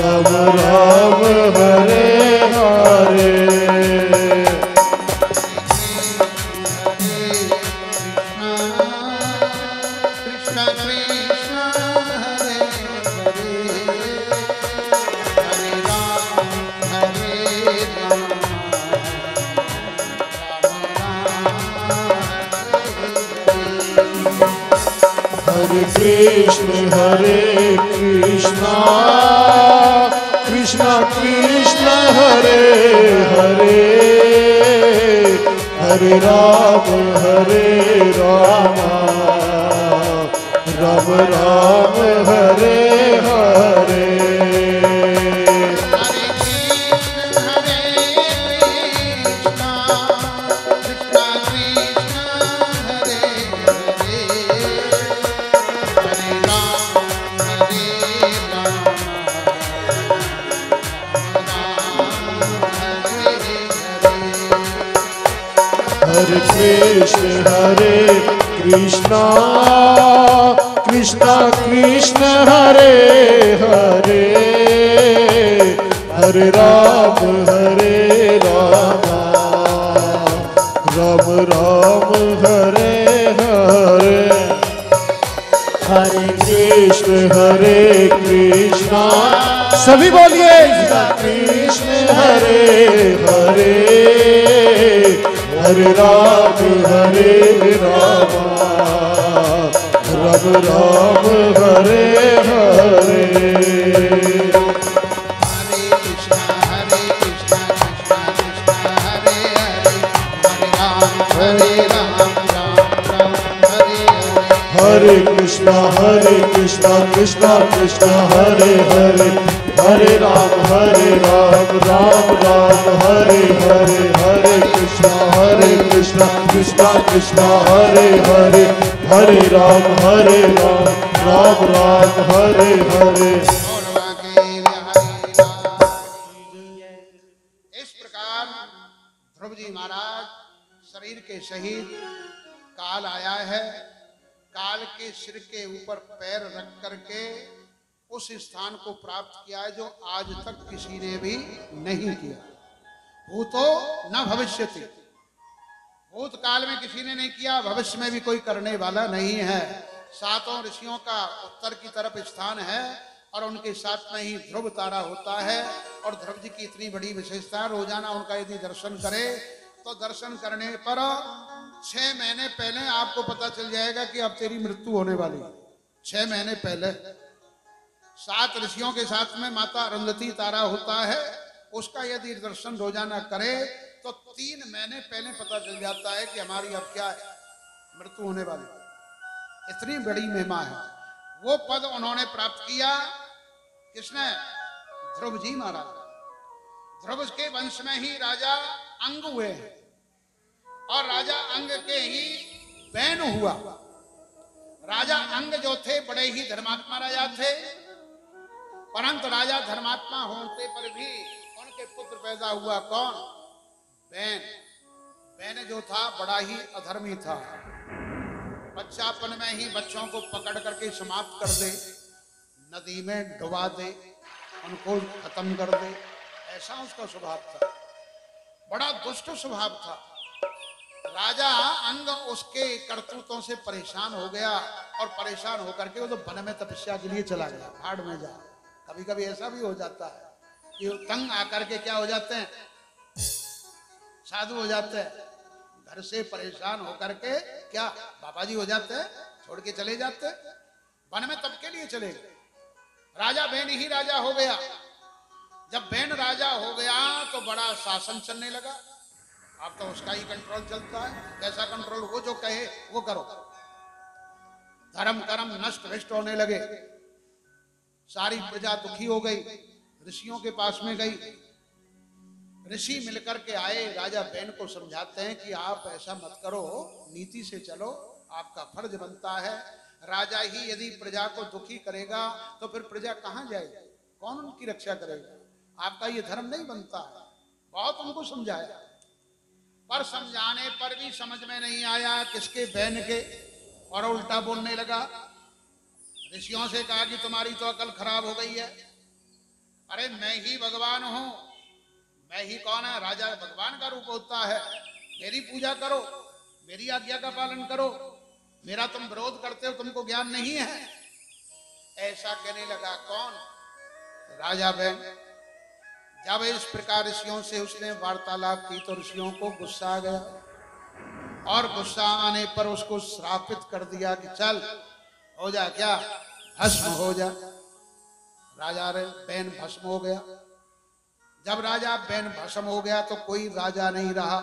राम राम हरे हरे। कृष्ण हरे कृष्णा कृष्णा कृष्ण हरे हरे हरे राम हरे राम राम राम हरे हरे। कृष्ण हरे कृष्णा कृष्णा कृष्ण हरे हरे हरे राम हरे राम राम राम हरे हरे। हरे कृष्ण हरे कृष्णा सभी बोलिए कृष्ण हरे हरे हरे राम हरे राम राम राम हरे हरे। हरे कृष्णा हरे कृष्णा कृष्णा कृष्णा हरे हरे हरे राम हरे राम राम राम हरे हरे। हरे कृष्णा हरे कृष्णा कृष्णा कृष्णा हरे हरे हरे राम हरे राम राम राम हरे हरे। हरे कृष्णा हरे कृष्णा कृष्णा कृष्णा हरे हरे हरे राम हरे राम राम राम हरे हरे। इस प्रकार ध्रुव जी महाराज शरीर के सहित काल आया है, काल के सिर के ऊपर पैर रख करके उस स्थान को प्राप्त किया है जो आज तक किसी ने भी नहीं किया। भूतो न भविष्यति, भूतकाल में किसी ने नहीं किया, भविष्य में भी कोई करने वाला नहीं है। सातों ऋषियों का उत्तर की तरफ स्थान है और उनके साथ में ही ध्रुव तारा होता है और ध्रुव जी की इतनी बड़ी विशेषता, रोजाना उनका यदि दर्शन करे तो दर्शन करने पर छह महीने पहले आपको पता चल जाएगा कि अब तेरी मृत्यु होने वाली है। छह महीने पहले सात ऋषियों के साथ में माता अरुंधति तारा होता है, उसका यदि दर्शन रोजाना करे तो तीन महीने पहले पता चल जाता है कि हमारी अब क्या है, मृत्यु होने वाली है। इतनी बड़ी महिमा है। वो पद उन्होंने प्राप्त किया, किसने? ध्रुव जी महाराज। ध्रुव के वंश में ही राजा अंग हुए हैं और राजा अंग के ही बहन हुआ। राजा अंग जो थे बड़े ही धर्मात्मा राजा थे, परंतु राजा धर्मात्मा होने पर भी पुत्र पैदा हुआ। कौन? बैन। बैन जो था बड़ा ही अधर्मी था, बच्चापन में ही बच्चों को पकड़ करके समाप्त कर दे, नदी में डुबा दे, उनको खत्म कर दे, ऐसा उसका स्वभाव था, बड़ा दुष्ट स्वभाव था। राजा अंग उसके करतूतों से परेशान हो गया और परेशान होकर के वो तो वन में तपस्या के लिए चला गया, भाड़ में जा। कभी कभी ऐसा भी हो जाता है, तंग आकर के क्या हो जाते हैं, साधु हो जाते हैं, घर से परेशान होकर के क्या बाबा जी हो जाते हैं, छोड़ के चले जाते हैं, वन में तब के लिए चले गए। राजा बहन ही राजा हो गया। जब बहन राजा हो गया तो बड़ा शासन चलने लगा, अब तो उसका ही कंट्रोल चलता है, कैसा कंट्रोल, वो जो कहे वो करो, धर्म कर्म नष्ट भ्रष्ट होने लगे, सारी प्रजा दुखी हो गई। ऋषियों के पास में गई, ऋषि मिलकर के आए, राजा बहन को समझाते हैं कि आप ऐसा मत करो, नीति से चलो, आपका फर्ज बनता है। राजा ही यदि प्रजा को दुखी करेगा तो फिर प्रजा कहाँ जाएगी, कौन उनकी रक्षा करेगा? आपका ये धर्म नहीं बनता है। बहुत उनको समझाया, पर समझाने पर भी समझ में नहीं आया किसके बहन के, और उल्टा बोलने लगा। ऋषियों से कहा कि तुम्हारी तो अकल खराब हो गई है। अरे मैं ही भगवान हूं, मैं ही कौन है? राजा भगवान का रूप होता है। मेरी पूजा करो, मेरी आज्ञा का पालन करो, मेरा तुम विरोध करते हो, तुमको ज्ञान नहीं है। ऐसा कहने लगा। कौन? राजा बहन। जब इस प्रकार ऋषियों से उसने वार्तालाप की तो ऋषियों को गुस्सा आ गया, और गुस्सा आने पर उसको श्रापित कर दिया कि चल हो जा, क्या भस्म हो जा। राजा बहन भस्म हो गया। जब राजा बहन भस्म हो गया तो कोई राजा नहीं रहा।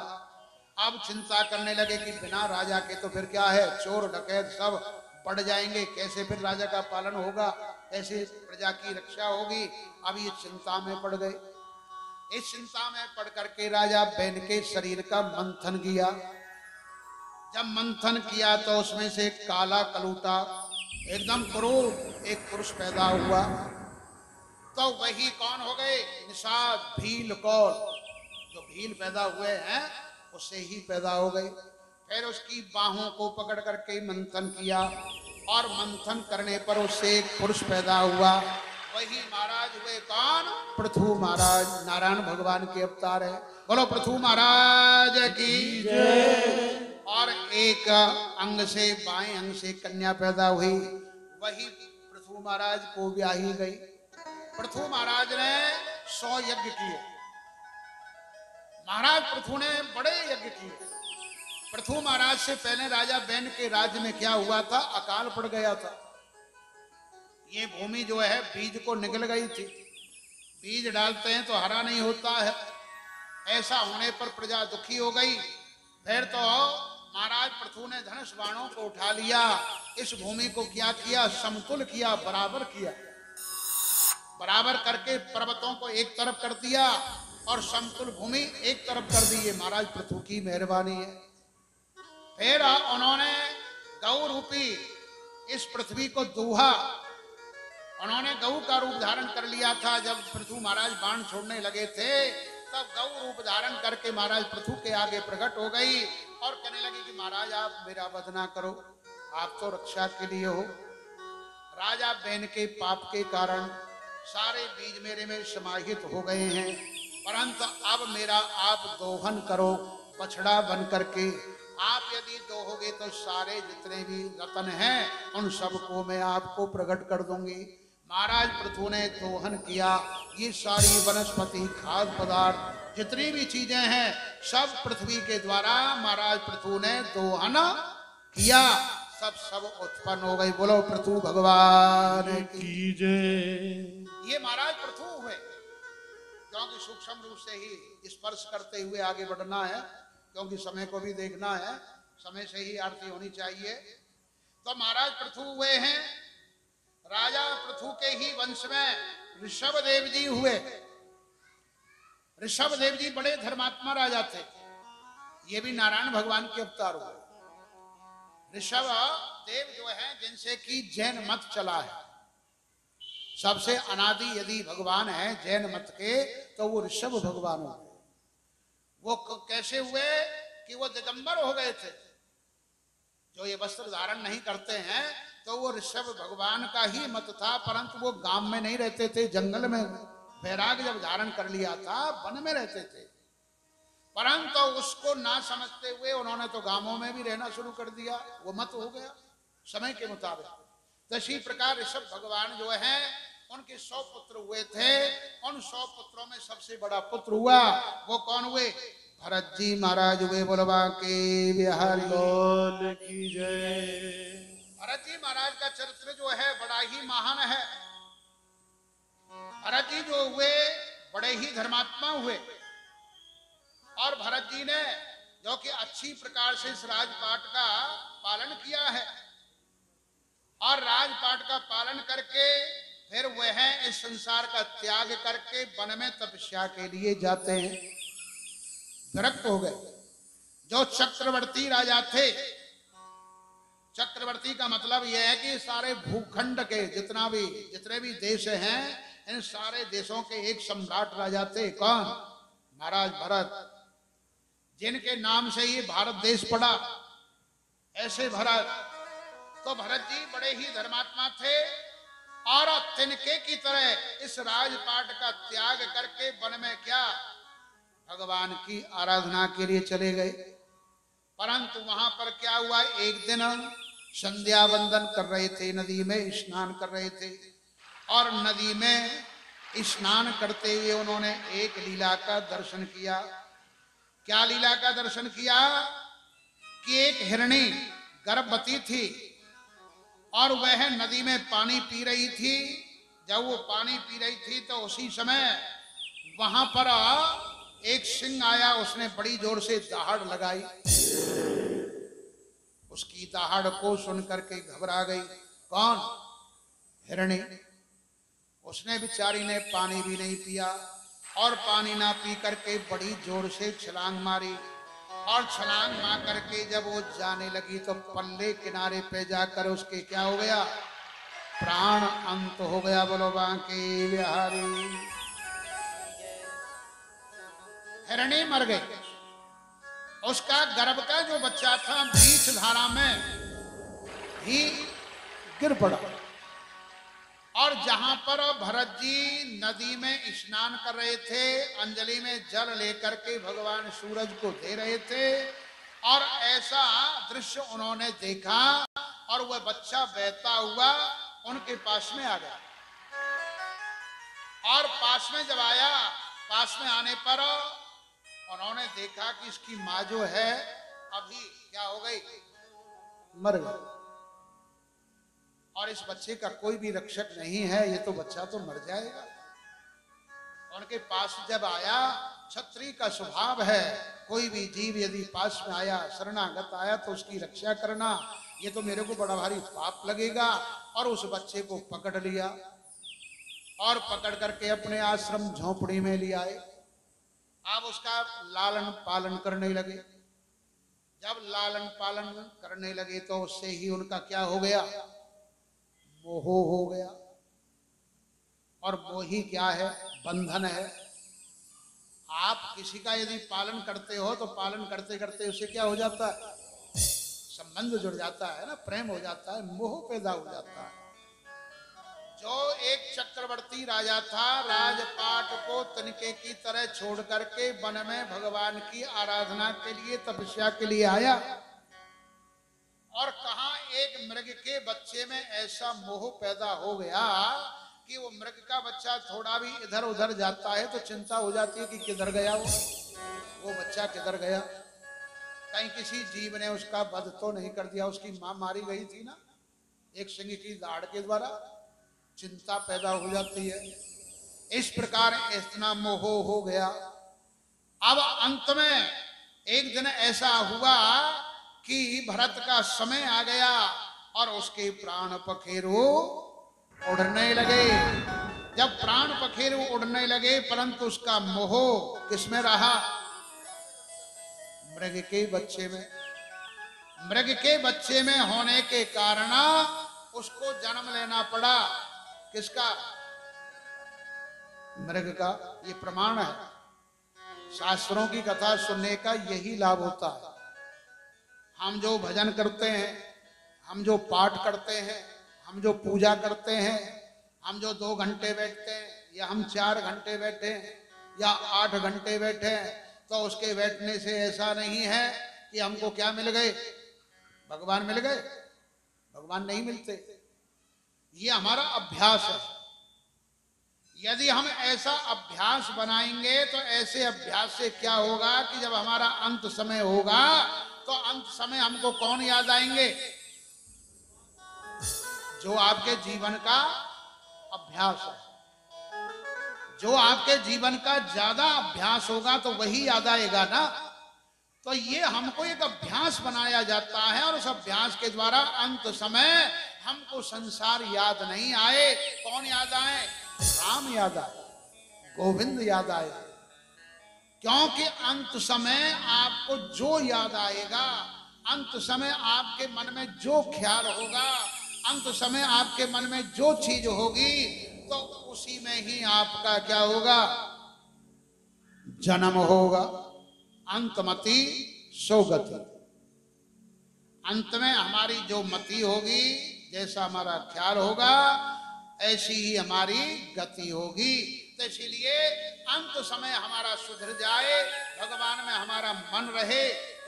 अब चिंता करने लगे कि बिना राजा के तो फिर क्या है, चोर डकैत सब बढ़ जाएंगे, कैसे फिर राजा का पालन होगा, कैसे प्रजा की रक्षा होगी। अब ये चिंता में पड़ गए। इस चिंता में पड़ करके राजा बहन के शरीर का मंथन किया। जब मंथन किया तो उसमें से काला कलूटा एकदम क्रूर एक पुरुष पैदा हुआ। तो वही कौन हो गए? निषाद भील कौल, जो भील पैदा हुए हैं उससे ही पैदा हो गए। फिर उसकी बाहों को पकड़ करके मंथन किया, और मंथन करने पर उससे एक पुरुष पैदा हुआ। वही महाराज हुए कौन? पृथु महाराज, नारायण भगवान के अवतार है। बोलो पृथु महाराज की जय। और एक अंग से, बाएं अंग से कन्या पैदा हुई। वही पृथु महाराज को ब्याही गई। पृथु महाराज ने सौ यज्ञ किए। महाराज पृथु ने बड़े यज्ञ किए। पृथु महाराज से पहले राजा बहन के राज्य में क्या हुआ था? अकाल पड़ गया था। ये भूमि जो है बीज को निकल गई थी। बीज डालते हैं तो हरा नहीं होता है। ऐसा होने पर प्रजा दुखी हो गई। फिर तो महाराज पृथु ने धनुष बाणों को उठा लिया। इस भूमि को क्या किया? समतुल किया, बराबर किया। बराबर करके पर्वतों को एक तरफ कर दिया और समतुल भूमि एक तरफ कर दी। ये महाराज पृथु की मेहरबानी है। फिर उन्होंने गौ रूपी इस पृथ्वी को दूहा, उन्होंने गऊ का रूप धारण कर लिया था। जब पृथु महाराज बाण छोड़ने लगे थे तब गऊ रूप धारण करके महाराज पृथु के आगे प्रकट हो गई और कहने लगी कि महाराज आप मेरा वध ना करो, आप तो रक्षा के लिए हो। राजा बहन के पाप के कारण सारे बीज मेरे में समाहित हो गए हैं, परंतु अब मेरा आप दोहन करो, बछड़ा बन करके। आप यदि दोहोगे तो सारे जितने भी रतन हैं उन सबको मैं आपको प्रकट कर दूंगी। महाराज पृथु ने दोहन किया। ये सारी वनस्पति, खाद्य पदार्थ, जितनी भी चीजें हैं सब पृथ्वी के द्वारा महाराज पृथु ने दोहन किया। सब सब उत्पन्न हो गई। बोलो पृथु भगवान की जय। ये महाराज पृथु हुए, क्योंकि सूक्ष्म रूप से ही स्पर्श करते हुए आगे बढ़ना है, क्योंकि समय को भी देखना है, समय से ही आरती होनी चाहिए। तो महाराज पृथु हुए हैं। राजा पृथु के ही वंश में ऋषभ देव जी हुए। ऋषभ देव जी बड़े धर्मात्मा राजा थे। ये भी नारायण भगवान के अवतार हुए। ऋषभ देव जो है, जिनसे कि जैन मत चला है, सबसे अनादि यदि भगवान है जैन मत के तो वो ऋषभ भगवान हुए। वो कैसे हुए कि वो दिगंबर हो गए थे। जो ये वस्त्र धारण नहीं करते हैं तो वो ऋषभ भगवान का ही मत था, परंतु वो गांव में नहीं रहते थे, जंगल में। वैराग जब धारण कर लिया था, वन में रहते थे, परंतु उसको ना समझते हुए उन्होंने तो गांवों में भी रहना शुरू कर दिया। वो मत हो गया समय के मुताबिक। इसी प्रकार ऋषभ भगवान जो है, उनके सौ पुत्र हुए थे। उन सौ पुत्रों में सबसे बड़ा पुत्र हुआ वो कौन हुए? भरत जी महाराज हुए। बोलवा के बिहारी की जय। भरत जी महाराज का चरित्र जो है बड़ा ही महान है। भरत जी जो हुए बड़े ही धर्मात्मा हुए, और भरत जी ने जो कि अच्छी प्रकार से इस राजपाट का पालन किया है, और राजपाट का पालन करके फिर वह इस संसार का त्याग करके वन में तपस्या के लिए जाते हैं। विरक्त हो गए। जो चक्रवर्ती राजा थे, चक्रवर्ती का मतलब यह है कि सारे भूखंड के जितना भी जितने भी देश हैं इन सारे देशों के एक सम्राट राजा थे। कौन? महाराज भरत, जिनके नाम से ये भारत देश पड़ा। ऐसे भरत, तो भरत जी बड़े ही धर्मात्मा थे और तिनके की तरह इस राजपाट का त्याग करके वन में क्या भगवान की आराधना के लिए चले गए। परंतु वहां पर क्या हुआ, एक दिन संध्या वंदन कर रहे थे, नदी में स्नान कर रहे थे और नदी में स्नान करते हुए उन्होंने एक लीला का दर्शन किया। क्या लीला का दर्शन किया कि एक हिरणी गर्भवती थी और वह नदी में पानी पी रही थी। जब वो पानी पी रही थी तो उसी समय वहां पर एक सिंह आया, उसने बड़ी जोर से दहाड़ लगाई। उसकी दहाड़ को सुन करके घबरा गई। कौन? हिरणी। उसने बेचारी ने पानी भी नहीं पिया और पानी ना पी करके बड़ी जोर से छलांग मारी और छलांग मार करके जब वो जाने लगी तो पल्ले किनारे पे जाकर उसके क्या हो गया, प्राण अंत हो गया। बोलो बांके बिहारी। हिरणी मर गई। उसका गर्भ का जो बच्चा था बीच धारा में ही गिर पड़ा। और जहां पर भरत जी नदी में स्नान कर रहे थे, अंजलि में जल लेकर के भगवान सूरज को दे रहे थे और ऐसा दृश्य उन्होंने देखा और वह बच्चा बहता हुआ उनके पास में आ गया। और पास में जब आया, पास में आने पर उन्होंने देखा कि इसकी माँ जो है अभी क्या हो गई, मर गई और इस बच्चे का कोई भी रक्षक नहीं है, ये तो बच्चा तो मर जाएगा। उनके पास जब आया, क्षत्रिय का स्वभाव है, कोई भी जीव यदि पास में आया, शरणागत आया तो उसकी रक्षा करना, ये तो मेरे को बड़ा भारी पाप लगेगा। और उस बच्चे को पकड़ लिया और पकड़ करके अपने आश्रम झोंपड़ी में ले आए। अब उसका लालन पालन करने लगे। जब लालन पालन करने लगे तो उससे ही उनका क्या हो गया, मोह हो गया। और मोह ही क्या है, बंधन है। आप किसी का यदि पालन करते हो तो पालन करते करते उसे क्या हो जाता है, संबंध जुड़ जाता है ना, प्रेम हो जाता है, मोह पैदा हो जाता है। जो एक चक्रवर्ती राजा था, राजपाट को तिनके की तरह छोड़ करके वन में भगवान की आराधना के लिए, तपस्या के लिए आया और कहा एक मृग के बच्चे में ऐसा मोह पैदा हो गया कि वो मृग का बच्चा थोड़ा भी इधर उधर जाता है तो चिंता हो जाती है कि किधर गया वो वो बच्चा किधर गया, कहीं किसी जीव ने उसका वध तो नहीं कर दिया। उसकी माँ मारी गई थी ना एक सिंह की दाड़ के द्वारा, चिंता पैदा हो जाती है। इस प्रकार इतना मोह हो गया। अब अंत में एक दिन ऐसा हुआ कि भरत का समय आ गया और उसके प्राण पखेरु उड़ने लगे। जब प्राण पखेरु उड़ने लगे परंतु उसका मोह किसमें रहा, मृग के बच्चे में। मृग के बच्चे में होने के कारण उसको जन्म लेना पड़ा। किसका? मृग का। ये प्रमाण है। शास्त्रों की कथा सुनने का यही लाभ होता है। हम जो भजन करते हैं, हम जो पाठ करते हैं, हम जो पूजा करते हैं, हम जो दो घंटे बैठते हैं या हम चार घंटे बैठे या आठ घंटे बैठे, तो उसके बैठने से ऐसा नहीं है कि हमको क्या मिल गए, भगवान मिल गए। भगवान नहीं मिलते, ये हमारा अभ्यास है। यदि हम ऐसा अभ्यास बनाएंगे तो ऐसे अभ्यास से क्या होगा कि जब हमारा अंत समय होगा तो अंत समय हमको कौन याद आएंगे, जो आपके जीवन का अभ्यास है। जो आपके जीवन का ज्यादा अभ्यास होगा तो वही याद आएगा ना। तो ये हमको एक अभ्यास बनाया जाता है और उस अभ्यास के द्वारा अंत समय हमको संसार याद नहीं आए। कौन याद आए, राम याद आए, गोविंद याद आए। क्योंकि अंत समय आपको जो याद आएगा, अंत समय आपके मन में जो ख्याल होगा, अंत समय आपके मन में जो चीज होगी, तो उस उसी में ही आपका क्या होगा, जन्म होगा। अंतमति सोगति, अंत में हमारी जो मति होगी, जैसा हमारा ख्याल होगा ऐसी ही हमारी गति होगी। तो इसीलिए अंत समय हमारा सुधर जाए, भगवान में हमारा मन रहे,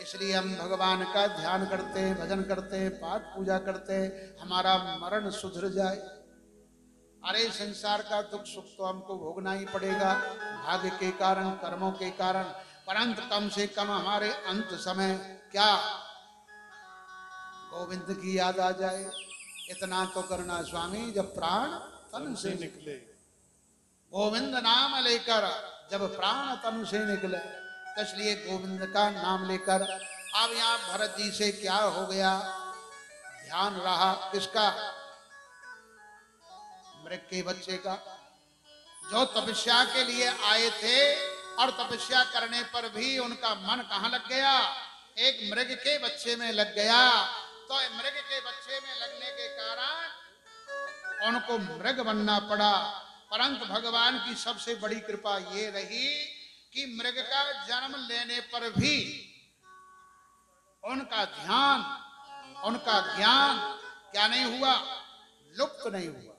इसलिए हम भगवान का ध्यान करते हैं, भजन करते हैं, पाठ पूजा करते हैं, हमारा मरण सुधर जाए। अरे संसार का दुख सुख तो हमको भोगना ही पड़ेगा, भाग्य के कारण, कर्मों के कारण, परंतु कम से कम हमारे अंत समय क्या गोविंद की याद आ जाए, इतना तो करना स्वामी। जब प्राण तन से निकले, गोविंद नाम लेकर जब प्राण तन से निकले, इसलिए गोविंद का नाम लेकर। अब यहाँ भरत जी से क्या हो गया, ध्यान रहा किसका, मृग के बच्चे का, जो तपस्या के लिए आए थे और तपस्या करने पर भी उनका मन कहाँ लग गया, एक मृग के बच्चे में लग गया। तो मृग के बच्चे में लगने के कारण उनको मृग बनना पड़ा, परंतु भगवान की सबसे बड़ी कृपा ये रही कि मृग का जन्म लेने पर भी उनका ध्यान, उनका ज्ञान क्या नहीं हुआ, लुप्त नहीं हुआ।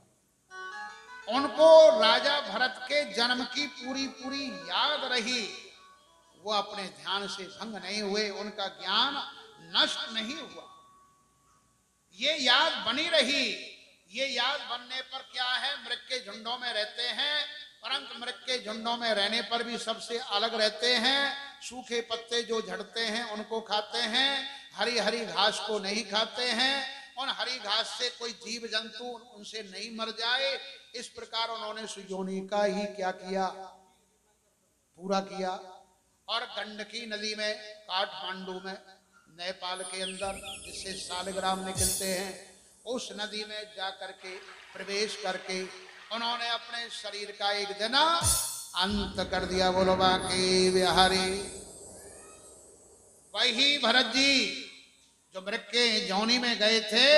उनको राजा भरत के जन्म की पूरी पूरी याद रही, वो अपने ध्यान से भंग नहीं हुए, उनका ज्ञान नष्ट नहीं हुआ, ये याद बनी रही। ये याद बनने पर क्या है, मृग के झुंडों में रहते हैं, परंतु मृग के झुंडों में रहने पर भी सबसे अलग रहते हैं। सूखे पत्ते जो झड़ते हैं उनको खाते हैं, हरी हरी घास को नहीं खाते हैं। उन हरी घास से कोई जीव जंतु उनसे नहीं मर जाए, इस प्रकार उन्होंने सुयोनि का ही क्या किया, पूरा किया। और गंडकी नदी में, काठमांडू में, नेपाल के अंदर जिससे सालग्राम निकलते हैं, उस नदी में जा करके प्रवेश करके उन्होंने अपने शरीर का एक दिन अंत कर दिया। बोलो बाकी बिहारी। वही भरत जी जो मृग के जोनी में गए थे,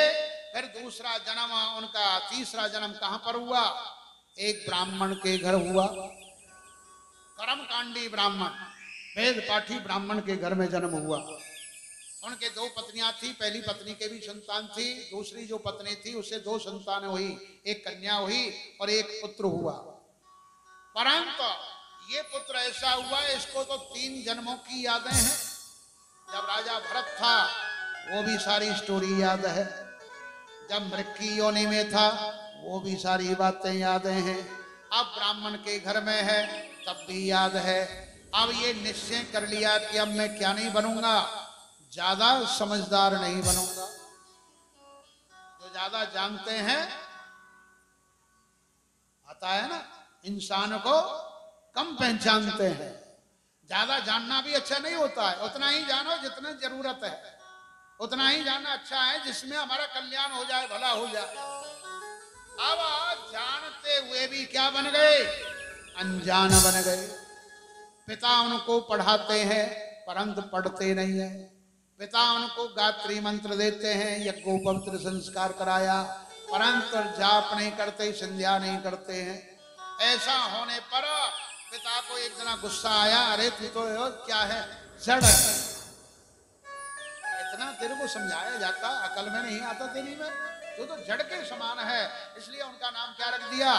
फिर दूसरा जन्म उनका, तीसरा जन्म कहाँ पर हुआ, एक ब्राह्मण के घर हुआ, कर्मकांडी ब्राह्मण, वेद पाठी ब्राह्मण के घर में जन्म हुआ। उनके दो पत्नियां थी, पहली पत्नी के भी संतान थी, दूसरी जो पत्नी थी उससे दो संतान हुई, एक कन्या हुई और एक पुत्र हुआ। परंतु ये पुत्र ऐसा हुआ, इसको तो तीन जन्मों की यादें हैं। जब राजा भरत था वो भी सारी स्टोरी याद है, जब मृग की योनि में था वो भी सारी बातें यादें हैं, अब ब्राह्मण के घर में है तब भी याद है। अब ये निश्चय कर लिया कि अब मैं क्या नहीं बनूंगा, ज्यादा समझदार नहीं बनूंगा, जो ज्यादा जानते हैं, आता है ना, इंसान को कम पहचानते हैं। ज्यादा जानना भी अच्छा नहीं होता है, उतना ही जानो जितना जरूरत है, उतना ही जानना अच्छा है जिसमें हमारा कल्याण हो जाए, भला हो जाए। अब जानते हुए भी क्या बन गए, अनजान बन गए। पिता उनको पढ़ाते हैं परंतु पढ़ते नहीं है, पिता उनको गात्री मंत्र देते हैं, यज्ञोपवित्र संस्कार कराया परंतु जाप नहीं करते, संध्या नहीं करते हैं। ऐसा होने पर पिता को एक जना गुस्सा आया, अरे तू तो क्या है, जड़ है, इतना तेरे को समझाया जाता, अकल में नहीं आता तेरी में, तू तो जड़ के समान है। इसलिए उनका नाम क्या रख दिया,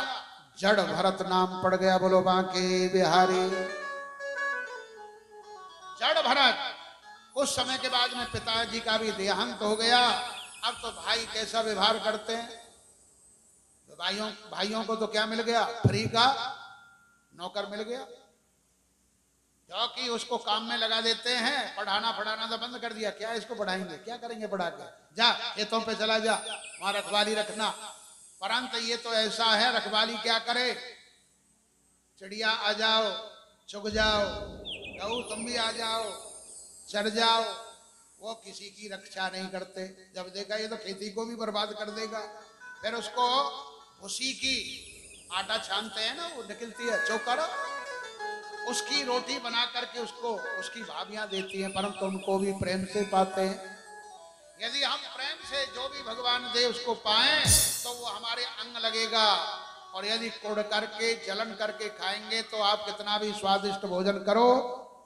जड़ भरत नाम पड़ गया। बोलो बांके बिहारी। जड़ भरत। उस समय के बाद में पिताजी का भी देहांत हो गया। अब तो भाई कैसा व्यवहार करते हैं, तो भाइयों भाइयों को तो क्या मिल गया, फ्री का नौकर मिल गया, जो कि उसको काम में लगा देते हैं। पढ़ाना पढ़ाना तो बंद कर दिया, क्या इसको पढ़ाएंगे, क्या करेंगे पढ़ा के, जा खेतों पे चला जा, वहां रखवाली रखना। परंतु ये तो ऐसा है, रखवाली क्या करे, चिड़िया आ जाओ, चुग जाओ, गऊ तुम भी आ जाओ, चढ़ जाओ, वो किसी की रक्षा नहीं करते। जब देखा ये तो खेती को भी बर्बाद कर देगा। फिर उसको भूसी की आटा छानते हैं ना, वो निकलती है चोकर, उसकी रोटी बना करके उसको उसकी भाभियां देती हैं, परंतु उनको भी प्रेम से पाते हैं। यदि हम प्रेम से जो भी भगवान दे उसको पाएं तो वो हमारे अंग लगेगा और यदि कुड़ करके जलन करके खाएंगे तो आप कितना भी स्वादिष्ट भोजन करो,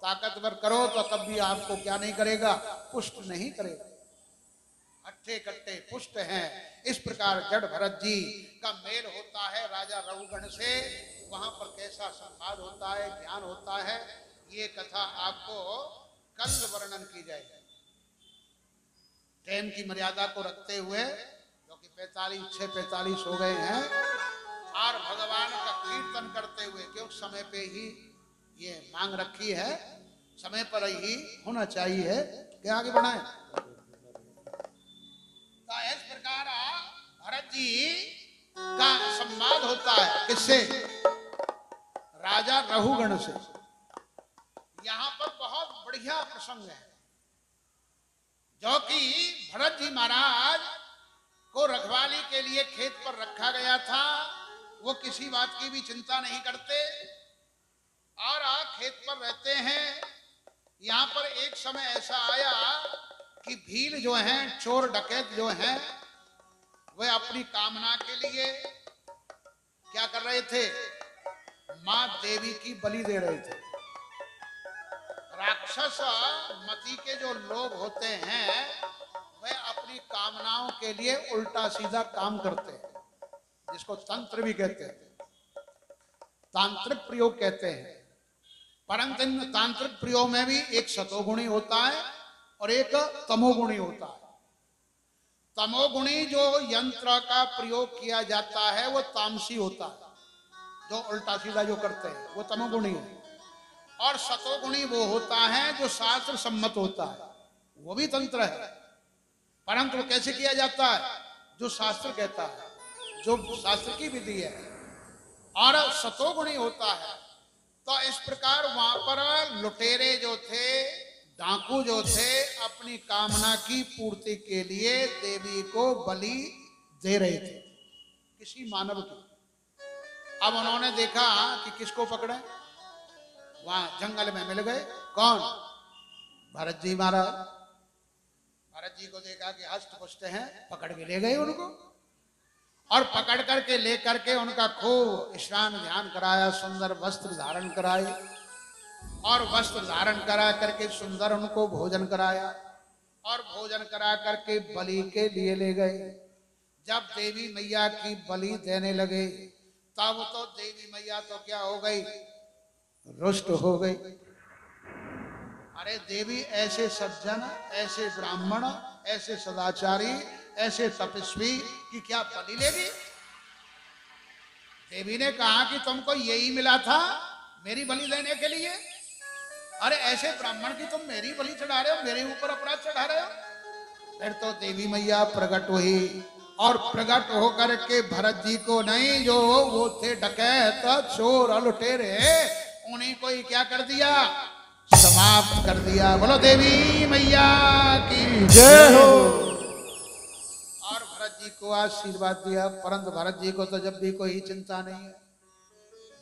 ताकतवर करो, तो तब भी आपको क्या नहीं करेगा, पुष्ट नहीं करेगा। अट्ठे कट्टे पुष्ट हैं। इस प्रकार जड़ भरत जी का मेल होता है राजा रघुगण से, वहां पर कैसा संवाद होता है, ज्ञान होता है, ये कथा आपको कल वर्णन की जाएगी। टाइम की मर्यादा को रखते हुए, क्योंकि पैतालीस छह पैतालीस हो गए हैं, और भगवान का कीर्तन करते हुए, क्योंकि समय पे ही ये मांग रखी है, समय पर ही होना चाहिए, क्या आगे बढ़ाएं। तो इस प्रकार भरत जी का संवाद होता है किससे, राजा रघुगण से। यहाँ पर बहुत बढ़िया प्रसंग है, जो कि भरत जी महाराज को रखवाली के लिए खेत पर रखा गया था, वो किसी बात की भी चिंता नहीं करते और आ खेत पर रहते हैं। यहाँ पर एक समय ऐसा आया कि भील जो हैं, चोर डकैत जो हैं, वे अपनी कामना के लिए क्या कर रहे थे, माँ देवी की बलि दे रहे थे। राक्षस मति के जो लोग होते हैं वे अपनी कामनाओं के लिए उल्टा सीधा काम करते हैं, जिसको तंत्र भी कहते हैं, तांत्रिक प्रयोग कहते हैं। परंतु इन तांत्रिक प्रयोग में भी एक सतोगुणी होता है और एक तमोगुणी होता है। तमोगुणी जो यंत्र का प्रयोग किया जाता है वो तामसी होता है, जो उल्टा सीधा जो करते हैं वो तमोगुणी है, और सतोगुणी वो होता है जो शास्त्र सम्मत होता है, वो भी तंत्र है, परंतु वो कैसे किया जाता है, जो शास्त्र कहता है, जो शास्त्र की विधि है, और सतोगुणी होता है। तो इस प्रकार वहां पर लुटेरे जो थे, डाकू जो थे, अपनी कामना की पूर्ति के लिए देवी को बलि दे रहे थे, किसी मानव को। अब उन्होंने देखा कि किसको पकड़े, वहां जंगल में मिल गए, कौन, भरत जी महाराज। भरत जी को देखा कि हस्त पुष्ट हैं, पकड़ के ले गए उनको, और पकड़ करके ले करके उनका खूब स्नान ध्यान कराया, सुंदर वस्त्र धारण कराए, और वस्त्र धारण करा करके सुंदर उनको भोजन कराया, और भोजन करा करके बलि के लिए ले गए। जब देवी मैया की बलि देने लगे तब तो देवी मैया तो क्या हो गई, रुष्ट हो गई। अरे देवी ऐसे सज्जन, ऐसे ब्राह्मण, ऐसे सदाचारी, ऐसे तपस्वी की क्या बलि लेगी। देवी ने कहा कि तुमको यही मिला था मेरी बलि देने के लिए, अरे ऐसे ब्राह्मण की तुम मेरी बलि चढ़ा रहे हो, मेरे ऊपर अपराध चढ़ा रहे हो। फिर तो देवी मैया प्रकट हुई, और प्रकट होकर के भरत जी को नहीं, जो वो थे डकैत, चोर, लुटेरे, उन्हीं को ही क्या कर दिया, समाप्त कर दिया। बोलो देवी मैया की जय हो। और भरत जी को आशीर्वाद दिया, परंतु भरत जी को तो जब भी कोई चिंता नहीं है,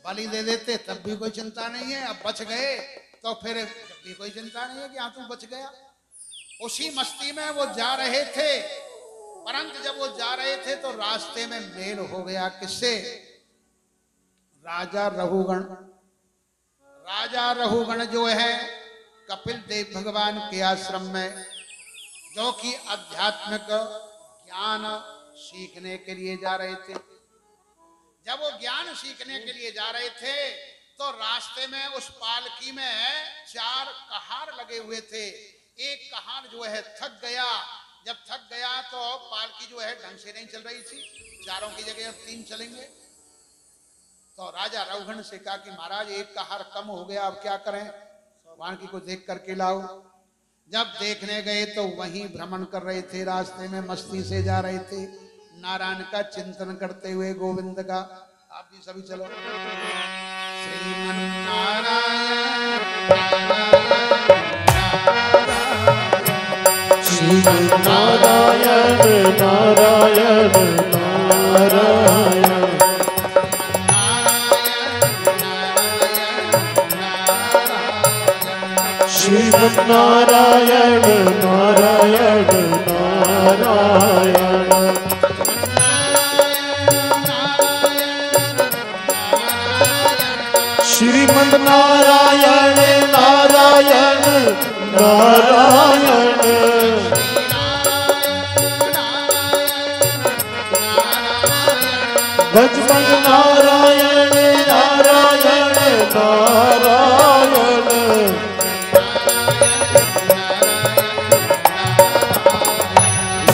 बलि दे देते तब भी कोई चिंता नहीं है, अब बच गए तो फिर जब भी कोई चिंता नहीं है कि हाँ तू बच गया। उसी मस्ती में वो जा रहे थे, परंतु जब वो जा रहे थे तो रास्ते में मेल हो गया, किससे, राजा रघुगण। राजा रघुगण जो है कपिल देव भगवान के आश्रम में, जो कि आध्यात्मिक ज्ञान सीखने के लिए जा रहे थे। जब वो ज्ञान सीखने के लिए जा रहे थे तो रास्ते में उस पालकी में चार कहार लगे हुए थे। एक कहार जो है थक गया, जब थक गया तो पालकी जो है ढंग से नहीं चल रही थी, चारों की जगह अब तीन चलेंगे। तो राजा रघुगण से कहा कि महाराज एक कहार कम हो गया, अब क्या करें, भगवान की को देख करके लाओ। जब देखने गए तो वहीं भ्रमण कर रहे थे, रास्ते में मस्ती से जा रहे थे, नारायण का चिंतन करते हुए, गोविंद का। आप भी सभी चलो, श्रीमन नारायण श्री नारायण नारायण नारायण नारायण नारायण नारायण नारायण नारायण नारायण नारायण भज भज नारायण नारायण नारायण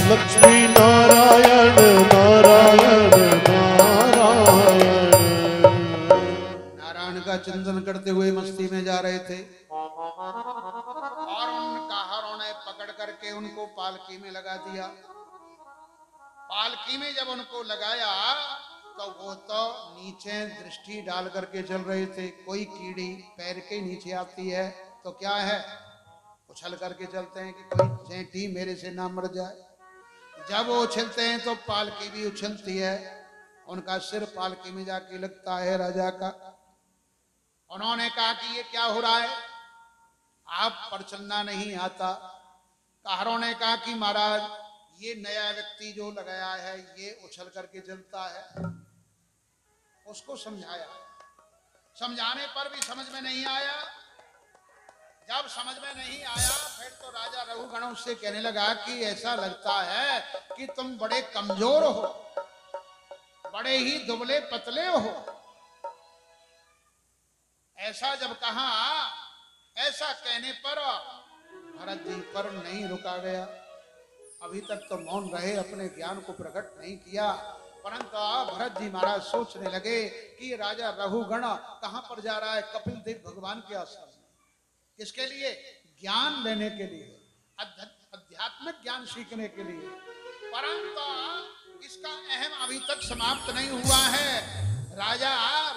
लक्ष्मी नारायण नारायण नारायण का चिंतन करते हुए मस्ती में जा रहे थे और उनका हरों ने पकड़ करके उनको पालकी में लगा दिया। पालकी में जब उनको लगाया तो वो तो नीचे दृष्टि डाल करके चल रहे थे। कोई कीड़ी पैर के नीचे आती है तो क्या है, उछल करके चलते हैं कि कोई चेंटी मेरे से ना मर जाए। जब वो उछलते हैं तो पालकी भी उछलती है, उनका सिर पालकी में जाके लगता है राजा का। उन्होंने कहा कि ये क्या हो रहा है, आप पर चलना नहीं आता। कहरों ने कहा कि महाराज ये नया व्यक्ति जो लगाया है ये उछल करके चलता है। उसको समझाया, समझाने पर भी समझ में नहीं आया। जब समझ में नहीं आया फिर तो राजा रघुगण उससे कहने लगा कि ऐसा लगता है कि तुम बड़े कमजोर हो, बड़े ही दुबले पतले हो। ऐसा जब कहा, ऐसा कहने पर भरत जी पर नहीं रुका गया। अभी तक तो मौन रहे, अपने ज्ञान को प्रकट नहीं किया, परंतु भरत जी महाराज सोचने लगे कि राजा रघुगण कहां पर जा रहा है। कपिल देव भगवान के आश्रम में, किसके लिए? ज्ञान लेने के लिए, आध्यात्मिक ज्ञान सीखने के लिए। परंतु इसका अहम अभी तक समाप्त नहीं हुआ है। राजा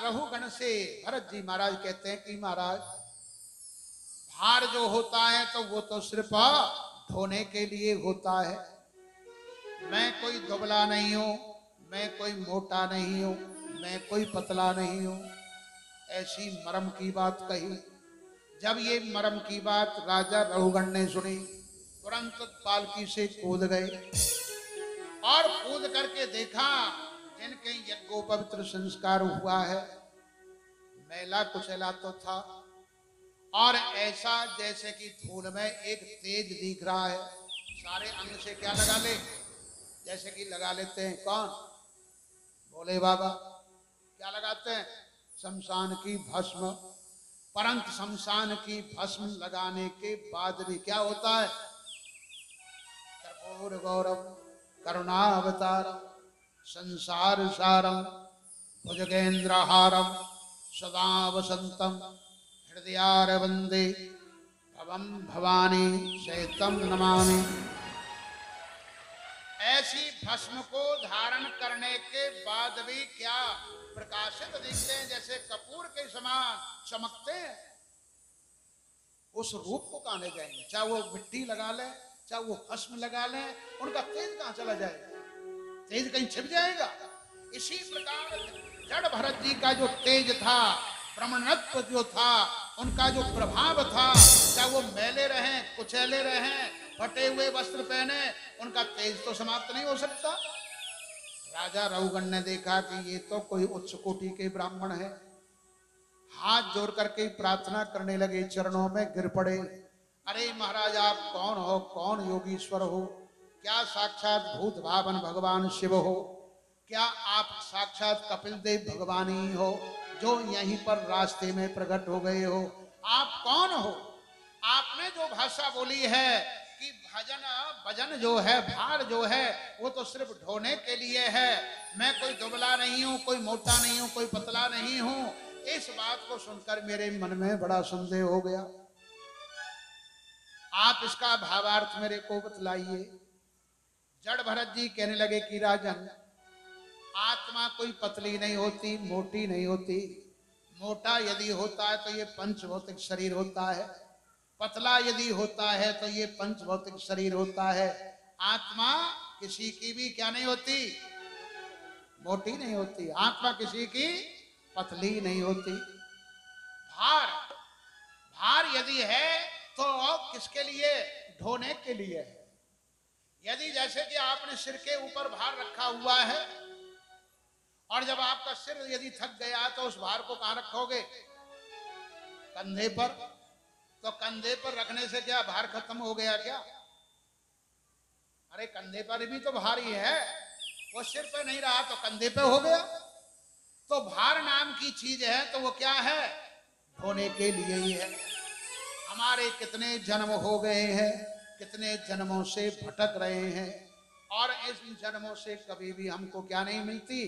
रघुगण से भरत जी महाराज कहते हैं कि महाराज भार जो होता है तो वो तो सिर्फ धोने के लिए होता है। मैं कोई दुबला नहीं हूं, मैं कोई मोटा नहीं हूं, मैं कोई पतला नहीं हूं। ऐसी मरम की बात कही। जब ये मरम की बात राजा रघुगण ने सुनी, तुरंत पालकी से कूद गए और कूद करके देखा जिनके यज्ञोपवित्र संस्कार हुआ है, मैला कुचला तो था और ऐसा जैसे कि धूल में एक तेज दिख रहा है। सारे अंग से क्या लगा ले, जैसे कि लगा लेते हैं कौन, भोले बाबा क्या लगाते हैं, शमशान की भस्म। परंतु शमशान की भस्म लगाने के बाद भी क्या होता है, कर्पूर गौरव करुणावतारम संसार सारम भुजगेन्द्रहारम सदा वसंतम हृदयार वंदे भवम भवानी सहितम नमामि। ऐसी भस्म को धारण करने के बाद भी क्या प्रकाशित दिखते हैं, जैसे कपूर के समान चमकते हैं। उस रूप को कहां ले जाएंगे, चाहे वो मिट्टी लगा ले, चाहे वो भस्म लगा ले, उनका तेज कहां चला जाएगा, तेज कहीं छिप जाएगा। इसी प्रकार जड़ भरत जी का जो तेज था, ब्रह्मणत्व जो था, उनका जो प्रभाव था, चाहे वो मैले रहे, कुचैले रहे, फटे हुए वस्त्र पहने, उनका तेज तो समाप्त नहीं हो सकता। राजा रघुगण ने देखा कि ये तो कोई उच्च कोटि के ब्राह्मण है। हाथ जोड़ करके प्रार्थना करने लगे, चरणों में गिर पड़े। अरे महाराज आप कौन हो, कौन योगीश्वर हो, क्या साक्षात भूत भावन भगवान शिव हो, क्या आप साक्षात कपिल देव भगवान ही हो जो यहीं पर रास्ते में प्रकट हो गए हो, आप कौन हो। आपने जो भाषा बोली है कि भजन भजन जो है, भार जो है, वो तो सिर्फ ढोने के लिए है, मैं कोई दुबला नहीं हूँ, कोई मोटा नहीं हूँ, कोई पतला नहीं हूँ। इस बात को सुनकर मेरे मन में बड़ा संदेह हो गया। आप इसका भावार्थ मेरे को बतलाइए। जड़ भरत जी कहने लगे कि राजन, आत्मा कोई पतली नहीं होती, मोटी नहीं होती। मोटा यदि होता है तो ये पंचभौतिक शरीर होता है, पतला यदि होता है तो ये पंचभौतिक शरीर होता है। आत्मा किसी की भी क्या नहीं होती, मोटी नहीं होती। आत्मा किसी की पतली नहीं होती। भार भार यदि है तो किसके लिए, ढोने के लिए है। यदि जैसे कि आपने सिर के ऊपर भार रखा हुआ है और जब आपका सिर यदि थक गया तो उस भार को कहाँ रखोगे, कंधे पर, तो कंधे पर रखने से क्या भार खत्म हो गया क्या? अरे कंधे पर भी तो भार ही है, वो सिर पे नहीं रहा तो कंधे पे हो गया। तो भार नाम की चीज है तो वो क्या है? ढोने के लिए ही है। हमारे कितने जन्म हो गए हैं, कितने जन्मों से भटक रहे हैं और इन जन्मों से कभी भी हमको क्या नहीं मिलती,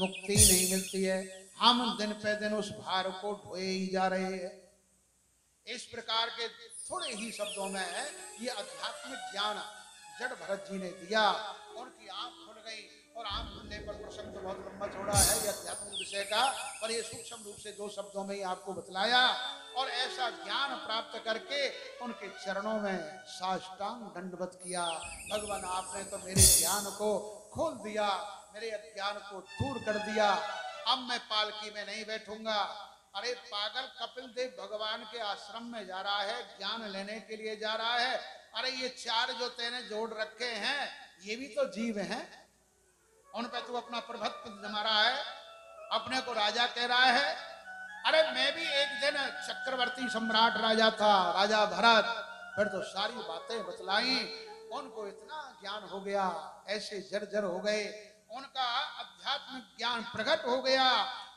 मुक्ति नहीं मिलती है। हम दिन पे दिन उस भार को ढोए ही जा रहे हैं। इस प्रकार के थोड़े ही शब्दों में है ये आध्यात्मिक ज्ञान जड़ भरत जी ने दिया, और कि आँख खुल गई। और आँख खुलने पर प्रसंग तो बहुत लंबा चौड़ा है ये आध्यात्मिक विषय का, पर ये सूक्ष्म रूप से दो शब्दों में ही आपको बतलाया। और ऐसा ज्ञान प्राप्त करके उनके चरणों में साष्टांग दंडवत किया, भगवान आपने तो मेरे ज्ञान को खोल दिया, मेरे अज्ञान को दूर कर दिया, अब मैं पालकी में नहीं बैठूंगा। अरे पागल, कपिल देव भगवान के आश्रम में जा रहा है, ज्ञान लेने के लिए जा रहा है। अरे ये चार जो तेने जोड़ रखे हैं ये भी तो जीव हैं, उन पे तू अपना प्रभुत्व जमा रहा है, अपने को राजा कह रहा है। अरे मैं भी एक दिन चक्रवर्ती सम्राट राजा था, राजा भरत। फिर तो सारी बातें बतलाई, उनको इतना ज्ञान हो गया, ऐसे जर्जर हो गए, उनका आध्यात्मिक ज्ञान प्रकट हो गया।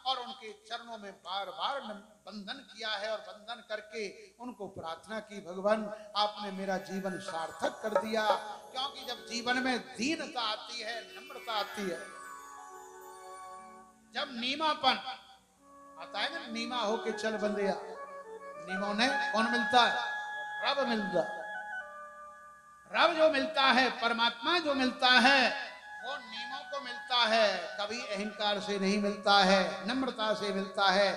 और उनके चरणों में बार बार बंधन किया है, और बंधन करके उनको प्रार्थना की, भगवान आपने मेरा जीवन सार्थक कर दिया। क्योंकि जब जीवन में दीनता आती है, नम्रता आती है, जब नीमापन आता है ना, नीमा होके चल बंदिया, नीमों ने कौन मिलता है? रब मिलता है। रब जो मिलता है, परमात्मा जो मिलता है, वो नीमों को मिलता है। कभी अहंकार से नहीं मिलता है, नम्रता से मिलता है,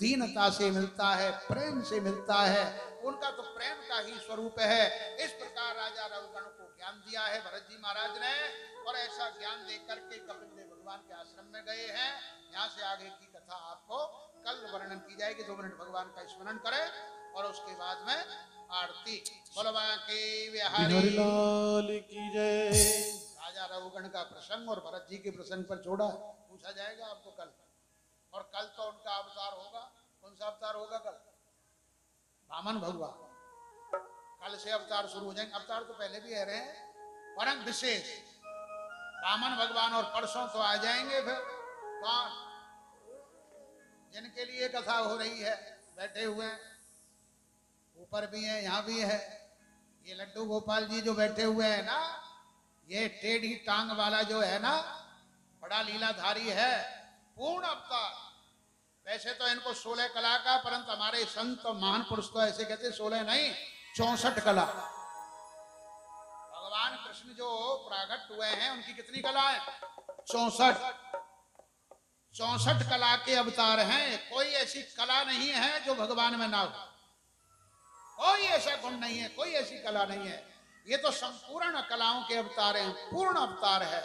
दीनता से मिलता है, प्रेम से मिलता है। उनका तो प्रेम का ही स्वरूप है। इस प्रकार राजा रघुगण को ज्ञान दिया है भरत जी महाराज ने, और ऐसा ज्ञान दे करके कपिल देव भगवान के आश्रम में गए हैं। यहाँ से आगे की कथा आपको कल वर्णन की जाएगी। दो मिनट भगवान का स्मरण करें और उसके बाद में आरती। राजा रघुगण का प्रसंग और भरत जी के प्रसंग पर जोड़ा पूछा जाएगा आपको कल। और कल तो उनका अवतार होगा, कौन सा अवतार होगा कल? वामन भगवान। कल से अवतार शुरू हो जाएंगे। अवतार तो पहले भी आ रहे हैं, परंतु विशेष वामन भगवान। और परसों तो आ जाएंगे फिर कौन, जिनके लिए कथा हो रही है, बैठे हुए हैं, ऊपर भी है, यहाँ भी है। ये लड्डू गोपाल जी जो बैठे हुए हैं ना, ये टेढ़ी टांग वाला जो है ना, बड़ा लीलाधारी है, पूर्ण अवतार। वैसे तो इनको सोलह कला का, परंतु हमारे संत महान पुरुष तो ऐसे कहते सोलह नहीं, चौसठ कला। भगवान कृष्ण जो प्रागट हुए हैं उनकी कितनी कला है? चौसठ। चौसठ कला के अवतार हैं। कोई ऐसी कला नहीं है जो भगवान में ना हो, कोई ऐसा गुण नहीं है, कोई ऐसी कला नहीं है। ये तो संपूर्ण कलाओं के अवतार हैं, पूर्ण अवतार है।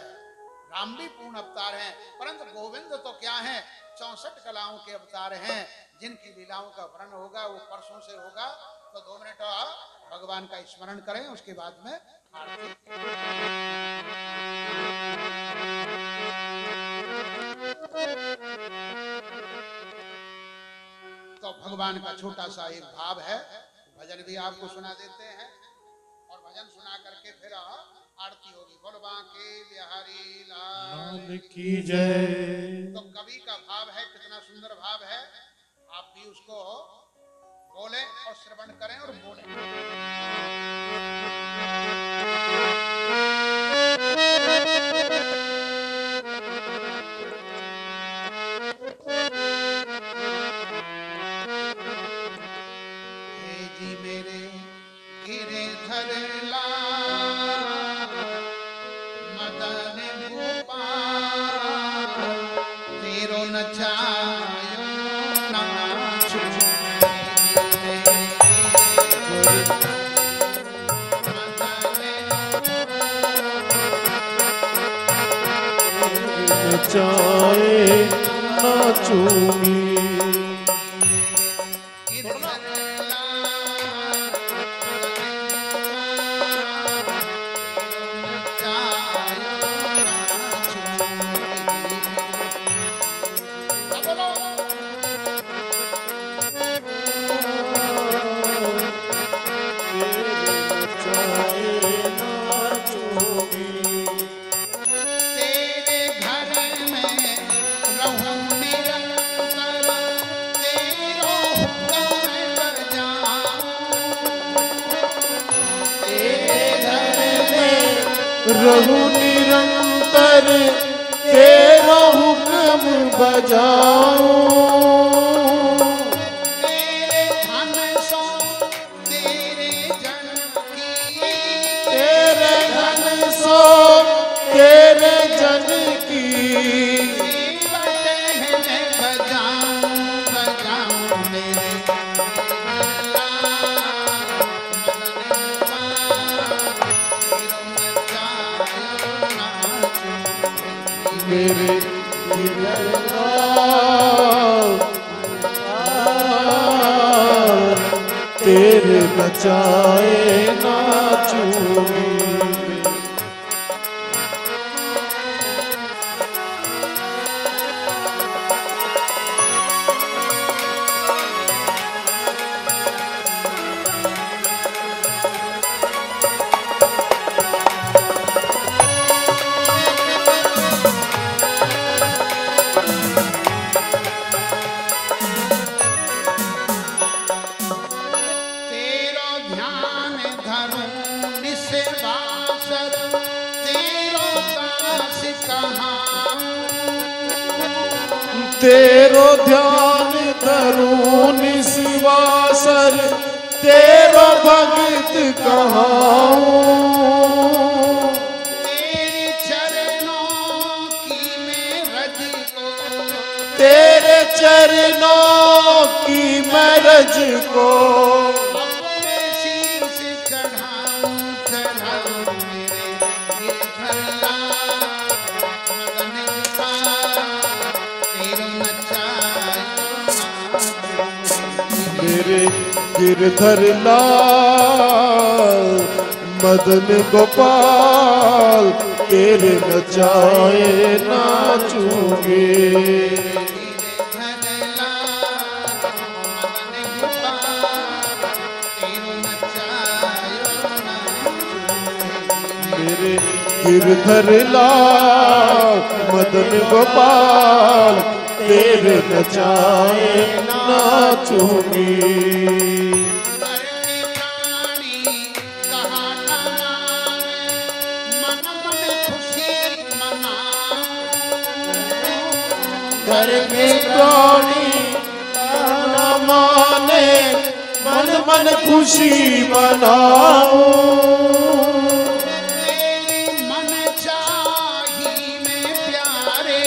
राम भी पूर्ण अवतार हैं, परंतु गोविंद तो क्या है? चौसठ कलाओं के अवतार हैं, जिनकी लीलाओं का वर्णन होगा वो परसों से होगा। तो दो मिनट भगवान का स्मरण करें, उसके बाद में तो भगवान का छोटा सा एक भाव है, भजन भी आपको सुना देते हैं, और भजन सुना करके फिर आरती होगी। बोलो बांके बिहारी लाल की जय। तो कवि का भाव है, कितना सुंदर भाव है। आप भी उसको बोले और श्रवण करें और बोले। चाहे ना चूमी रहु निरंतर तेरा हुक्म बजाऊं। तेरे जन की बजाऊं बजाऊं मेरे मेरे तेरे बचाए नाचूं। तेरो ध्यान धरूं निस्वासर तेरो भगत कहाऊं। तेरे चरणों की मैं रज को तेरे चरणों की मैं रज को अपने सिर से चढ़ाऊं चढ़ाऊं मेरे भला मेरे गिरधर लाल मदन गोपाल तेरे नचाए नाचूंगे। मेरे गिरधर लाल मदन गोपाल तेरे नचाए नाचूंगी। घर में प्राणी न माने मन मन खुशी मनाओ। तेरे मन चाही में प्यारे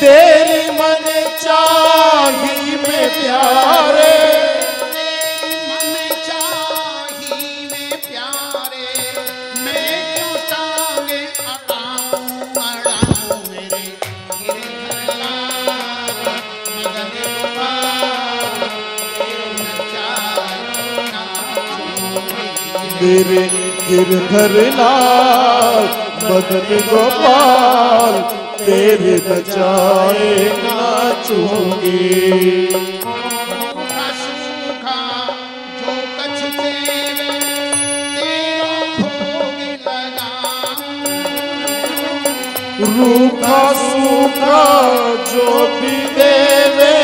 तेरे मन चाही में प्यारे मैं क्यों टांगे अड़ाऊं अड़ाऊं मेरे गिरधर लाल मदन गोपाल तेरे नचाए नाचूं। मेरे गिरधर लाल मदन गोपाल तेरे बचाए नाचूंगी। सूखा जो कछ देवे तेरा भोग लगाऊं। रूखा सूखा जो भी देवे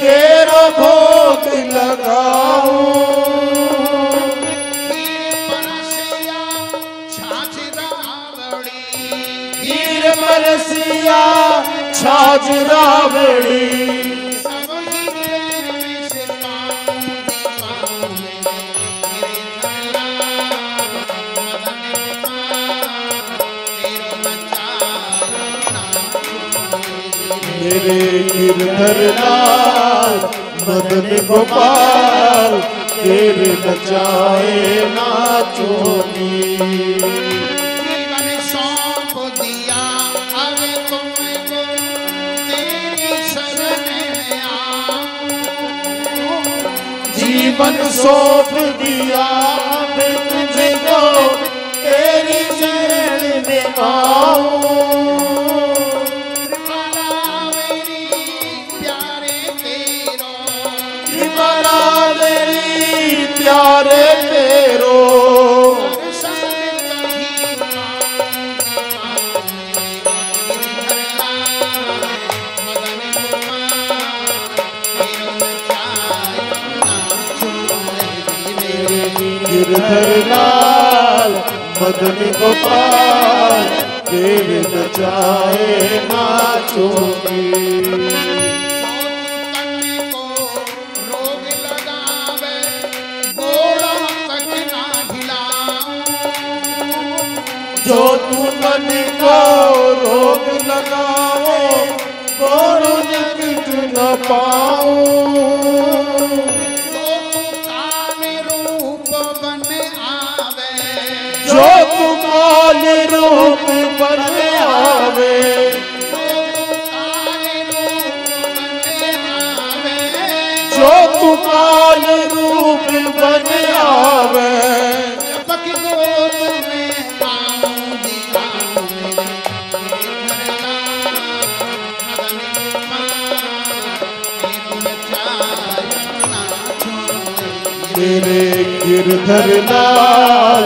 तेरा भोग लगाऊं। परसिया छाज रावड़ी सब ही पैर में से पाऊं पाऊं मेरे गिरधर लाल मदन गोपाल तेरे नचाए नाचूं। मेरे गिरधर लाल मदन गोपाल तेरे नचाए नाचूंगी। जीवन सौंप दिया मैं तुझे को तेरी शरण में आऊं। कृपा मेरी प्यारे तेरो कृपा मेरी प्यारे तेरो गिरधर लाल मदन गोपाल देव नचाए नाचो की। जो तू मन को रोग लगाओ गोड़ निकट न पाओ। जो तू काल रूप बन आवे जो तू काल रूप बन आवे जो तू काल रूप बन आवे तेरे गिरधर लाल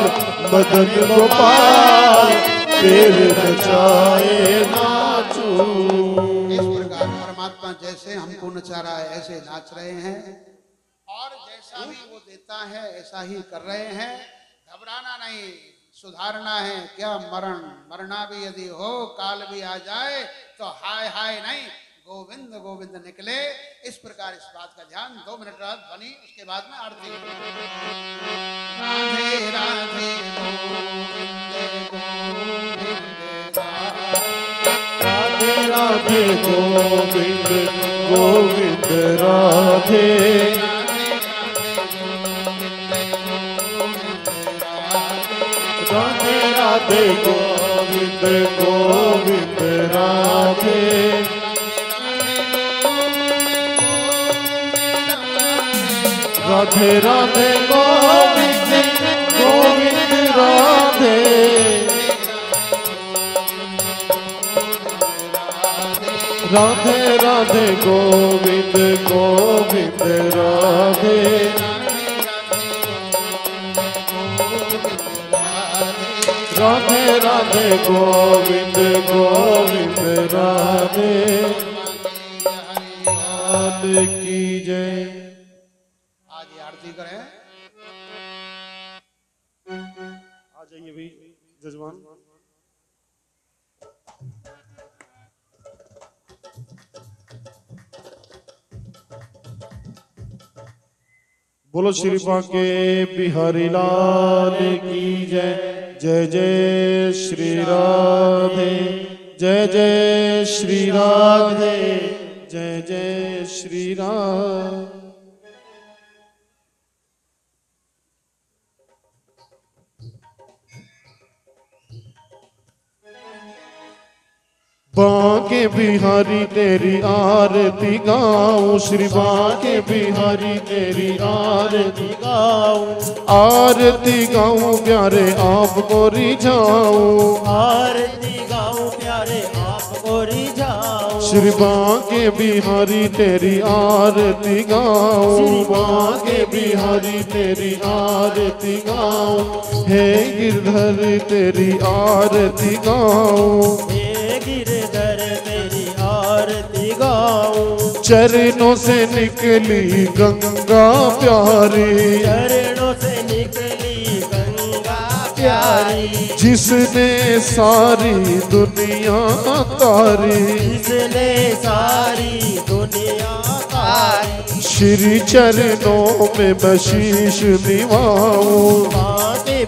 मदन गोपाल तेरे नचाए नाचो। इस प्रकार परमात्मा जैसे हमको नचा रहा है ऐसे नाच रहे हैं और जैसा भी वो देता है ऐसा ही कर रहे हैं। घबराना नहीं, सुधारना है। क्या मरण मरना भी यदि हो, काल भी आ जाए तो हाय हाय नहीं, गोविंद गोविंद निकले। इस प्रकार इस बात का ध्यान। दो मिनट रात बनी, उसके बाद में आरती। राधे राधे राधे गोविंद गोविंद राधे राधे राधे गोविंद गोविंद राधे। राधे राधे गोविंद गोविंद राधे राधे राधे गोविंद गोविंद राधे राधे राधे गोविंद गोविंद राधे। राधे की जय। आ जाइए भाई जजमान। बोलो श्री बांके बिहारी लाल की जय। जय जय श्री राधे जय जय श्री राधे जय जय श्री राम। बांके बिहारी तेरी आरती गाऊं श्री बांके बिहारी तेरी आरती गाऊं आरती गाऊं प्यारे आपको रिझाऊं आरती गाऊं प्यारे आपको रिझाऊं। श्री बांके बिहारी तेरी आरती गाऊं श्री बांके बिहारी तेरी आरती गाऊं। हे गिरधर तेरी आरती गाऊं चरणों से निकली गंगा प्यारी चरणों से निकली गंगा प्यारी। जिसने सारी दुनिया तारी जिसने सारी दुनिया तारी। श्री चरणों में बशीष दिवाऊं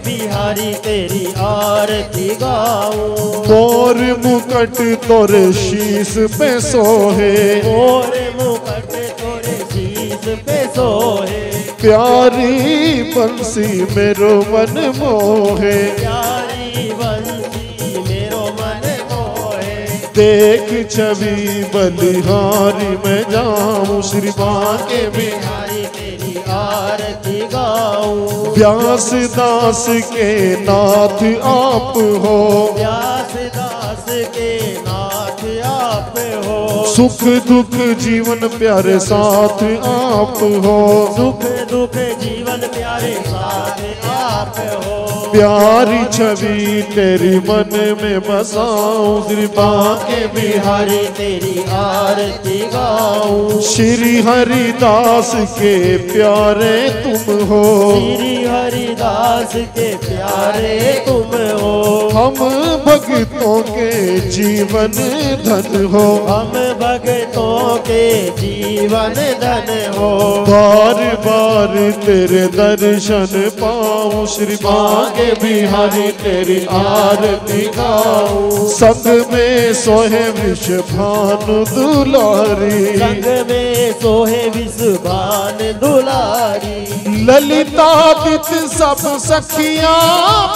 बिहारी तेरी आरती गाऊं। मोर मुकट तोरे शीश पे सोहे मोर मुकट तोरे शीश पे सोहे। प्यारी बंसी मेरो मन मोहे प्यारी बंसी मेरो मन मोहे। देख छवि बलिहारी मैं जाऊं श्री बांके बिहारी तेरी आरती गाऊं। व्यास दास के नाथ आप हो व्यास दास के नाथ आप हो। सुख दुख जीवन प्यारे साथ आप हो सुख दुख जीवन प्यारे साथ आप हो। प्यारी छवि तेरी मन में बसाऊं, कृपा के बिहारी तेरी आरती गाऊं। श्री हरिदास के प्यारे तुम हो, श्री हरिदास के प्यारे तुम हो। हम भक्तों के जीवन धन हो, हम भक्तों के जीवन धन हो। बार बार तेरे दर्शन पाऊं, श्री बांके बिहारी तेरी आरती गाऊं। संग में सोहे विषभानु दुलारी, संग में सोहे विषभान दुलारी। ललितादित सब सखिया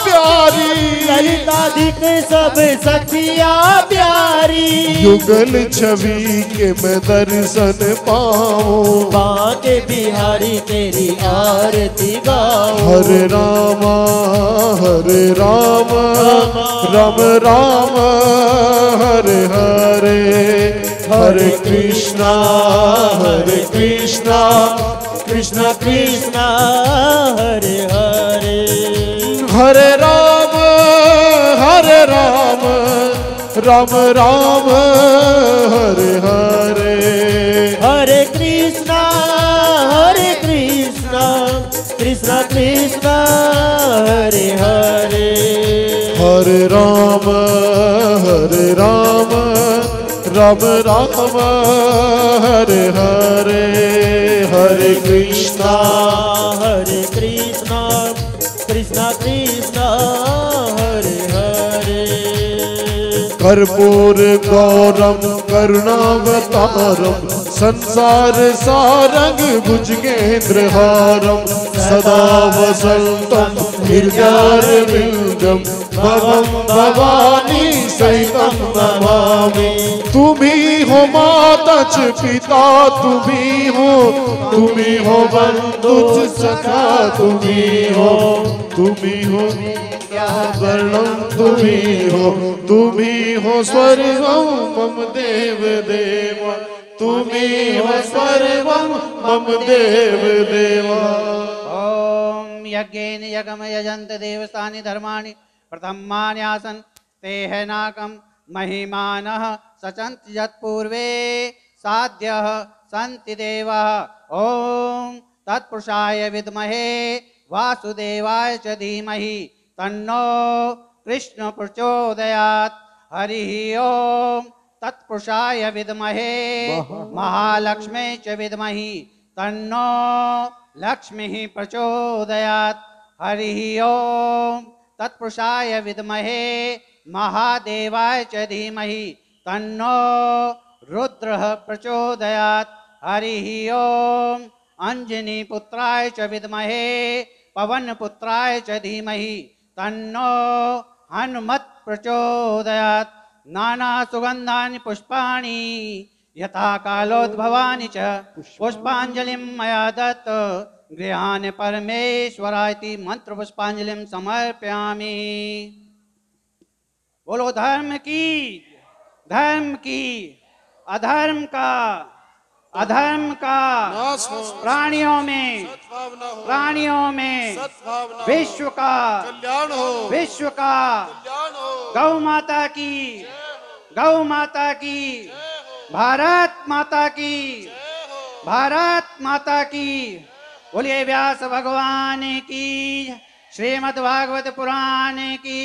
प्यारी, ललितादित सब सखिया प्यारी। युगल छवि के मैं दर्शन पाऊं, बांके बिहारी तेरी आरती गाऊं। हरे राम हरे राम राम राम हरे हरे, हरे कृष्णा हरे कृष्णा कृष्णा कृष्णा हरे हरे। हरे राम हरे राम राम राम हरे हरे, हरे कृष्णा हरे कृष्णा कृष्णा कृष्णा हरे हरे। हरे राम हरे राम राम राम हरे हरे, हरे कृष्णा हरे कृष्णा कृष्णा कृष्णा हरे हरे। कर्पूर गौरम करुणावतारम, संसार सारंग भुजगेंद्रहारम। सदा वसंतम निर्जार बिंदम, भवम भवानी सहितम नमामि। तुम्ही हो मातच पिता तुम्ही हो, तुम्ही हो बंधुच सखा तुम्ही हो। तुम्ही हो वर्णम तुम्ही हो, तुम्ही हो स्वर्गम मम देव देवा। तुम्ही हो सर्वं मम देव देवा। ओम यज्ञेन यज्ञम यजन्ते देवतानि धर्माणि प्रथमानि आसन्, तेहनाकं महिमानः सचन्ति यत्पूर्वे साध्यः सन्ति देवः। ओम तत्पुरुषाय विद्महे वासुदेवाय च धीमहि, तन्नो कृष्ण प्रचोदयात्। हरिः ओम तत्पुरुषाय विद्महे महालक्ष्मी च विद्महि, तन्नो लक्ष्मी प्रचोदयात्। हरिः ओम तत्पुरुषाय विद्महे महादेवाय च धीमहि, तन्नो रुद्रः प्रचोदयात्। हरिः ओम अंजनी पुत्राय च विद्महे पवन पुत्राय च धीमहि, तन्नो हनुमत् प्रचोदयात्। नाना सुगंधानि पुष्पाणि यथा कालोद्भवानि च, पुष्पांजलिं मया दत्त गृहाण परमेश्वराय इति मंत्र पुष्पांजलिं समर्पयामि। बोलो धर्म की, धर्म की, अधर्म का, अधर्म का नाश हो। प्राणियों में सद्भावना हो, प्राणियों में सद्भावना हो। विश्व का कल्याण हो, विश्व का कल्याण हो। गौ माता की, गौ माता की, भारत माता की, भारत माता की। बोलिए व्यास भगवान की, श्रीमद्भागवत पुराण की